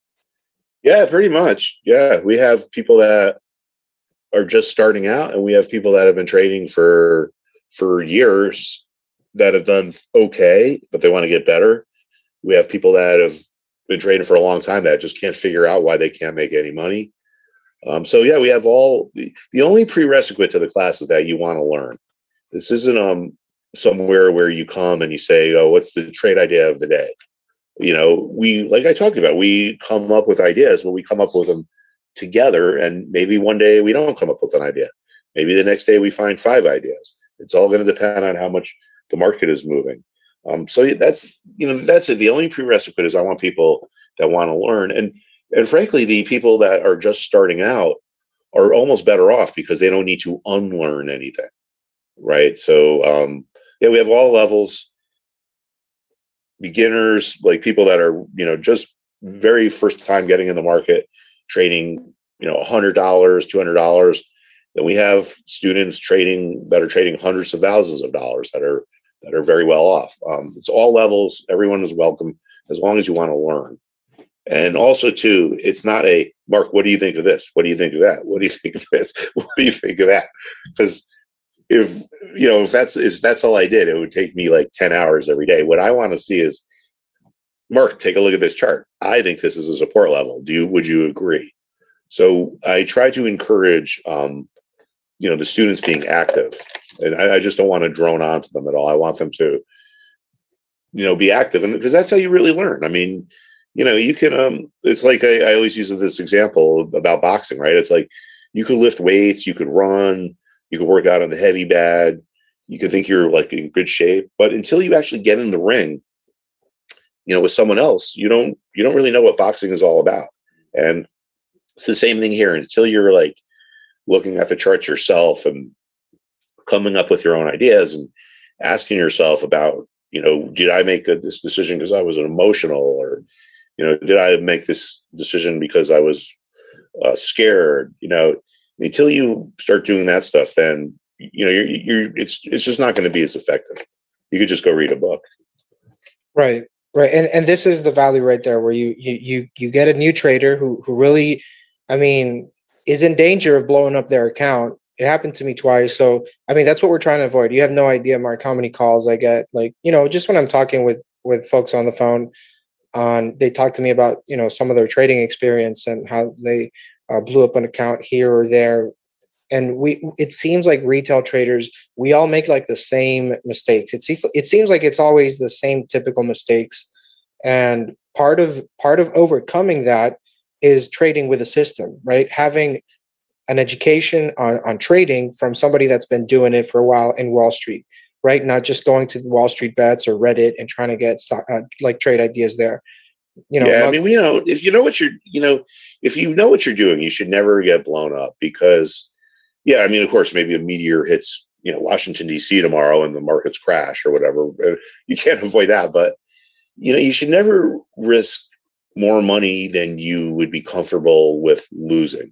Yeah, pretty much. Yeah. We have people that are just starting out, and we have people that have been trading for, for years that have done okay, but they want to get better. We have people that have been trading for a long time that just can't figure out why they can't make any money. Um, so yeah, we have all the, the only prerequisite to the class is that you want to learn. This isn't um somewhere where you come and you say, oh, what's the trade idea of the day? You know, we, like I talked about, we come up with ideas, but we come up with them together. And maybe one day we don't come up with an idea. Maybe the next day we find five ideas. It's all going to depend on how much the market is moving. Um, so that's, you know, that's it. The only prerequisite is I want people that want to learn. And, and frankly, the people that are just starting out are almost better off, because they don't need to unlearn anything. Right. So, um, yeah, we have all levels, beginners, like people that are, you know, just very first time getting in the market, trading, you know, a hundred dollars, two hundred dollars. Then we have students trading that are trading hundreds of thousands of dollars that are that are very well off. Um, it's all levels. Everyone is welcome as long as you want to learn. And also too, it's not a, Mark, what do you think of this? What do you think of that? What do you think of this? What do you think of that? Because if, you know, if that's, if that's all I did, it would take me like ten hours every day. What I want to see is, Mark, take a look at this chart. I think this is a support level. Do you, would you agree? So I try to encourage, um, you know, the students being active. And I, I just don't want to drone on to them at all. I want them to, you know, be active, and because that's how you really learn. I mean, you know, you can, um, it's like, I, I always use this example about boxing, right? It's like, you could lift weights, you could run, you could work out on the heavy bag. You could think you're like in good shape, but until you actually get in the ring, you know, with someone else, you don't, you don't really know what boxing is all about. And it's the same thing here. Until you're like looking at the charts yourself and coming up with your own ideas and asking yourself about, you know, did I make a, this decision because I was emotional, or, you know, did I make this decision because I was uh, scared? You know, until you start doing that stuff, then, you know, you're, you're it's, it's just not going to be as effective. You could just go read a book. Right. Right. And, and this is the value right there, where you, you, you, you get a new trader who, who really, I mean, is in danger of blowing up their account. It happened to me twice. So, I mean, that's what we're trying to avoid. You have no idea, Mark, how many calls I get. Like, you know, just when I'm talking with, with folks on the phone, on, they talk to me about, you know, some of their trading experience and how they uh, blew up an account here or there. And we, it seems like retail traders, we all make like the same mistakes. It seems, it seems like it's always the same typical mistakes. And part of, part of overcoming that is trading with a system, right? Having an education on, on trading from somebody that's been doing it for a while in Wall Street, right? Not just going to the Wall Street Bets or Reddit and trying to get uh, like trade ideas there. You know, yeah, I mean, you know, if you know what you're, you know, if you know what you're doing, you should never get blown up because, yeah, I mean, of course, maybe a meteor hits, you know, Washington, D C tomorrow and the markets crash or whatever. You can't avoid that, but, you know, you should never risk more money than you would be comfortable with losing.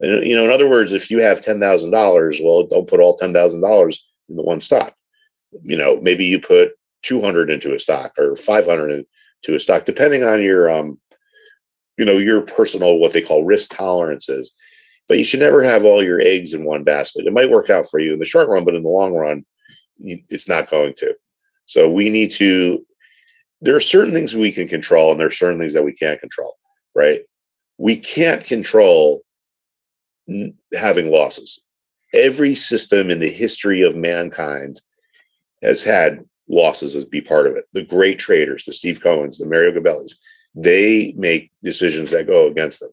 And, you know, in other words, if you have ten thousand dollars, well, don't put all ten thousand dollars in the one stock. You know, maybe you put two hundred into a stock or five hundred into a stock, depending on your, um, you know, your personal, what they call risk tolerances. But you should never have all your eggs in one basket. It might work out for you in the short run, but in the long run, you, it's not going to. So we need to, there are certain things we can control and there are certain things that we can't control, right? We can't control having losses. Every system in the history of mankind has had losses as be part of it. The great traders, the Steve Cohens, the Mario Gabellis, they make decisions that go against them.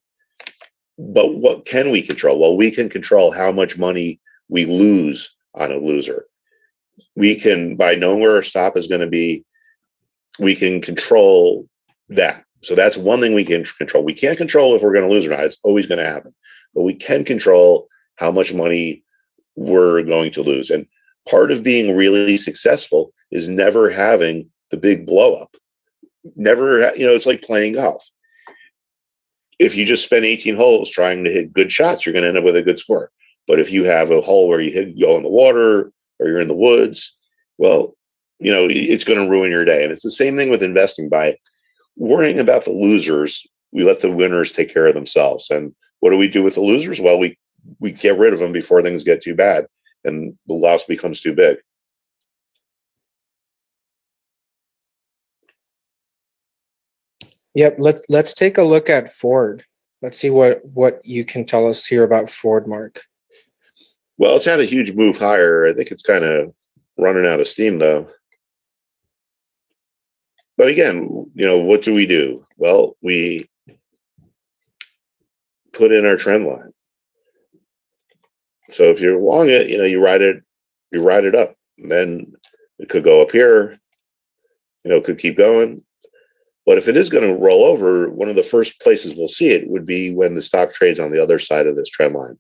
But what can we control? Well, we can control how much money we lose on a loser. We can, by knowing where our stop is going to be, we can control that. So that's one thing we can control. We can't control if we're going to lose or not. It's always going to happen. But we can control how much money we're going to lose. And part of being really successful is never having the big blow up. Never, you know, it's like playing golf. If you just spend eighteen holes trying to hit good shots, you're going to end up with a good score. But if you have a hole where you hit, you go in the water or you're in the woods, well, you know, it's going to ruin your day. And it's the same thing with investing. By worrying about the losers, we let the winners take care of themselves. And what do we do with the losers? Well, we, we get rid of them before things get too bad and the loss becomes too big. Yep. Let's, let's take a look at Ford. Let's see what, what you can tell us here about Ford, Mark. Well, it's had a huge move higher. I think it's kind of running out of steam though. But again, you know, what do we do? Well, we put in our trend line. So if you're long it, you know, you ride it, you ride it up, and then it could go up here, you know, it could keep going. But if it is going to roll over, one of the first places we'll see it would be when the stock trades on the other side of this trend line.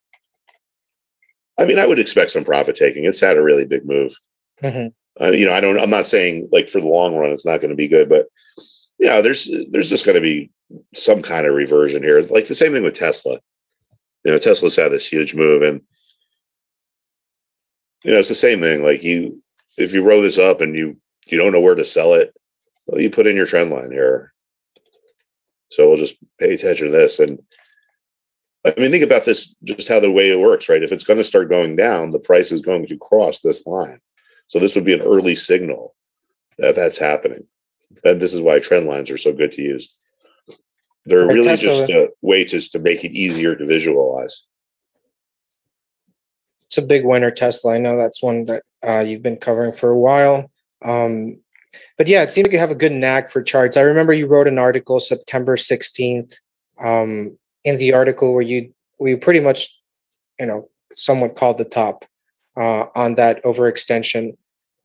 I mean, I would expect some profit taking. It's had a really big move. Mm-hmm. uh, you know, I don't, I'm not saying like for the long run, it's not going to be good, but you know, there's, there's just going to be some kind of reversion here. Like the same thing with Tesla, you know, Tesla's had this huge move and, you know, it's the same thing. Like you, if you roll this up and you, you don't know where to sell it, well, you put in your trend line here. So we'll just pay attention to this. And I mean, think about this, just how the way it works, right? If it's going to start going down, the price is going to cross this line. So this would be an early signal that that's happening. And this is why trend lines are so good to use. They're really Tesla, just a way just to make it easier to visualize. It's a big winner, Tesla. I know that's one that uh, you've been covering for a while. Um, But yeah, it seems like you have a good knack for charts. I remember you wrote an article September sixteenth um, in the article where you we pretty much, you know, somewhat called the top uh, on that overextension.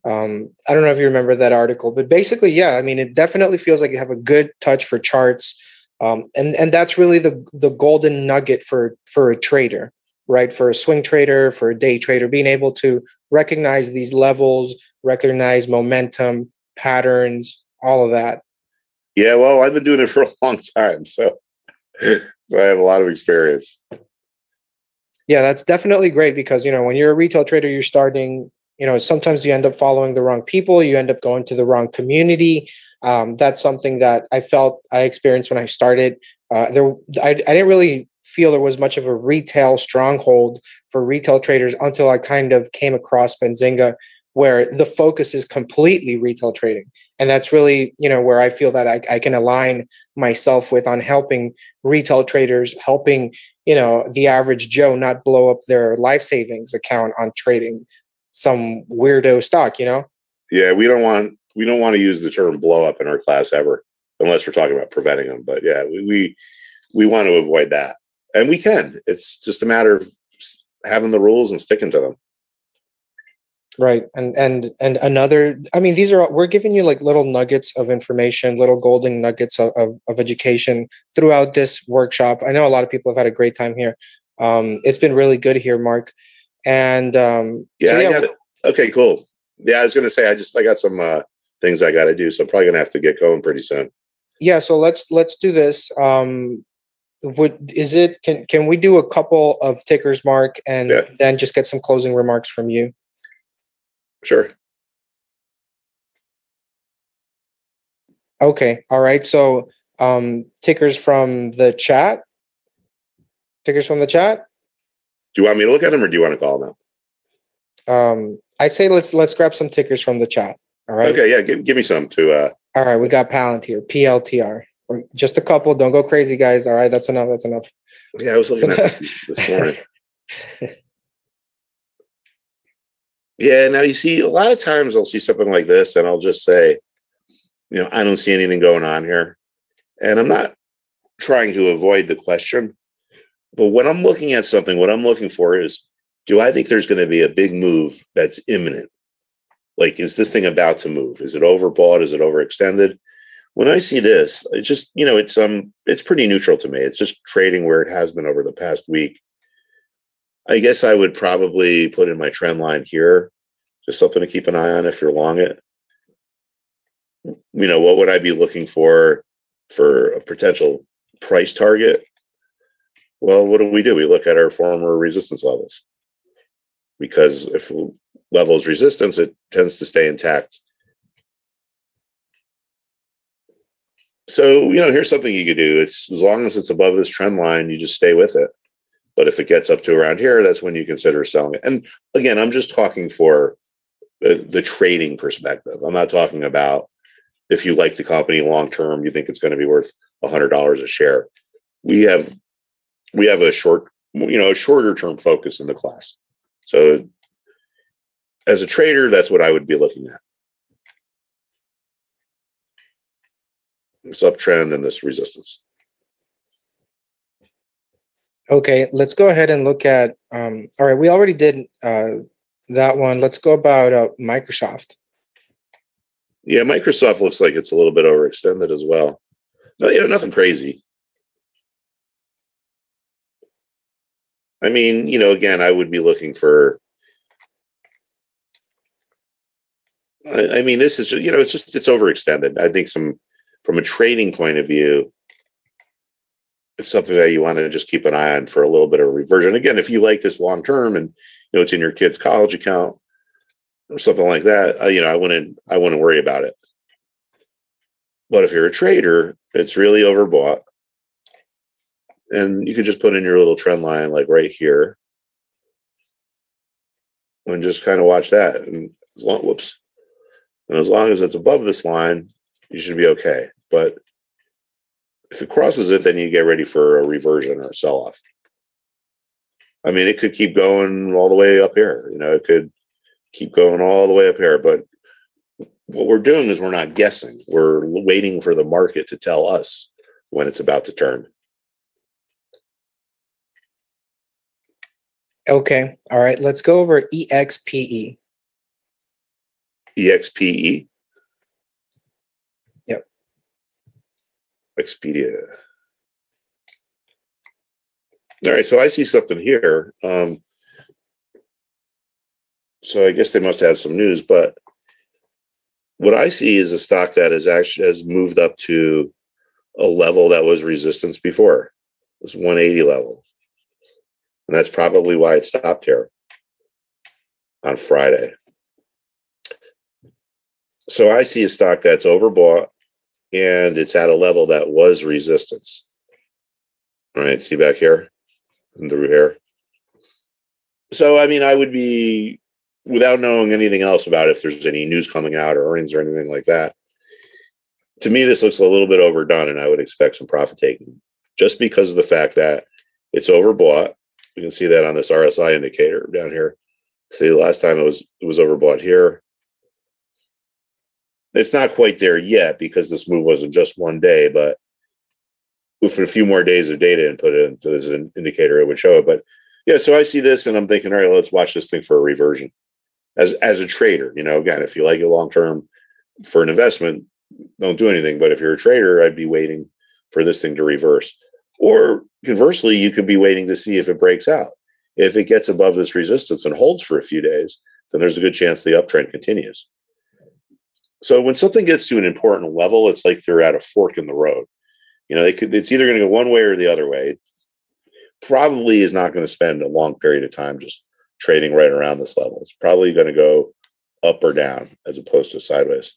Um, I don't know if you remember that article, but basically, yeah, I mean, it definitely feels like you have a good touch for charts. Um, and, and that's really the, the golden nugget for, for a trader, right? For a swing trader, for a day trader, being able to recognize these levels, recognize momentum, patterns, all of that? Yeah, well, I've been doing it for a long time, so, so I have a lot of experience. Yeah, that's definitely great because, you know, when you're a retail trader, you're starting, you know, sometimes you end up following the wrong people. You end up going to the wrong community. Um, that's something that I felt I experienced when I started. Uh, there, I, I didn't really feel there was much of a retail stronghold for retail traders until I kind of came across Benzinga, where the focus is completely retail trading. And that's really, you know, where I feel that I, I can align myself with on helping retail traders, helping, you know, the average Joe not blow up their life savings account on trading some weirdo stock, you know? Yeah, we don't want we don't want to use the term blow up in our class ever, unless we're talking about preventing them. But yeah, we we, we want to avoid that. And we can. It's just a matter of having the rules and sticking to them. Right. And, and, and another, I mean, these are, we're giving you like little nuggets of information, little golden nuggets of, of, of education throughout this workshop. I know a lot of people have had a great time here. Um, it's been really good here, Mark. And, um, yeah, so yeah. I got it. Okay, cool. Yeah. I was going to say, I just, I got some, uh, things I got to do. So I'm probably going to have to get going pretty soon. Yeah. So let's, let's do this. Um, what is it? Can, can we do a couple of tickers, Mark, and yeah. then just get some closing remarks from you? Sure. Okay. All right. So um, tickers from the chat. Tickers from the chat. Do you want me to look at them or do you want to call them? Um, I say let's let's grab some tickers from the chat. All right. Okay. Yeah. Give, give me some to. Uh... All right. We got Palantir, P L T R. Or just a couple. Don't go crazy, guys. All right. That's enough. That's enough. Yeah. I was looking at this, this morning. Yeah, now you see, a lot of times I'll see something like this and I'll just say, you know, I don't see anything going on here. And I'm not trying to avoid the question, but when I'm looking at something, what I'm looking for is, do I think there's going to be a big move that's imminent? Like, is this thing about to move? Is it overbought? Is it overextended? When I see this, it's just, you know, it's um, it's pretty neutral to me. It's just trading where it has been over the past week. I guess I would probably put in my trend line here, just something to keep an eye on if you're long it. You know, what would I be looking for for a potential price target? Well, what do we do? We look at our former resistance levels, because if levels resistance, it tends to stay intact. So, you know, here's something you could do. It's as long as it's above this trend line, you just stay with it. But if it gets up to around here, that's when you consider selling it. And again, I'm just talking for the, the trading perspective. I'm not talking about if you like the company long term, you think it's going to be worth one hundred dollars a share. We have we have a short, you know, a shorter term focus in the class. So as a trader, that's what I would be looking at. This uptrend and this resistance. Okay, let's go ahead and look at, um, all right, we already did uh, that one. Let's go about uh, Microsoft. Yeah, Microsoft looks like it's a little bit overextended as well. No, you know, nothing crazy. I mean, you know, again, I would be looking for, I, I mean, this is, you know, it's just, it's overextended. I think some, from a trading point of view, it's something that you want to just keep an eye on for a little bit of a reversion. Again, if you like this long term and you know it's in your kid's college account or something like that, uh, you know, I wouldn't I wouldn't worry about it. But if you're a trader, it's really overbought, and you could just put in your little trend line like right here, and just kind of watch that. And as long, whoops, and as long as it's above this line, you should be okay. But if it crosses it, then you get ready for a reversion or a sell-off. I mean, it could keep going all the way up here. You know, it could keep going all the way up here. But what we're doing is we're not guessing. We're waiting for the market to tell us when it's about to turn. Okay. All right. Let's go over E X P E. E X P E? Expedia. All right, so I see something here. Um, so I guess they must have some news, but What I see is a stock that is actually has moved up to a level that was resistance before, this one eighty level. And that's probably why it stopped here on Friday. So I see a stock that's overbought and it's at a level that was resistance. All right, see back here and through here. So, I mean, I would be, without knowing anything else about if there's any news coming out or earnings or anything like that, to me, this looks a little bit overdone, and I would expect some profit taking just because of the fact that it's overbought. You can see that on this R S I indicator down here. See, the last time it was it was overbought here. It's not quite there yet because this move wasn't just one day, but with a few more days of data input into this indicator, it would show it. But yeah, so I see this and I'm thinking, all right, let's watch this thing for a reversion. As as a trader, you know, again, if you like it long term for an investment, don't do anything. But if you're a trader, I'd be waiting for this thing to reverse. Or conversely, you could be waiting to see if it breaks out. If it gets above this resistance and holds for a few days, then there's a good chance the uptrend continues. So when something gets to an important level, it's like they're at a fork in the road. You know, they could, it's either going to go one way or the other way. It probably is not going to spend a long period of time just trading right around this level. It's probably going to go up or down as opposed to sideways.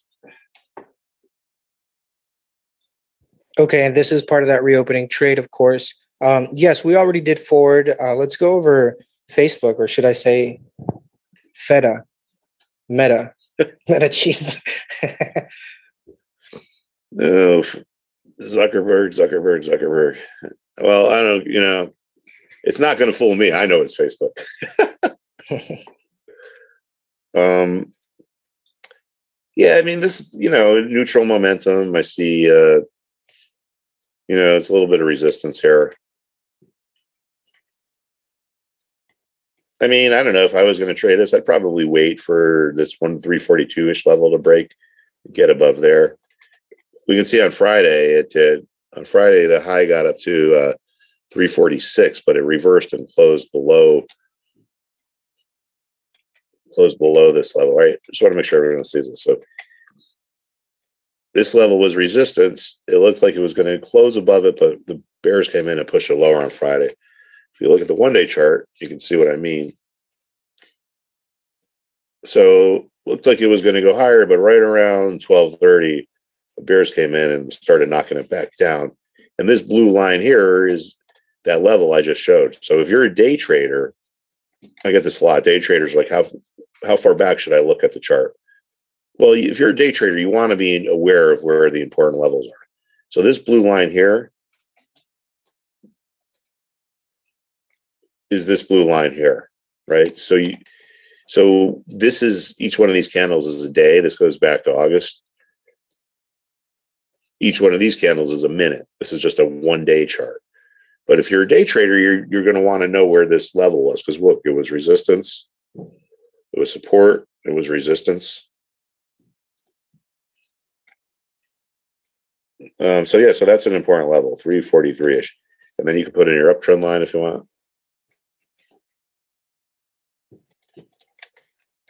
Okay, and this is part of that reopening trade, of course. Um, yes, we already did Ford. Uh, let's go over Facebook, or should I say Feta, Meta, Meta cheese. Oh, Zuckerberg, Zuckerberg, Zuckerberg. Well, I don't, you know, it's not going to fool me. I know it's Facebook. um, yeah, I mean, this, you know, neutral momentum. I see, uh, you know, it's a little bit of resistance here. I mean, I don't know if I was going to trade this, I'd probably wait for this one three forty-two-ish level to break, get above there. We can see on Friday, it did. On Friday, the high got up to uh, three forty-six, but it reversed and closed below, closed below this level, right? Just want to make sure everyone sees this. So this level was resistance. It looked like it was going to close above it, but the bears came in and pushed it lower on Friday. If you look at the one-day chart, you can see what I mean. So looked like it was going to go higher, but right around twelve thirty, the bears came in and started knocking it back down. And this blue line here is that level I just showed. So if you're a day trader, I get this a lot. Day traders are like, how, how far back should I look at the chart? Well, if you're a day trader, you want to be aware of where the important levels are. So this blue line here is this blue line here, right? So you, so this is, each one of these candles is a day. This goes back to August. Each one of these candles is a minute. This is just a one-day chart. But if you're a day trader, you're you're going to want to know where this level was because look, it was resistance, it was support, it was resistance. Um, so, yeah, so that's an important level, three forty-three-ish. And then you can put in your uptrend line if you want.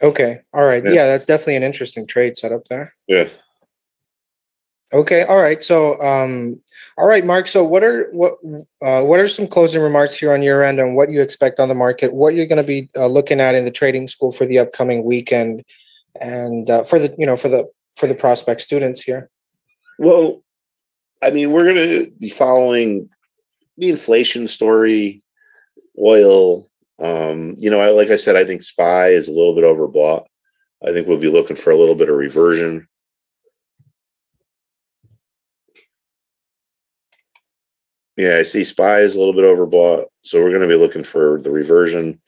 Okay. All right. Yeah, yeah that's definitely an interesting trade set up there. Yeah. Okay. All right. So, um, all right, Mark. So what are what uh, what are some closing remarks here on your end on what you expect on the market, what you're going to be uh, looking at in the trading school for the upcoming weekend and uh, for the, you know, for the for the prospect students here? Well, I mean, we're going to be following the inflation story, oil. Um, you know, I, like I said, I think S P Y is a little bit overbought. I think we'll be looking for a little bit of reversion. Yeah, I see S P Y is a little bit overbought. So we're going to be looking for the reversion.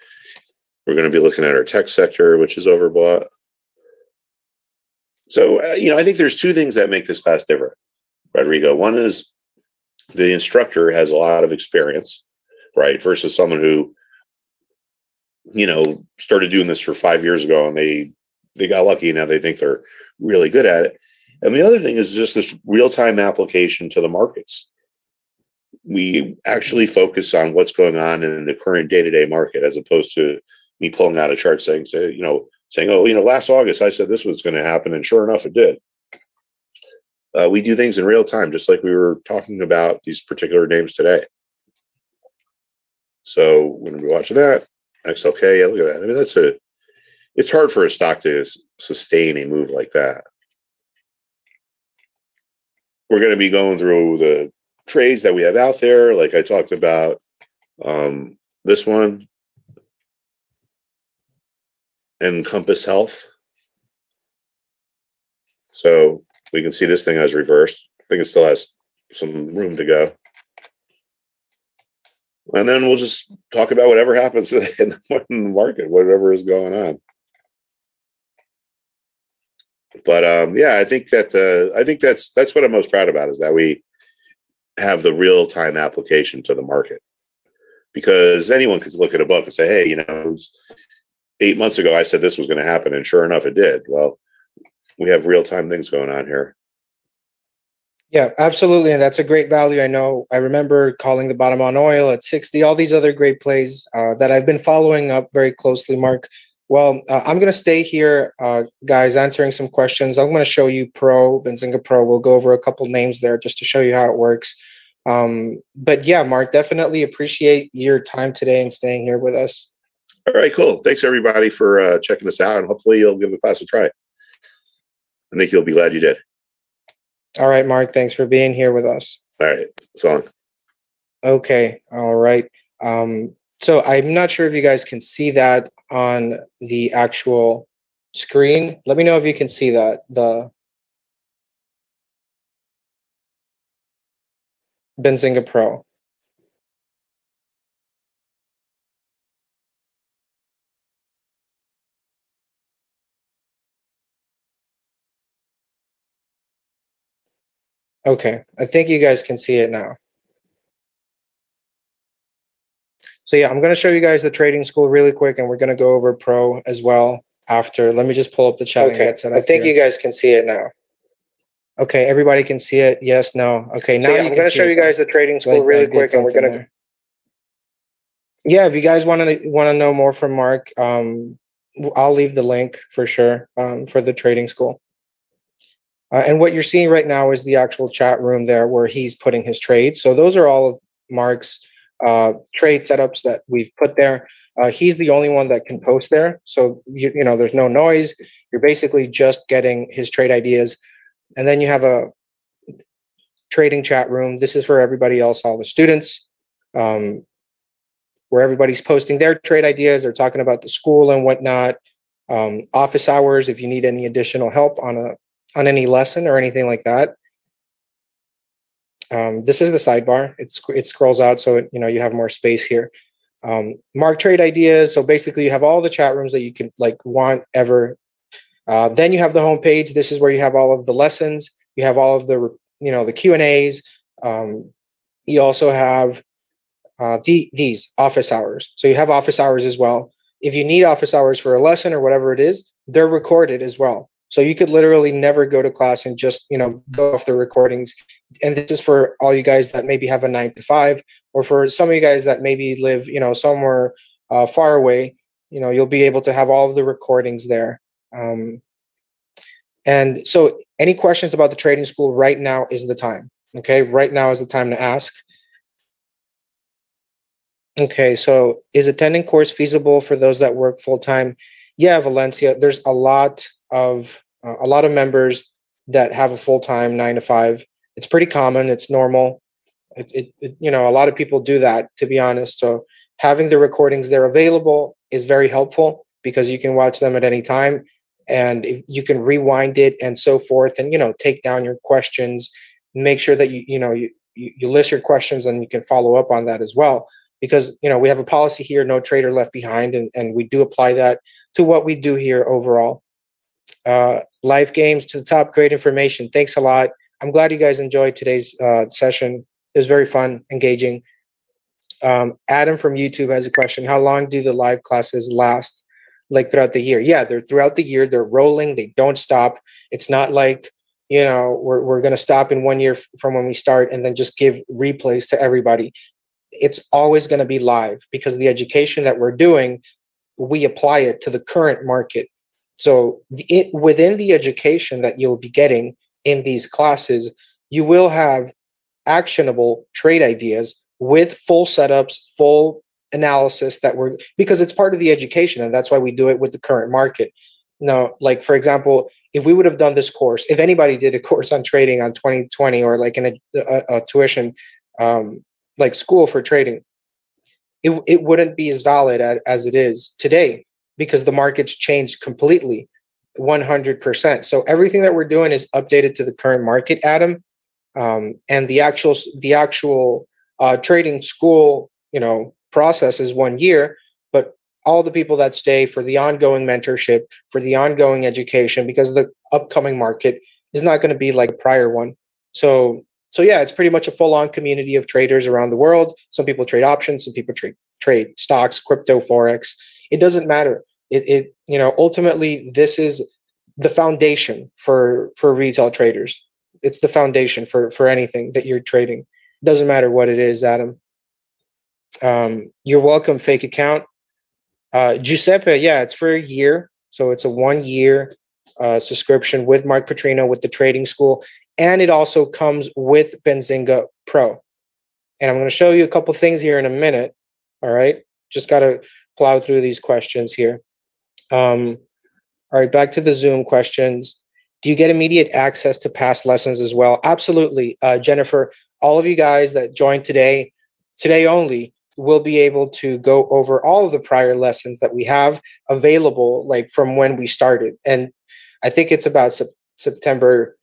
We're going to be looking at our tech sector, which is overbought. So, uh, you know, I think there's two things that make this class different, Rodrigo. One is the instructor has a lot of experience, right? Versus someone who, you know, started doing this for five years ago and they, they got lucky and now they think they're really good at it. And the other thing is just this real-time application to the markets. We actually focus on what's going on in the current day-to-day market as opposed to me pulling out a chart saying, say, you know, saying, oh, you know, last August, I said this was going to happen. And sure enough, it did. Uh, we do things in real time, just like we were talking about these particular names today. So when we watch that, X L K, yeah, look at that. I mean, that's a, it's hard for a stock to sustain a move like that. We're going to be going through the trades that we have out there. Like I talked about um, this one, and Compass Health. So we can see this thing has reversed. I think it still has some room to go. And then we'll just talk about whatever happens in the market, whatever is going on. But um, yeah, I think that uh, I think that's that's what I'm most proud about, is that we have the real time application to the market, because anyone could look at a book and say, hey, you know, eight months ago I said this was going to happen, and sure enough, it did. Well, we have real time things going on here. Yeah, absolutely. And that's a great value. I know I remember calling the bottom on oil at sixty, all these other great plays uh, that I've been following up very closely, Mark. Well, uh, I'm going to stay here, uh, guys, answering some questions. I'm going to show you Pro, Benzinga Pro. We'll go over a couple names there just to show you how it works. Um, but yeah, Mark, definitely appreciate your time today and staying here with us. All right, cool. Thanks, everybody, for uh, checking this out. And hopefully you'll give the class a try. I think you'll be glad you did. All right, Mark, thanks for being here with us. All right, it's on. Okay, all right. Um, so I'm not sure if you guys can see that on the actual screen. Let me know if you can see that. The Benzinga Pro. Okay, I think you guys can see it now. So yeah, I'm going to show you guys the trading school really quick, and we're going to go over Pro as well after. Let me just pull up the chat. Okay, and I think here. You guys can see it now. Okay, everybody can see it. Yes, no. Okay, now so yeah, I'm going to show you guys the trading school like, really quick, and we're going to. Yeah, if you guys want to want to know more from Mark, um, I'll leave the link for sure um, for the trading school. Uh, and what you're seeing right now is the actual chat room there where he's putting his trades. So those are all of Mark's uh, trade setups that we've put there. Uh, he's the only one that can post there. So, you, you know, there's no noise. You're basically just getting his trade ideas. And then you have a trading chat room. This is for everybody else, all the students, um, where everybody's posting their trade ideas. They're talking about the school and whatnot. Um, office hours, if you need any additional help on a on any lesson or anything like that. Um, this is the sidebar. It's, it scrolls out, so it, you know, you have more space here. Um, Mark trade ideas. So basically you have all the chat rooms that you can like want ever. Uh, then you have the homepage. This is where you have all of the lessons. You have all of the, you know, the Q and A's. Um, you also have uh, the, these office hours. So you have office hours as well. If you need office hours for a lesson or whatever it is, they're recorded as well. So you could literally never go to class and just, you know, go off the recordings. And this is for all you guys that maybe have a nine to five, or for some of you guys that maybe live, you know, somewhere uh, far away, you know, you'll be able to have all of the recordings there. Um, and so any questions about the trading school, right now is the time. Okay. Right now is the time to ask. Okay. So is attending course feasible for those that work full-time? Yeah, Valencia, there's a lot of uh, a lot of members that have a full-time nine to five. It's pretty common. It's normal. It, it, it, you know, a lot of people do that, to be honest. So having the recordings there available is very helpful, because you can watch them at any time, and if you can rewind it and so forth, and, you know, take down your questions, make sure that you, you know, you, you list your questions, and you can follow up on that as well. Because, you know, we have a policy here, no trader left behind, and, and we do apply that to what we do here overall. Uh, live games to the top, great information. Thanks a lot. I'm glad you guys enjoyed today's uh, session. It was very fun, engaging. Um, Adam from YouTube has a question. How long do the live classes last, like throughout the year? Yeah, they're throughout the year. They're rolling. They don't stop. It's not like, you know, we're, we're going to stop in one year from when we start and then just give replays to everybody. It's always going to be live, because the education that we're doing, we apply it to the current market. So it, within the education that you'll be getting in these classes, you will have actionable trade ideas with full setups, full analysis that we're, because it's part of the education. And that's why we do it with the current market. Now, like, for example, if we would have done this course, if anybody did a course on trading on twenty twenty or like in a, a, a tuition, um, like school for trading, it, it wouldn't be as valid as, as it is today, because the market's changed completely, one hundred percent. So everything that we're doing is updated to the current market, Adam. Um, and the actual the actual uh, trading school, you know, process is one year, but all the people that stay for the ongoing mentorship, for the ongoing education, because the upcoming market is not going to be like the prior one. So, so yeah, it's pretty much a full-on community of traders around the world. Some people trade options, some people trade trade stocks, crypto, forex. It doesn't matter. It, it you know, ultimately this is the foundation for for retail traders. It's the foundation for, for anything that you're trading. Doesn't matter what it is, Adam. Um, you're welcome, fake account. Uh, Giuseppe, yeah, it's for a year. So it's a one-year uh, subscription with Mark Putrino, with the trading school. And it also comes with Benzinga Pro. And I'm going to show you a couple things here in a minute. All right. Just got to plow through these questions here. Um, all right, back to the Zoom questions. Do you get immediate access to past lessons as well? Absolutely, uh, Jennifer. All of you guys that joined today, today only, will be able to go over all of the prior lessons that we have available, like from when we started. And I think it's about sep September,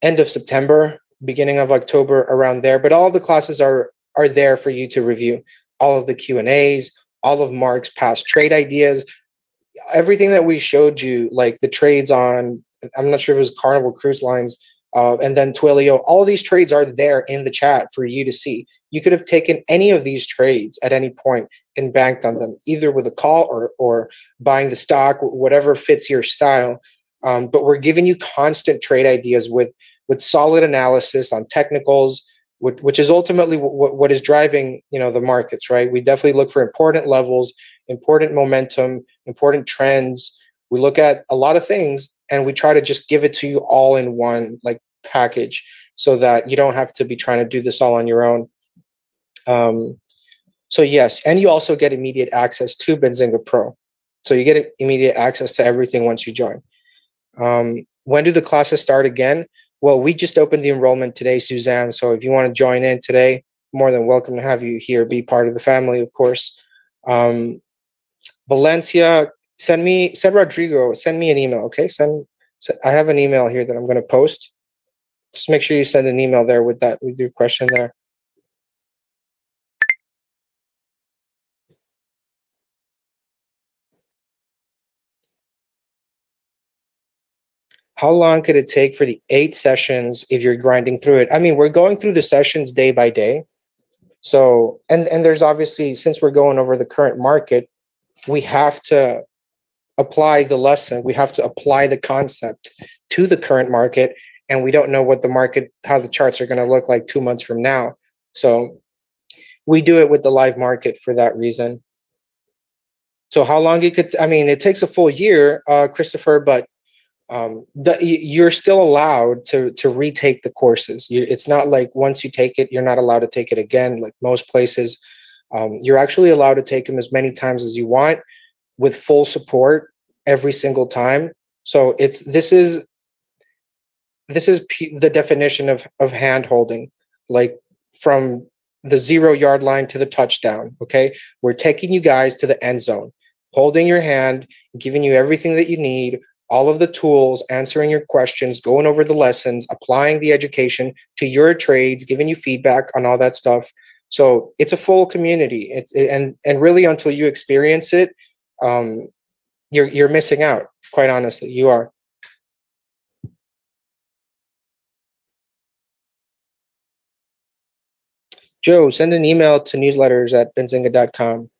end of September, beginning of October, around there. But all the classes are are there for you to review. All of the Q and A's, all of Mark's past trade ideas, everything that we showed you, like the trades on, I'm not sure if it was Carnival Cruise Lines, uh, and then Twilio, all these trades are there in the chat for you to see. You could have taken any of these trades at any point and banked on them, either with a call or, or buying the stock, whatever fits your style. Um, but we're giving you constant trade ideas with, with solid analysis on technicals, which, which is ultimately what, what is driving, you know, the markets, right? We definitely look for important levels, important momentum, important trends. We look at a lot of things and we try to just give it to you all in one like package so that you don't have to be trying to do this all on your own. Um, so yes, and you also get immediate access to Benzinga Pro. So you get immediate access to everything once you join. Um, when do the classes start again? Well, we just opened the enrollment today, Suzanne. So if you want to join in today, more than welcome to have you here, be part of the family, of course. Um, Valencia, send me, send Rodrigo, send me an email, okay? Send, send I have an email here that I'm going to post. Just make sure you send an email there with that, with your question there. How long could it take for the eight sessions if you're grinding through it? I mean, we're going through the sessions day by day. So, and, and there's obviously, since we're going over the current market, we have to apply the lesson. We have to apply the concept to the current market. And we don't know what the market, how the charts are going to look like two months from now. So we do it with the live market for that reason. So how long it could, I mean, it takes a full year, uh, Christopher, but um, the, you're still allowed to, to retake the courses. You, it's not like once you take it, you're not allowed to take it again. Like most places, um, you're actually allowed to take them as many times as you want with full support every single time. So it's, this is, this is p the definition of, of hand holding, like from the zero yard line to the touchdown. Okay. We're taking you guys to the end zone, holding your hand, giving you everything that you need, all of the tools, answering your questions, going over the lessons, applying the education to your trades, giving you feedback on all that stuff. So it's a full community. It's, and, and really until you experience it, um, you're, you're missing out. Quite honestly, you are. Joe, send an email to newsletters at benzinga dot com.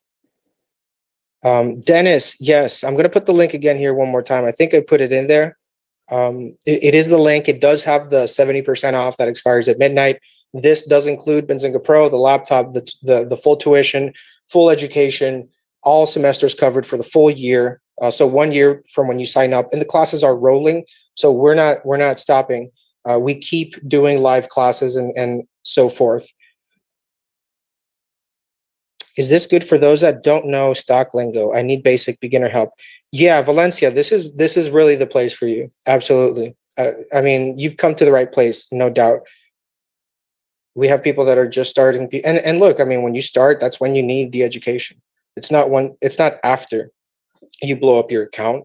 Um, Dennis, yes, I'm going to put the link again here one more time. I think I put it in there. Um, it, it is the link. It does have the seventy percent off that expires at midnight. This does include Benzinga Pro, the laptop, the, the, the full tuition, full education, all semesters covered for the full year. Uh, so one year from when you sign up, and the classes are rolling. So we're not we're not stopping. Uh, we keep doing live classes and, and so forth. Is this good for those that don't know stock lingo? I need basic beginner help. Yeah, Valencia, this is this is really the place for you. Absolutely. Uh, I mean, you've come to the right place, no doubt. We have people that are just starting, and and look, I mean, when you start, that's when you need the education. It's not when it's not after you blow up your account.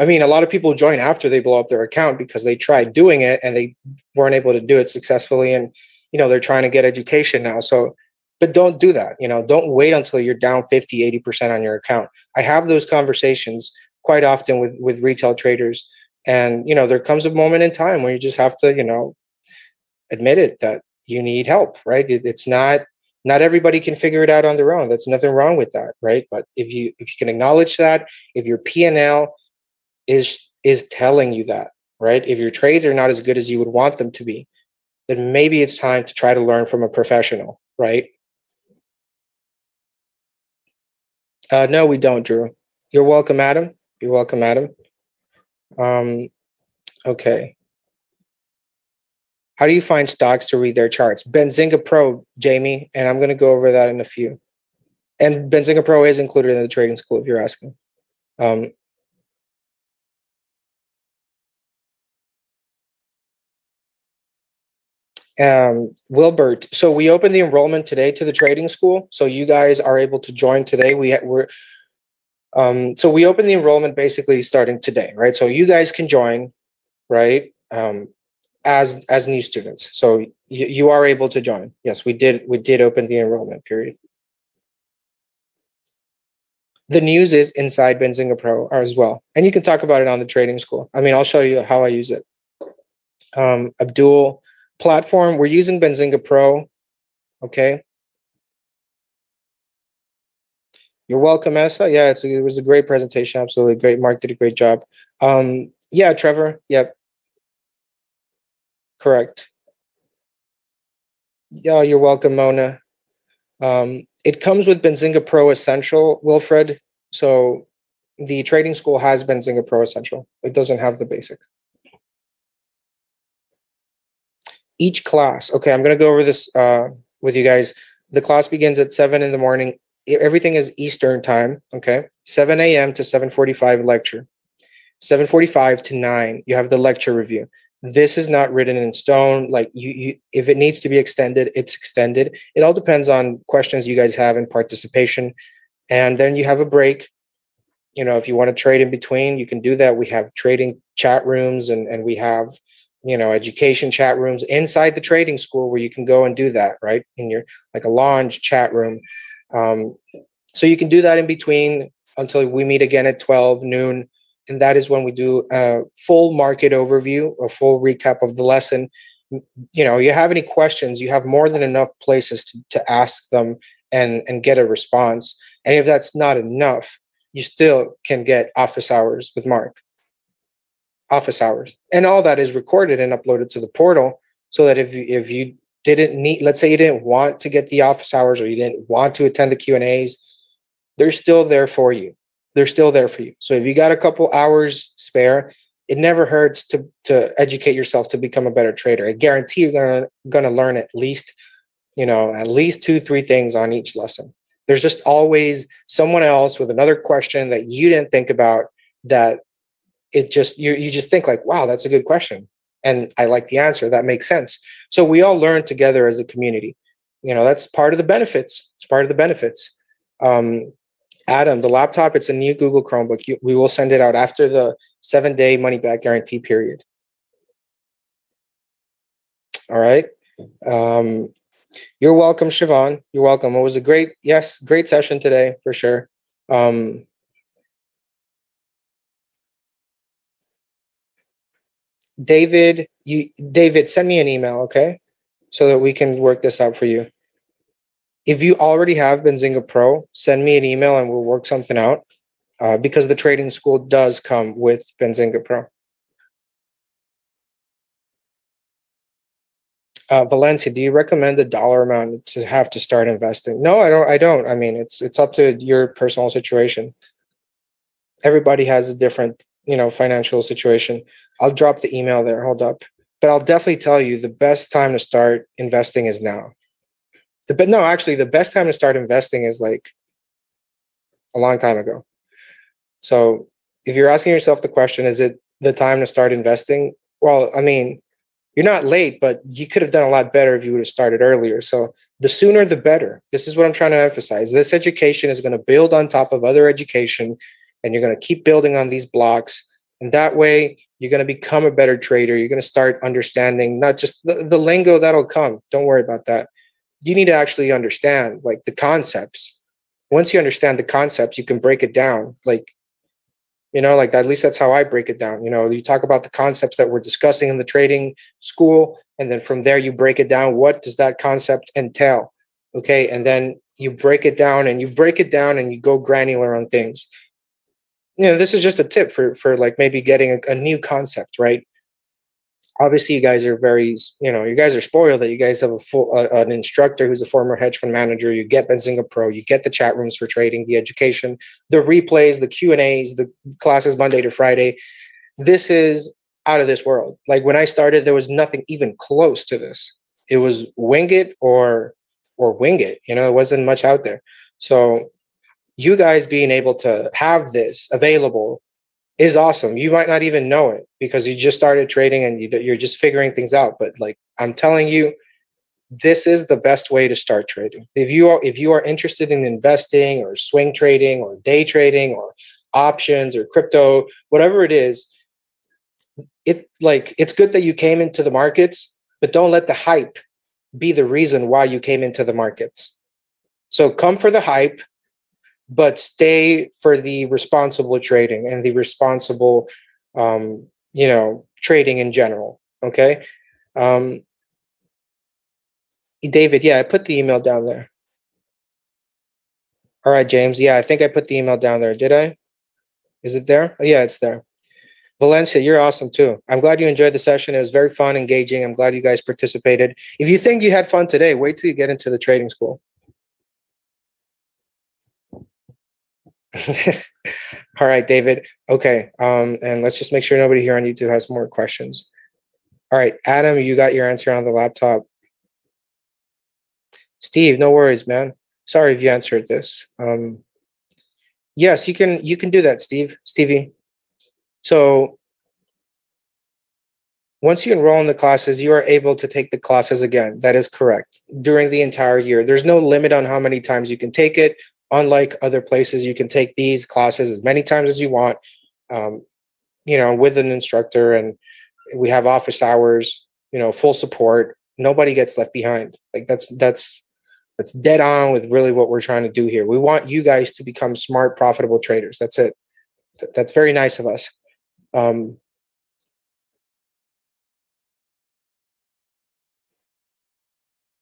I mean, a lot of people join after they blow up their account because they tried doing it and they weren't able to do it successfully, and you know they're trying to get education now. So, but don't do that. You know, don't wait until you're down fifty, eighty percent on your account. I have those conversations quite often with with retail traders, and you know there comes a moment in time where you just have to, you know, admit it that you need help, right? It, it's not not everybody can figure it out on their own. That's nothing wrong with that, right? But if you if you can acknowledge that, if your P and L is is telling you that, right? If your trades are not as good as you would want them to be, then maybe it's time to try to learn from a professional, right? Uh, no, we don't, Drew. You're welcome, Adam. You're welcome, Adam. Um, okay. How do you find stocks to read their charts? Benzinga Pro, Jamie, and I'm going to go over that in a few. And Benzinga Pro is included in the trading school, if you're asking. Um, um Wilbert, so we opened the enrollment today to the trading school, so you guys are able to join today. We we're um so we opened the enrollment basically starting today, right? So you guys can join, right? um as as new students, so you are able to join. Yes, we did we did open the enrollment period. The news is inside Benzinga Pro as well, and you can talk about it on the trading school. I mean, I'll show you how I use it. um Abdul, platform, we're using Benzinga Pro. Okay. You're welcome, Essa. Yeah, it's a, it was a great presentation. Absolutely great. Mark did a great job. Um, yeah, Trevor. Yep. Correct. Yeah, you're welcome, Mona. Um, it comes with Benzinga Pro Essential, Wilfred. So the trading school has Benzinga Pro Essential. It doesn't have the basic. Each class. Okay, I'm going to go over this uh, with you guys. The class begins at seven in the morning. Everything is Eastern time. Okay, seven A M to seven forty-five lecture. seven forty-five to nine, you have the lecture review. This is not written in stone. Like you, you, if it needs to be extended, it's extended. It all depends on questions you guys have and participation. And then you have a break. You know, if you want to trade in between, you can do that. We have trading chat rooms, and and we have, you know, education chat rooms inside the trading school where you can go and do that, right? In your, like a lounge chat room. Um, so you can do that in between until we meet again at twelve noon. And that is when we do a full market overview, a full recap of the lesson. You know, you have any questions, you have more than enough places to, to ask them and, and get a response. And if that's not enough, you still can get office hours with Mark. Office hours, and all that is recorded and uploaded to the portal, so that if you, if you didn't need, let's say you didn't want to get the office hours, or you didn't want to attend the Q and A's, they're still there for you. They're still there for you. So if you got a couple hours spare, it never hurts to, to educate yourself to become a better trader. I guarantee you're gonna, gonna learn at least, you know, at least two, three things on each lesson. There's just always someone else with another question that you didn't think about, that it just, you, you just think like, wow, that's a good question. And I like the answer. That makes sense. So we all learn together as a community. You know, that's part of the benefits. It's part of the benefits. Um, Adam, the laptop, it's a new Google Chromebook. You, we will send it out after the seven day money back guarantee period. All right. Um, you're welcome, Siobhan. You're welcome. It was a great, yes, great session today for sure. Um, David, you, David, send me an email, okay, so that we can work this out for you. If you already have Benzinga Pro, send me an email and we'll work something out, uh, because the trading school does come with Benzinga Pro. Uh, Valencia, do you recommend the dollar amount to have to start investing? No, I don't. I don't. I mean, it's it's up to your personal situation. Everybody has a different, you know, financial situation. I'll drop the email there. Hold up. But I'll definitely tell you the best time to start investing is now. The, but no, actually, the best time to start investing is like a long time ago. So if you're asking yourself the question, is it the time to start investing? Well, I mean, you're not late, but you could have done a lot better if you would have started earlier. So the sooner, the better. This is what I'm trying to emphasize. This education is going to build on top of other education, and you're going to keep building on these blocks. And that way, you're going to become a better trader. You're going to start understanding not just the, the lingo that'll come. Don't worry about that. You need to actually understand like the concepts. Once you understand the concepts, you can break it down. Like, you know, like at least that's how I break it down. You know, you talk about the concepts that we're discussing in the trading school, and then from there you break it down. What does that concept entail? Okay, and then you break it down and you break it down and you go granular on things. You know, this is just a tip for for like maybe getting a, a new concept, right? Obviously, you guys are very, you know, you guys are spoiled that you guys have a full, uh, an instructor who's a former hedge fund manager. You get Benzinga Pro, you get the chat rooms for trading, the education, the replays, the Q and A's, the classes Monday to Friday. This is out of this world. Like when I started, there was nothing even close to this. It was wing it or, or wing it, you know, it wasn't much out there. So you guys being able to have this available is awesome. You might not even know it because you just started trading and you, you're just figuring things out. But like I'm telling you, this is the best way to start trading. If you are if you are interested in investing or swing trading or day trading or options or crypto, whatever it is, it like it's good that you came into the markets, but don't let the hype be the reason why you came into the markets. So come for the hype, but stay for the responsible trading and the responsible, um, you know, trading in general. Okay. Um, David. Yeah. I put the email down there. All right, James. Yeah. I think I put the email down there. Did I? Is it there? Oh, yeah, it's there. Valencia, you're awesome too. I'm glad you enjoyed the session. It was very fun, engaging. I'm glad you guys participated. If you think you had fun today, wait till you get into the trading school. All right, David. Okay. Um, and let's just make sure nobody here on YouTube has more questions. All right, Adam, you got your answer on the laptop. Steve, no worries, man. Sorry if you answered this. Um, yes, you can, you can do that, Steve, Stevie. So once you enroll in the classes, you are able to take the classes again. That is correct. During the entire year, there's no limit on how many times you can take it. Unlike other places, you can take these classes as many times as you want, um, you know, with an instructor, and we have office hours, you know, full support. Nobody gets left behind. Like that's, that's, that's dead on with really what we're trying to do here. We want you guys to become smart, profitable traders. That's it. Th- that's very nice of us. Um,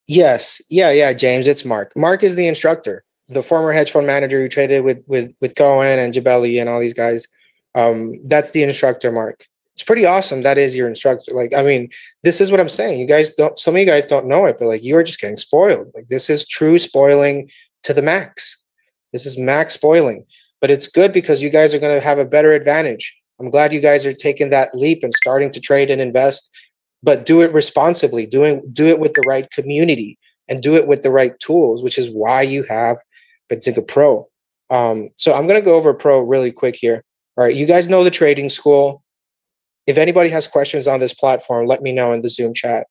yes. Yeah. Yeah. James, it's Mark. Mark is the instructor, the former hedge fund manager who traded with with with Cohen and Gabelli and all these guys. Um, that's the instructor, Mark. It's pretty awesome. That is your instructor. Like, I mean, this is what I'm saying. You guys don't, some of you guys don't know it, but like you are just getting spoiled. Like this is true spoiling to the max. This is max spoiling, but it's good because you guys are going to have a better advantage. I'm glad you guys are taking that leap and starting to trade and invest, but do it responsibly, doing, do it with the right community and do it with the right tools, which is why you have Benzinga Pro. Um, so I'm going to go over Pro really quick here. All right. You guys know the trading school. If anybody has questions on this platform, let me know in the Zoom chat,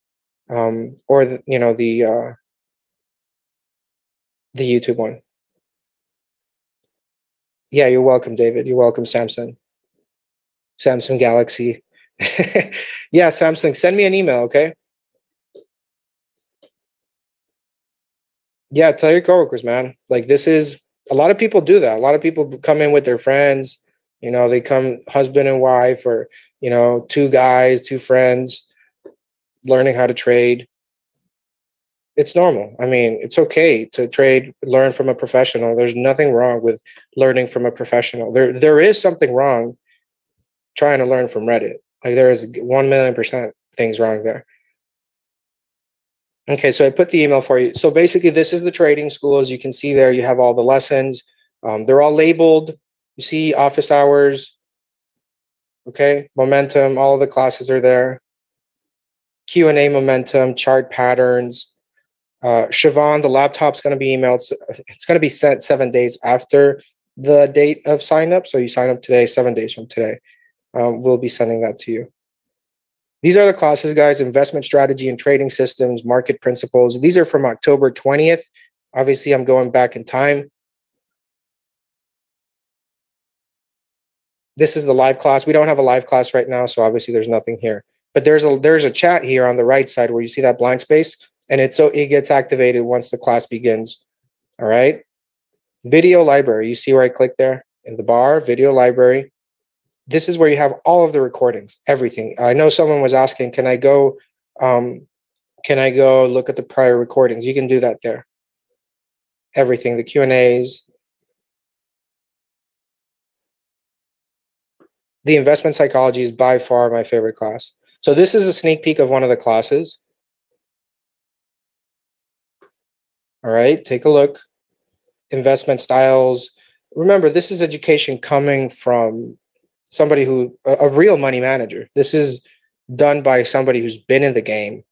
um, or, the, you know, the, uh, the YouTube one. Yeah, you're welcome, David. You're welcome, Samsung. Samsung Galaxy. Yeah, Samsung, send me an email. Okay. Yeah, tell your coworkers, man. Like this is, a lot of people do that. A lot of people come in with their friends, you know, they come husband and wife, or, you know, two guys, two friends learning how to trade. It's normal. I mean, it's okay to trade, learn from a professional. There's nothing wrong with learning from a professional. There, there is something wrong trying to learn from Reddit. Like there is one million percent things wrong there. Okay, so I put the email for you. So basically, this is the trading school. As you can see there, you have all the lessons. Um, they're all labeled. You see office hours, okay, momentum, all of the classes are there. Q and A momentum, chart patterns. Uh, Siobhan, the laptop's going to be emailed. It's going to be sent seven days after the date of sign up. So you sign up today, seven days from today. Um, we'll be sending that to you. These are the classes, guys: investment strategy and trading systems, market principles. These are from October twentieth. Obviously, I'm going back in time. This is the live class. We don't have a live class right now, so obviously there's nothing here. But there's a there's a chat here on the right side where you see that blank space, and it's so it gets activated once the class begins. All right. Video library. You see where I click there in the bar, video library. This is where you have all of the recordings, everything. I know someone was asking, can I go, um, can I go look at the prior recordings? You can do that there. Everything, the Q and A's. The investment psychology is by far my favorite class. So this is a sneak peek of one of the classes. All right, take a look. Investment styles. Remember, this is education coming from somebody who, a real money manager. This is done by somebody who's been in the game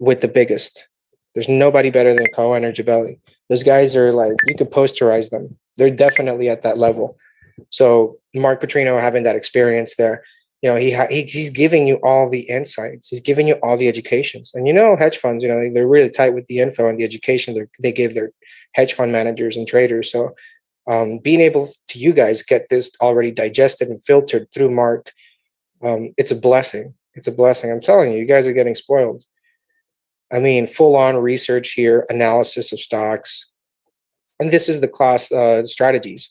with the biggest. There's nobody better than Cohen or Gabelli. Those guys are like, you could posterize them. They're definitely at that level. So Mark Putrino having that experience there, you know, he, he he's giving you all the insights. He's giving you all the educations. And, you know, hedge funds, you know, they're really tight with the info and the education they they give their hedge fund managers and traders. So Um, being able to, you guys, get this already digested and filtered through Mark, um, it's a blessing. It's a blessing. I'm telling you, you guys are getting spoiled. I mean, full-on research here, analysis of stocks. And this is the class uh, strategies.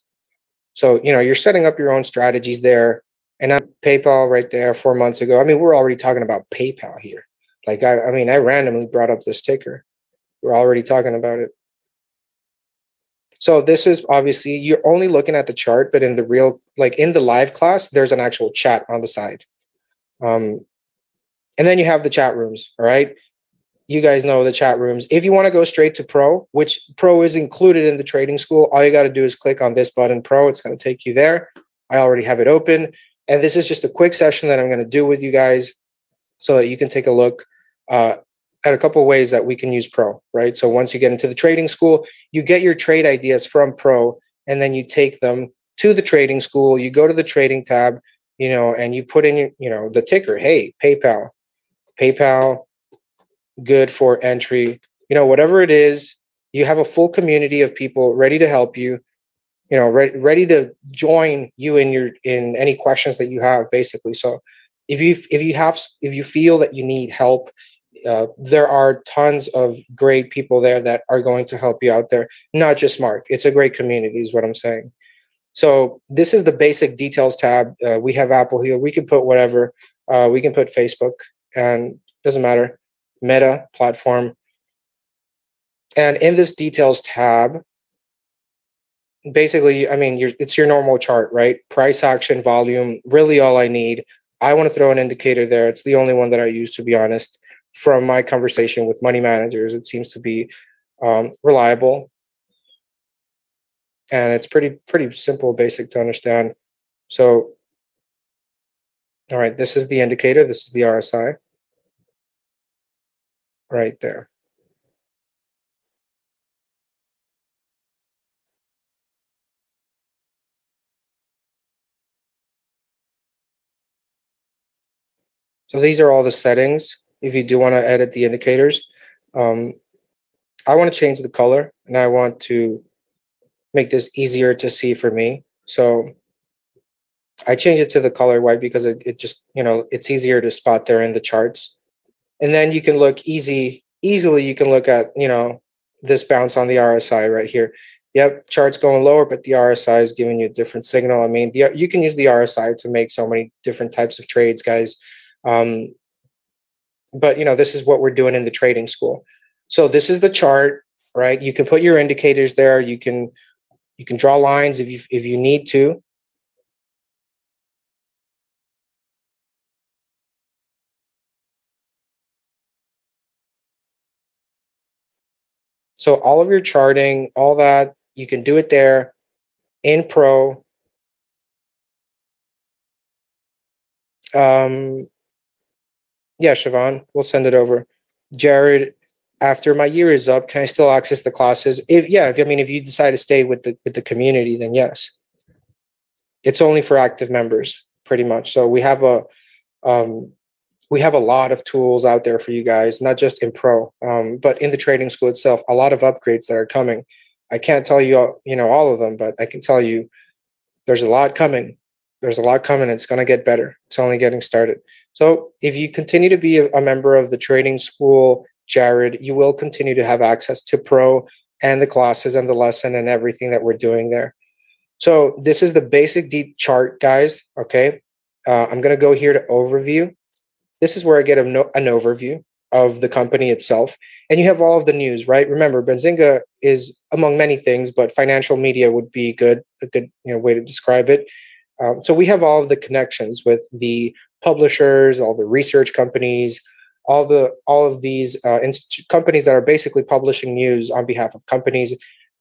So, you know, you're setting up your own strategies there. And I, PayPal right there four months ago. I mean, we're already talking about PayPal here. Like, I, I mean, I randomly brought up this ticker. We're already talking about it. So this is obviously, you're only looking at the chart, but in the real, like in the live class, there's an actual chat on the side. Um, and then you have the chat rooms, all right? You guys know the chat rooms. If you want to go straight to Pro, which Pro is included in the trading school, all you got to do is click on this button, Pro. It's going to take you there. I already have it open. And this is just a quick session that I'm going to do with you guys so that you can take a look uh, at a couple of ways that we can use Pro, right? So once you get into the trading school, you get your trade ideas from Pro, and then you take them to the trading school. You go to the trading tab, you know, and you put in, your, you know, the ticker. Hey, PayPal, PayPal, good for entry. You know, whatever it is, you have a full community of people ready to help you, you know, re ready to join you in your, in any questions that you have, basically. So if you, if you have, if you feel that you need help, Uh, there are tons of great people there that are going to help you out there, not just Mark. It's a great community is what I'm saying. So this is the basic details tab. Uh, we have Apple here. We can put whatever. Uh, we can put Facebook, and doesn't matter, Meta platform. And in this details tab, basically, I mean, you're, it's your normal chart, right? Price action, volume, really all I need. I want to throw an indicator there. It's the only one that I use, to be honest. From my conversation with money managers, it seems to be um, reliable, and it's pretty pretty simple, basic to understand. So, all right, this is the indicator. This is the R S I, right there. So these are all the settings. If you do want to edit the indicators, um, I want to change the color, and I want to make this easier to see for me. So I change it to the color white because it, it just, you know, it's easier to spot there in the charts. And then you can look easy, easily. You can look at, you know, this bounce on the R S I right here. Yep, chart's going lower, but the R S I is giving you a different signal. I mean, the, you can use the R S I to make so many different types of trades, guys. Um, But, you know, this is what we're doing in the trading school. So this is the chart, right? You can put your indicators there. You can you can draw lines if you, if you need to. So all of your charting, all that, you can do it there in Pro. Um, yeah, Siobhan, we'll send it over. Jared, after my year is up, can I still access the classes? If yeah, if I mean, if you decide to stay with the with the community, then yes. It's only for active members, pretty much. So we have a um, we have a lot of tools out there for you guys, not just in Pro, um, but in the trading school itself. A lot of upgrades that are coming. I can't tell you, you know, all of them, but I can tell you, there's a lot coming. There's a lot coming. It's going to get better. It's only getting started. So if you continue to be a, a member of the trading school, Jared, you will continue to have access to Pro and the classes and the lesson and everything that we're doing there. So this is the basic deep chart, guys. Okay, uh, I'm going to go here to overview. This is where I get a no, an overview of the company itself. And you have all of the news, right? Remember, Benzinga is among many things, but financial media would be good, a good you know, way to describe it. Um, so we have all of the connections with the publishers, all the research companies, all the all of these uh, companies that are basically publishing news on behalf of companies.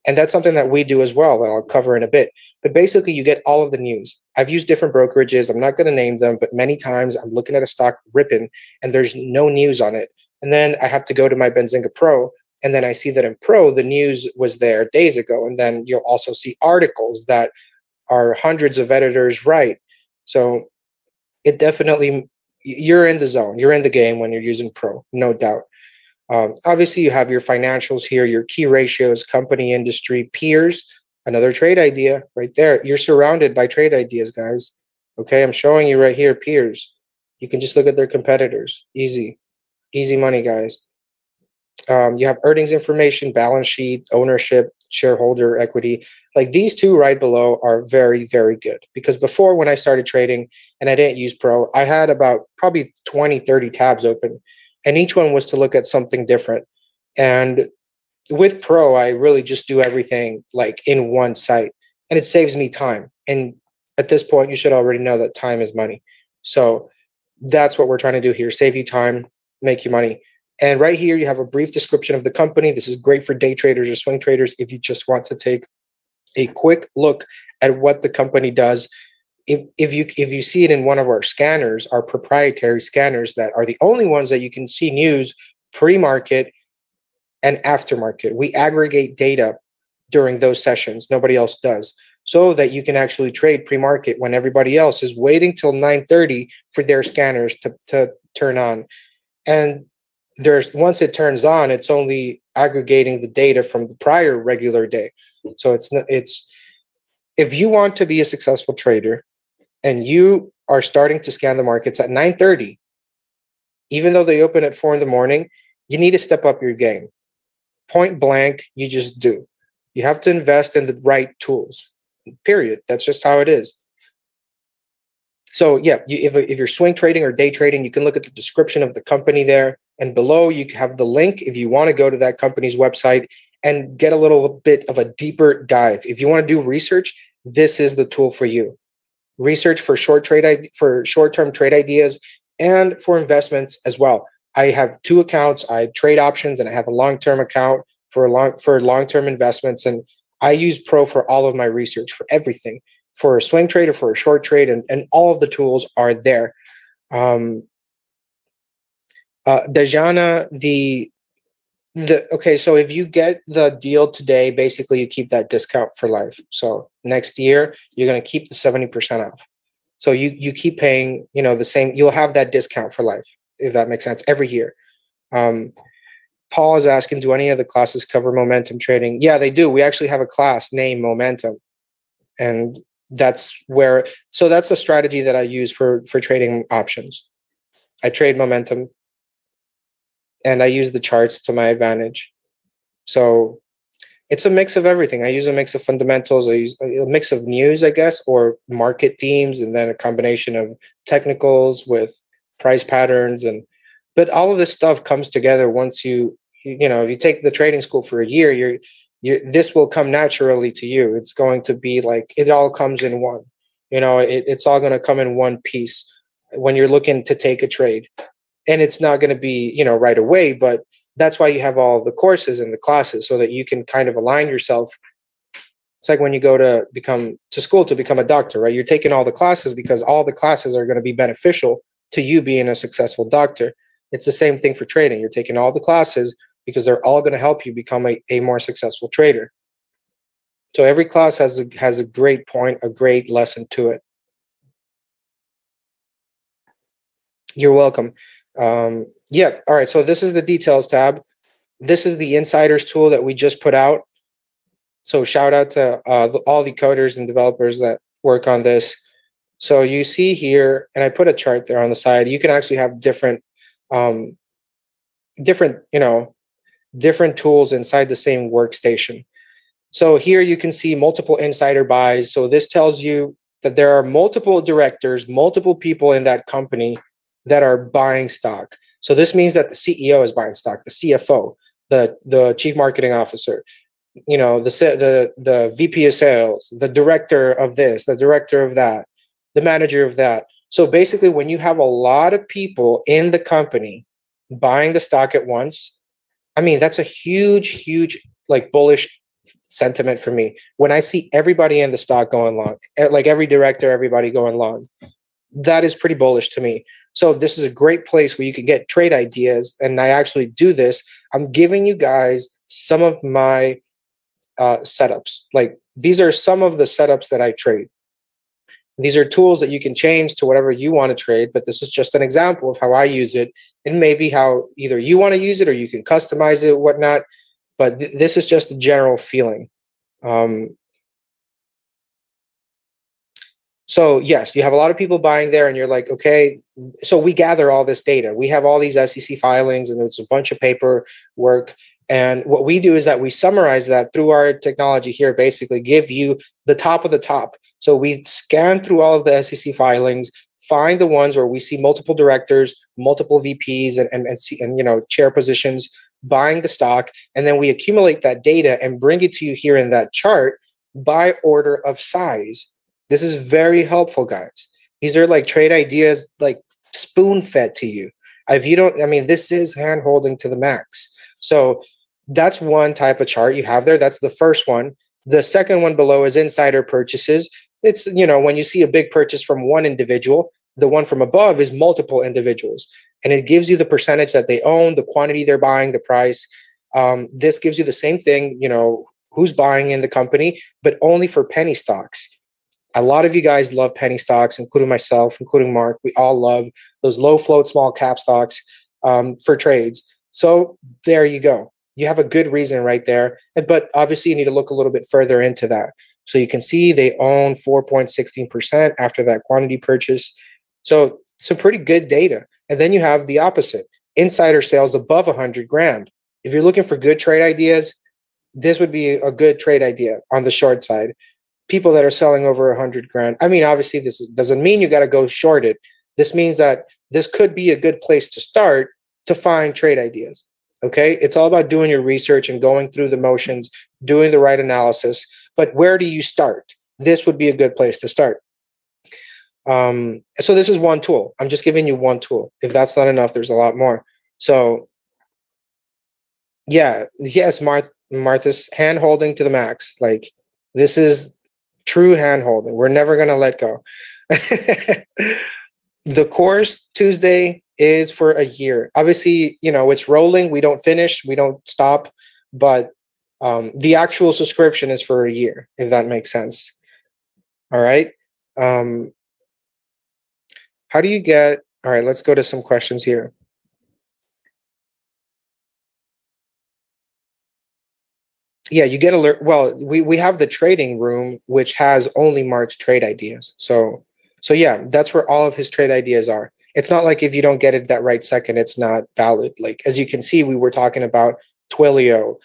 And that's something that we do as well that I'll cover in a bit. But basically, you get all of the news. I've used different brokerages. I'm not going to name them, but many times I'm looking at a stock ripping and there's no news on it. And then I have to go to my Benzinga Pro. And then I see that in Pro, the news was there days ago. And then you'll also see articles that are hundreds of editors write. So it definitely, you're in the zone. You're in the game when you're using Pro, no doubt. Um, obviously, you have your financials here, your key ratios, company, industry, peers. Another trade idea right there. You're surrounded by trade ideas, guys. Okay, I'm showing you right here, peers. You can just look at their competitors. Easy, easy money, guys. Um, you have earnings information, balance sheet, ownership, shareholder equity. Like these two right below are very, very good. Because before when I started trading and I didn't use Pro, I had about probably twenty, thirty tabs open. And each one was to look at something different. And with Pro, I really just do everything like in one site, and it saves me time. And at this point, you should already know that time is money. So that's what we're trying to do here. Save you time, make you money. And right here, you have a brief description of the company. This is great for day traders or swing traders if you just want to take a quick look at what the company does. If, if you if you see it in one of our scanners, our proprietary scanners that are the only ones that you can see news pre-market and aftermarket. We aggregate data during those sessions. Nobody else does, so that you can actually trade pre-market when everybody else is waiting till nine thirty for their scanners to, to turn on. And there's once it turns on, it's only aggregating the data from the prior regular day. So it's it's if you want to be a successful trader and you are starting to scan the markets at nine thirty, even though they open at four in the morning, you need to step up your game. Point blank, you just do. You have to invest in the right tools, period. That's just how it is. So yeah, you, if, if you're swing trading or day trading, you can look at the description of the company there. And below you have the link if you want to go to that company's website and get a little bit of a deeper dive. If you want to do research, this is the tool for you. Research for short trade, for short-term trade ideas and for investments as well. I have two accounts. I trade options and I have a long-term account for long for long-term investments. And I use Pro for all of my research, for everything, for a swing trade or for a short trade. And, and all of the tools are there. Um, uh, Dajana, the, the, okay, so if you get the deal today, basically you keep that discount for life. So next year, you're going to keep the seventy percent off. So you, you keep paying, you know, the same, you'll have that discount for life, if that makes sense, every year. Um, Paul is asking, do any of the classes cover momentum trading? Yeah, they do. We actually have a class named Momentum. And that's where, so that's a strategy that I use for, for trading options. I trade momentum and I use the charts to my advantage. So it's a mix of everything. I use a mix of fundamentals. I use a mix of news, I guess, or market themes, and then a combination of technicals with price patterns. And but all of this stuff comes together once you you know if you take the trading school for a year, you're you this will come naturally to you. It's going to be like it all comes in one, you know it, it's all going to come in one piece when you're looking to take a trade. And it's not going to be you know right away, but that's why you have all the courses and the classes, so that you can kind of align yourself. It's like when you go to become to school to become a doctor, right? You're taking all the classes because all the classes are going to be beneficial to you being a successful doctor. It's the same thing for trading. You're taking all the classes because they're all going to help you become a, a more successful trader. So every class has a, has a great point, a great lesson to it. You're welcome. Um, yeah. All right. So this is the details tab. This is the insiders tool that we just put out. So shout out to uh, the, all the coders and developers that work on this. So you see here, and I put a chart there on the side, you can actually have different, um, different, you know, different tools inside the same workstation. So here you can see multiple insider buys. So this tells you that there are multiple directors, multiple people in that company that are buying stock. So this means that the C E O is buying stock, the C F O, the, the chief marketing officer, you know, the, the, the V P of sales, the director of this, the director of that, the manager of that. So basically, when you have a lot of people in the company buying the stock at once, I mean, that's a huge, huge, like, bullish sentiment for me. When I see everybody in the stock going long, like every director, everybody going long, that is pretty bullish to me. So this is a great place where you can get trade ideas. And I actually do this. I'm giving you guys some of my uh, setups. Like, these are some of the setups that I trade. These are tools that you can change to whatever you want to trade, but this is just an example of how I use it, and maybe how either you want to use it or you can customize it, whatnot. But th this is just a general feeling. Um, so yes, you have a lot of people buying there, and you're like, okay, so we gather all this data. We have all these S E C filings, and it's a bunch of paperwork. And what we do is that we summarize that through our technology here, basically give you the top of the top. So we scan through all of the S E C filings, find the ones where we see multiple directors, multiple V Ps, and, and, and, see, and you know, chair positions buying the stock. And then we accumulate that data and bring it to you here in that chart by order of size. This is very helpful, guys. These are like trade ideas, like spoon fed to you. If you don't, I mean, this is hand holding to the max. So that's one type of chart you have there. That's the first one. The second one below is insider purchases. It's, you know, when you see a big purchase from one individual, the one from above is multiple individuals. And it gives you the percentage that they own, the quantity they're buying, the price. Um, this gives you the same thing, you know, who's buying in the company, but only for penny stocks. A lot of you guys love penny stocks, including myself, including Mark. We all love those low float, small cap stocks um, for trades. So there you go. You have a good reason right there. But obviously, you need to look a little bit further into that. So you can see they own four point one six percent after that quantity purchase. So some pretty good data. And then you have the opposite, insider sales above one hundred grand. If you're looking for good trade ideas, this would be a good trade idea on the short side. People that are selling over one hundred grand. I mean, obviously, this doesn't mean you got to go short it. This means that this could be a good place to start to find trade ideas. Okay, it's all about doing your research and going through the motions, doing the right analysis. But where do you start? This would be a good place to start. Um, so this is one tool. I'm just giving you one tool. If that's not enough, there's a lot more. So yeah, yes, Marth Martha's hand-holding to the max. Like, this is true hand-holding. We're never going to let go. The course Tuesday is for a year. Obviously, you know, it's rolling. We don't finish. We don't stop. But um, the actual subscription is for a year, if that makes sense. All right. Um, how do you get... All right, let's go to some questions here. Yeah, you get alert. Well, we, we have the trading room, which has only Mark's trade ideas. So, so yeah, that's where all of his trade ideas are. It's not like if you don't get it that right second, it's not valid. Like, as you can see, we were talking about Twilio,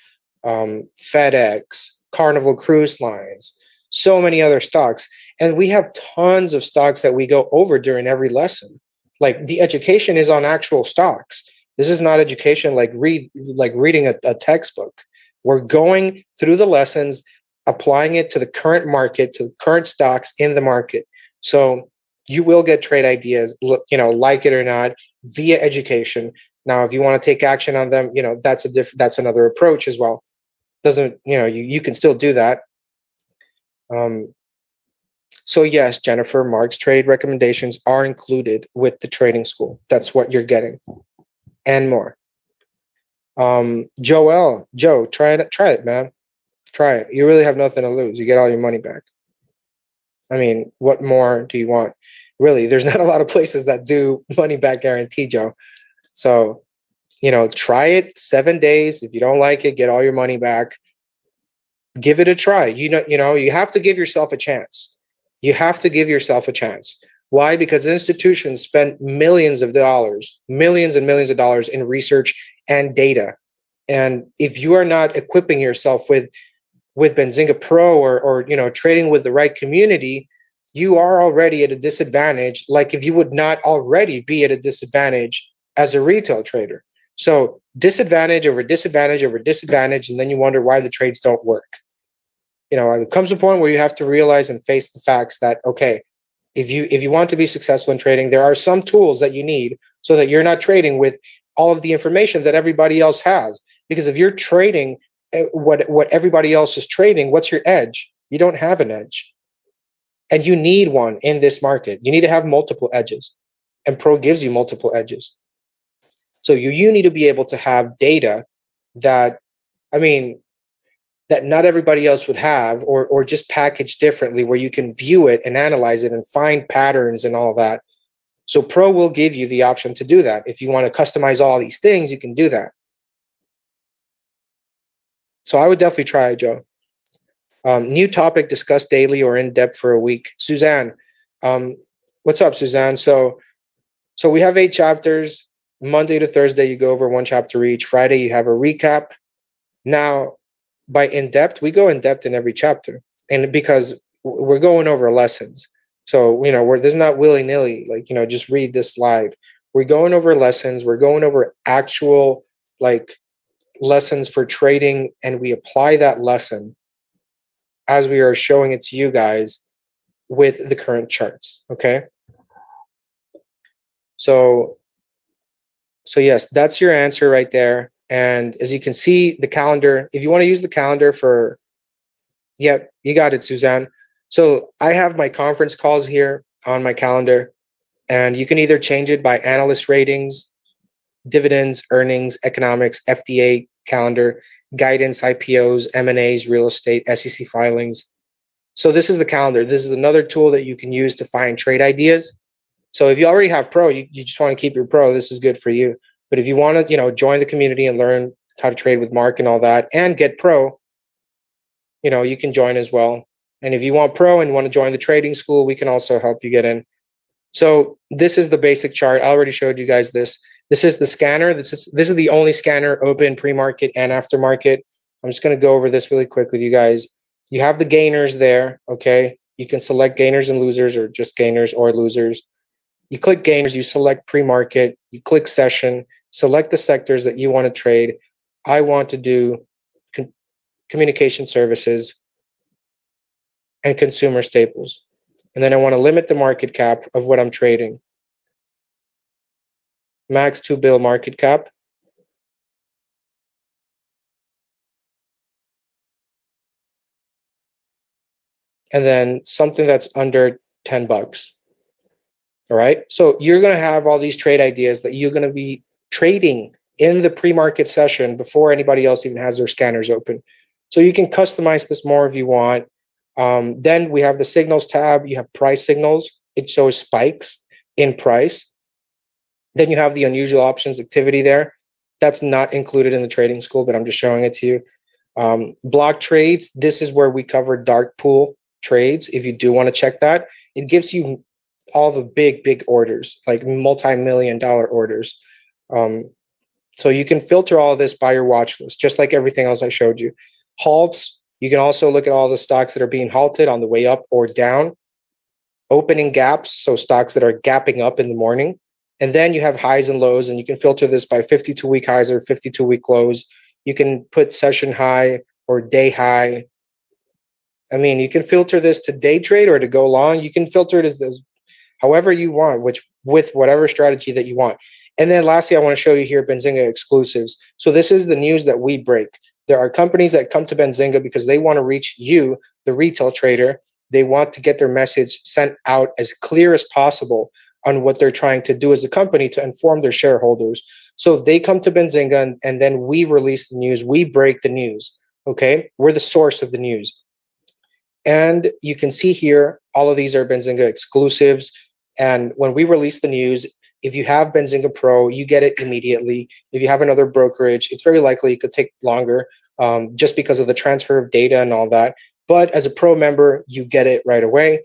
um, FedEx, Carnival Cruise Lines, so many other stocks. And we have tons of stocks that we go over during every lesson. Like, the education is on actual stocks. This is not education like read like reading a, a textbook. We're going through the lessons, applying it to the current market, to the current stocks in the market. So you will get trade ideas, you know, like it or not, via education. Now, if you want to take action on them, you know, that's a diff- that's another approach as well. Doesn't, you know, you, you can still do that. Um, so yes, Jennifer, Mark's trade recommendations are included with the trading school. That's what you're getting and more. Um, Joel, Joe, try it, try it, man. Try it. You really have nothing to lose. You get all your money back. I mean, what more do you want? Really, there's not a lot of places that do money back guarantee, Joe. So, you know, try it seven days. If you don't like it, get all your money back. Give it a try. You know, you know, you have to give yourself a chance. You have to give yourself a chance. Why? Because institutions spend millions of dollars, millions and millions of dollars in research and data. And if you are not equipping yourself with with Benzinga Pro or, or, you know, trading with the right community, you are already at a disadvantage, like if you would not already be at a disadvantage as a retail trader. So disadvantage over disadvantage over disadvantage, and then you wonder why the trades don't work. You know, there comes a point where you have to realize and face the facts that, okay, if you if you want to be successful in trading, there are some tools that you need so that you're not trading with all of the information that everybody else has. Because if you're trading what what everybody else is trading, what's your edge? You don't have an edge. And you need one in this market. You need to have multiple edges. And Pro gives you multiple edges. So you, you need to be able to have data that, I mean, that not everybody else would have, or, or just packaged differently where you can view it and analyze it and find patterns and all that. So Pro will give you the option to do that. If you want to customize all these things, you can do that. So I would definitely try it, Joe. Um, new topic discussed daily or in depth for a week. Suzanne, um, what's up, Suzanne? So, so we have eight chapters. Monday to Thursday, you go over one chapter each. Friday, you have a recap. Now, by in depth, we go in depth in every chapter, and because we're going over lessons. So, you know, we're, there's not willy nilly, like, you know, just read this slide. We're going over lessons. We're going over actual, like, lessons for trading, and we apply that lesson as we are showing it to you guys with the current charts. Okay. So, so yes, that's your answer right there. And as you can see, the calendar, if you want to use the calendar for, yep, you got it, Suzanne. So I have my conference calls here on my calendar, and you can either change it by analyst ratings, dividends, earnings, economics, F D A calendar, guidance, I P Os, M and As, real estate, S E C filings. So this is the calendar. This is another tool that you can use to find trade ideas. So if you already have Pro, you, you just want to keep your Pro, this is good for you. But if you want to, you know, join the community and learn how to trade with Mark and all that and get Pro, you know, you can join as well. And if you want Pro and want to join the trading school, we can also help you get in. So this is the basic chart. I already showed you guys this. This is the scanner. This is this is the only scanner open pre-market and aftermarket. I'm just going to go over this really quick with you guys. You have the gainers there, okay? You can select gainers and losers, or just gainers or losers. You click gainers, you select pre-market, you click session, select the sectors that you want to trade. I want to do con- communication services and consumer staples. And then I want to limit the market cap of what I'm trading. Max two bill market cap. And then something that's under ten bucks. All right. So you're going to have all these trade ideas that you're going to be trading in the pre-market session before anybody else even has their scanners open. So you can customize this more if you want. Um, then we have the signals tab. You have price signals. It shows spikes in price. Then you have the unusual options activity there. That's not included in the trading school, but I'm just showing it to you. Um, block trades. This is where we cover dark pool trades. If you do want to check that, it gives you all the big, big orders, like multi-million dollar orders. Um, so you can filter all of this by your watch list, just like everything else I showed you. Halts. You can also look at all the stocks that are being halted on the way up or down. Opening gaps. So stocks that are gapping up in the morning. And then you have highs and lows, and you can filter this by fifty-two week highs or fifty-two week lows. You can put session high or day high. I mean, you can filter this to day trade or to go long. You can filter it as, as however you want, which with whatever strategy that you want. And then lastly, I want to show you here Benzinga exclusives. So this is the news that we break. There are companies that come to Benzinga because they want to reach you, the retail trader. They want to get their message sent out as clear as possible on what they're trying to do as a company to inform their shareholders. So they come to Benzinga, and, and then we release the news. We break the news. Okay, we're the source of the news. And you can see here, all of these are Benzinga exclusives. And when we release the news, if you have Benzinga Pro, you get it immediately. If you have another brokerage, it's very likely it could take longer um, just because of the transfer of data and all that. But as a pro member, you get it right away.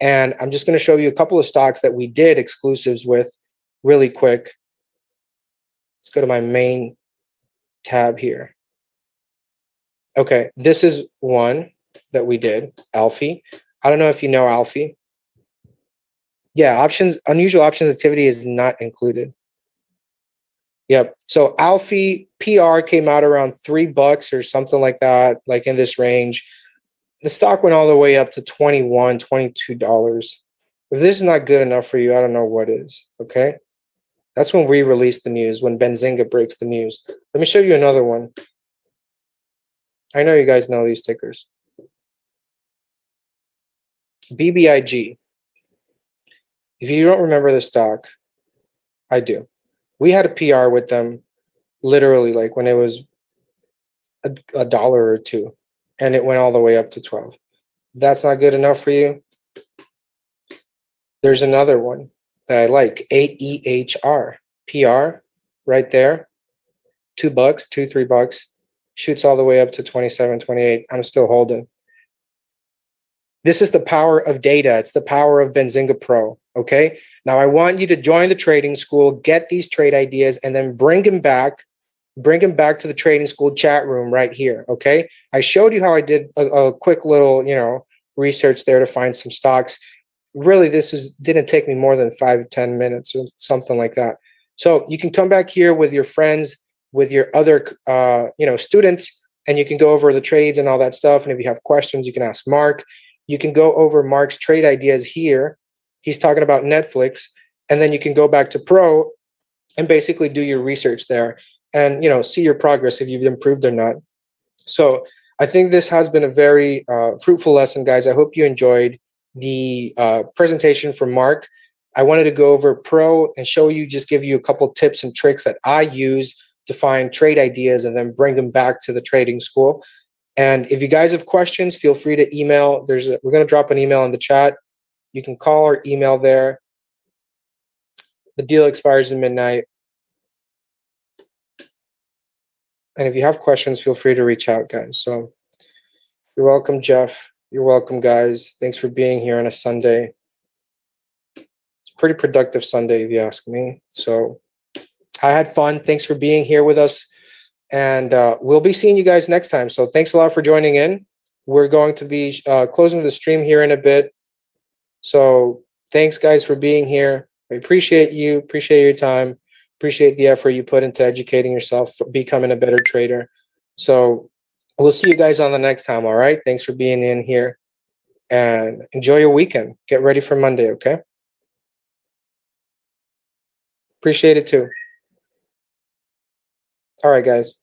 And I'm just going to show you a couple of stocks that we did exclusives with really quick. Let's go to my main tab here. Okay, this is one that we did, ALFIE. I don't know if you know ALFIE. Yeah, options, unusual options activity is not included. Yep. So ALFIE P R came out around three bucks or something like that, like in this range. The stock went all the way up to twenty-one, twenty-two dollars. If this is not good enough for you, I don't know what is. Okay. That's when we release the news, when Benzinga breaks the news. Let me show you another one. I know you guys know these tickers. B B I G. If you don't remember the stock, I do. We had a P R with them literally like when it was a, a dollar or two, and it went all the way up to twelve. That's not good enough for you. There's another one that I like, A E H R, P R right there. Two bucks, two, three bucks. Shoots all the way up to twenty-seven, twenty-eight. I'm still holding. This is the power of data. It's the power of Benzinga Pro, okay? Now, I want you to join the trading school, get these trade ideas, and then bring them back, bring them back to the trading school chat room right here, okay? I showed you how I did a, a quick little, you know, research there to find some stocks. Really, this is, didn't take me more than five to ten minutes or something like that. So you can come back here with your friends, with your other, uh, you know, students, and you can go over the trades and all that stuff. And if you have questions, you can ask Mark. You can go over Mark's trade ideas here. He's talking about Netflix. And then you can go back to Pro and basically do your research there and, you know, see your progress if you've improved or not. So I think this has been a very uh, fruitful lesson, guys. I hope you enjoyed the uh, presentation from Mark. I wanted to go over Pro and show you, just give you a couple tips and tricks that I use to find trade ideas and then bring them back to the trading school. And if you guys have questions, feel free to email. There's a, we're going to drop an email in the chat. You can call or email there. The deal expires at midnight. And if you have questions, feel free to reach out, guys. So you're welcome, Jeff. You're welcome, guys. Thanks for being here on a Sunday. It's a pretty productive Sunday, if you ask me. So I had fun. Thanks for being here with us. And uh, we'll be seeing you guys next time. So thanks a lot for joining in. We're going to be uh, closing the stream here in a bit. So thanks, guys, for being here. I appreciate you. Appreciate your time. Appreciate the effort you put into educating yourself, becoming a better trader. So we'll see you guys on the next time. All right. Thanks for being in here. And enjoy your weekend. Get ready for Monday, okay? Appreciate it, too. All right, guys.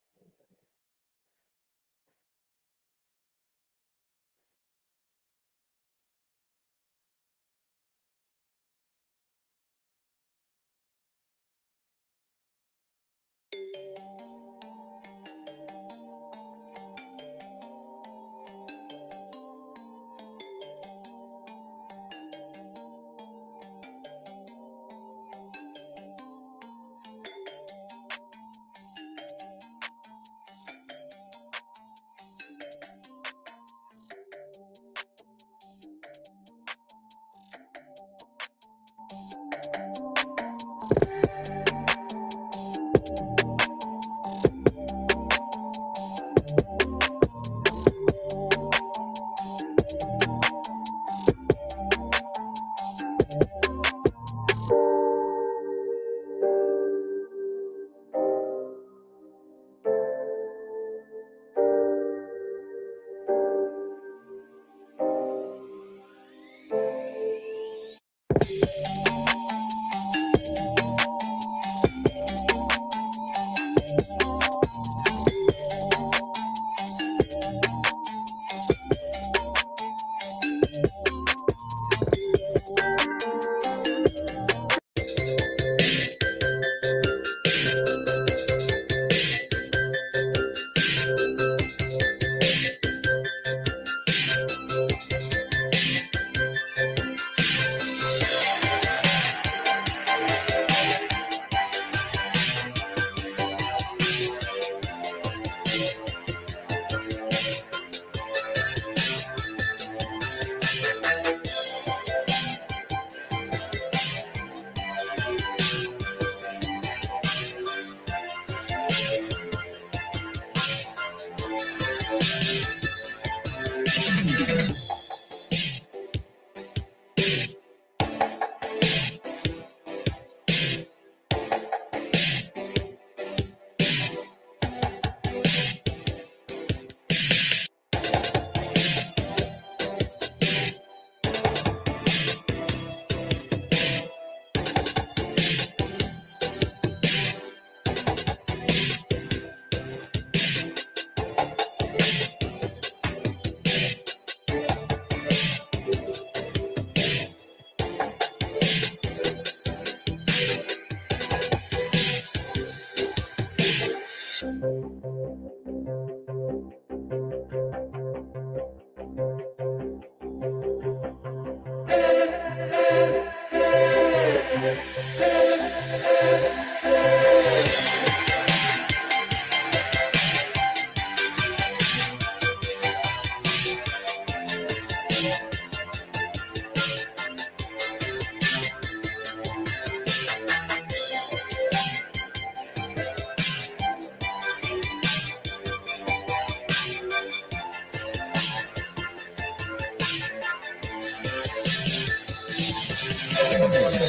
Thank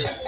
you.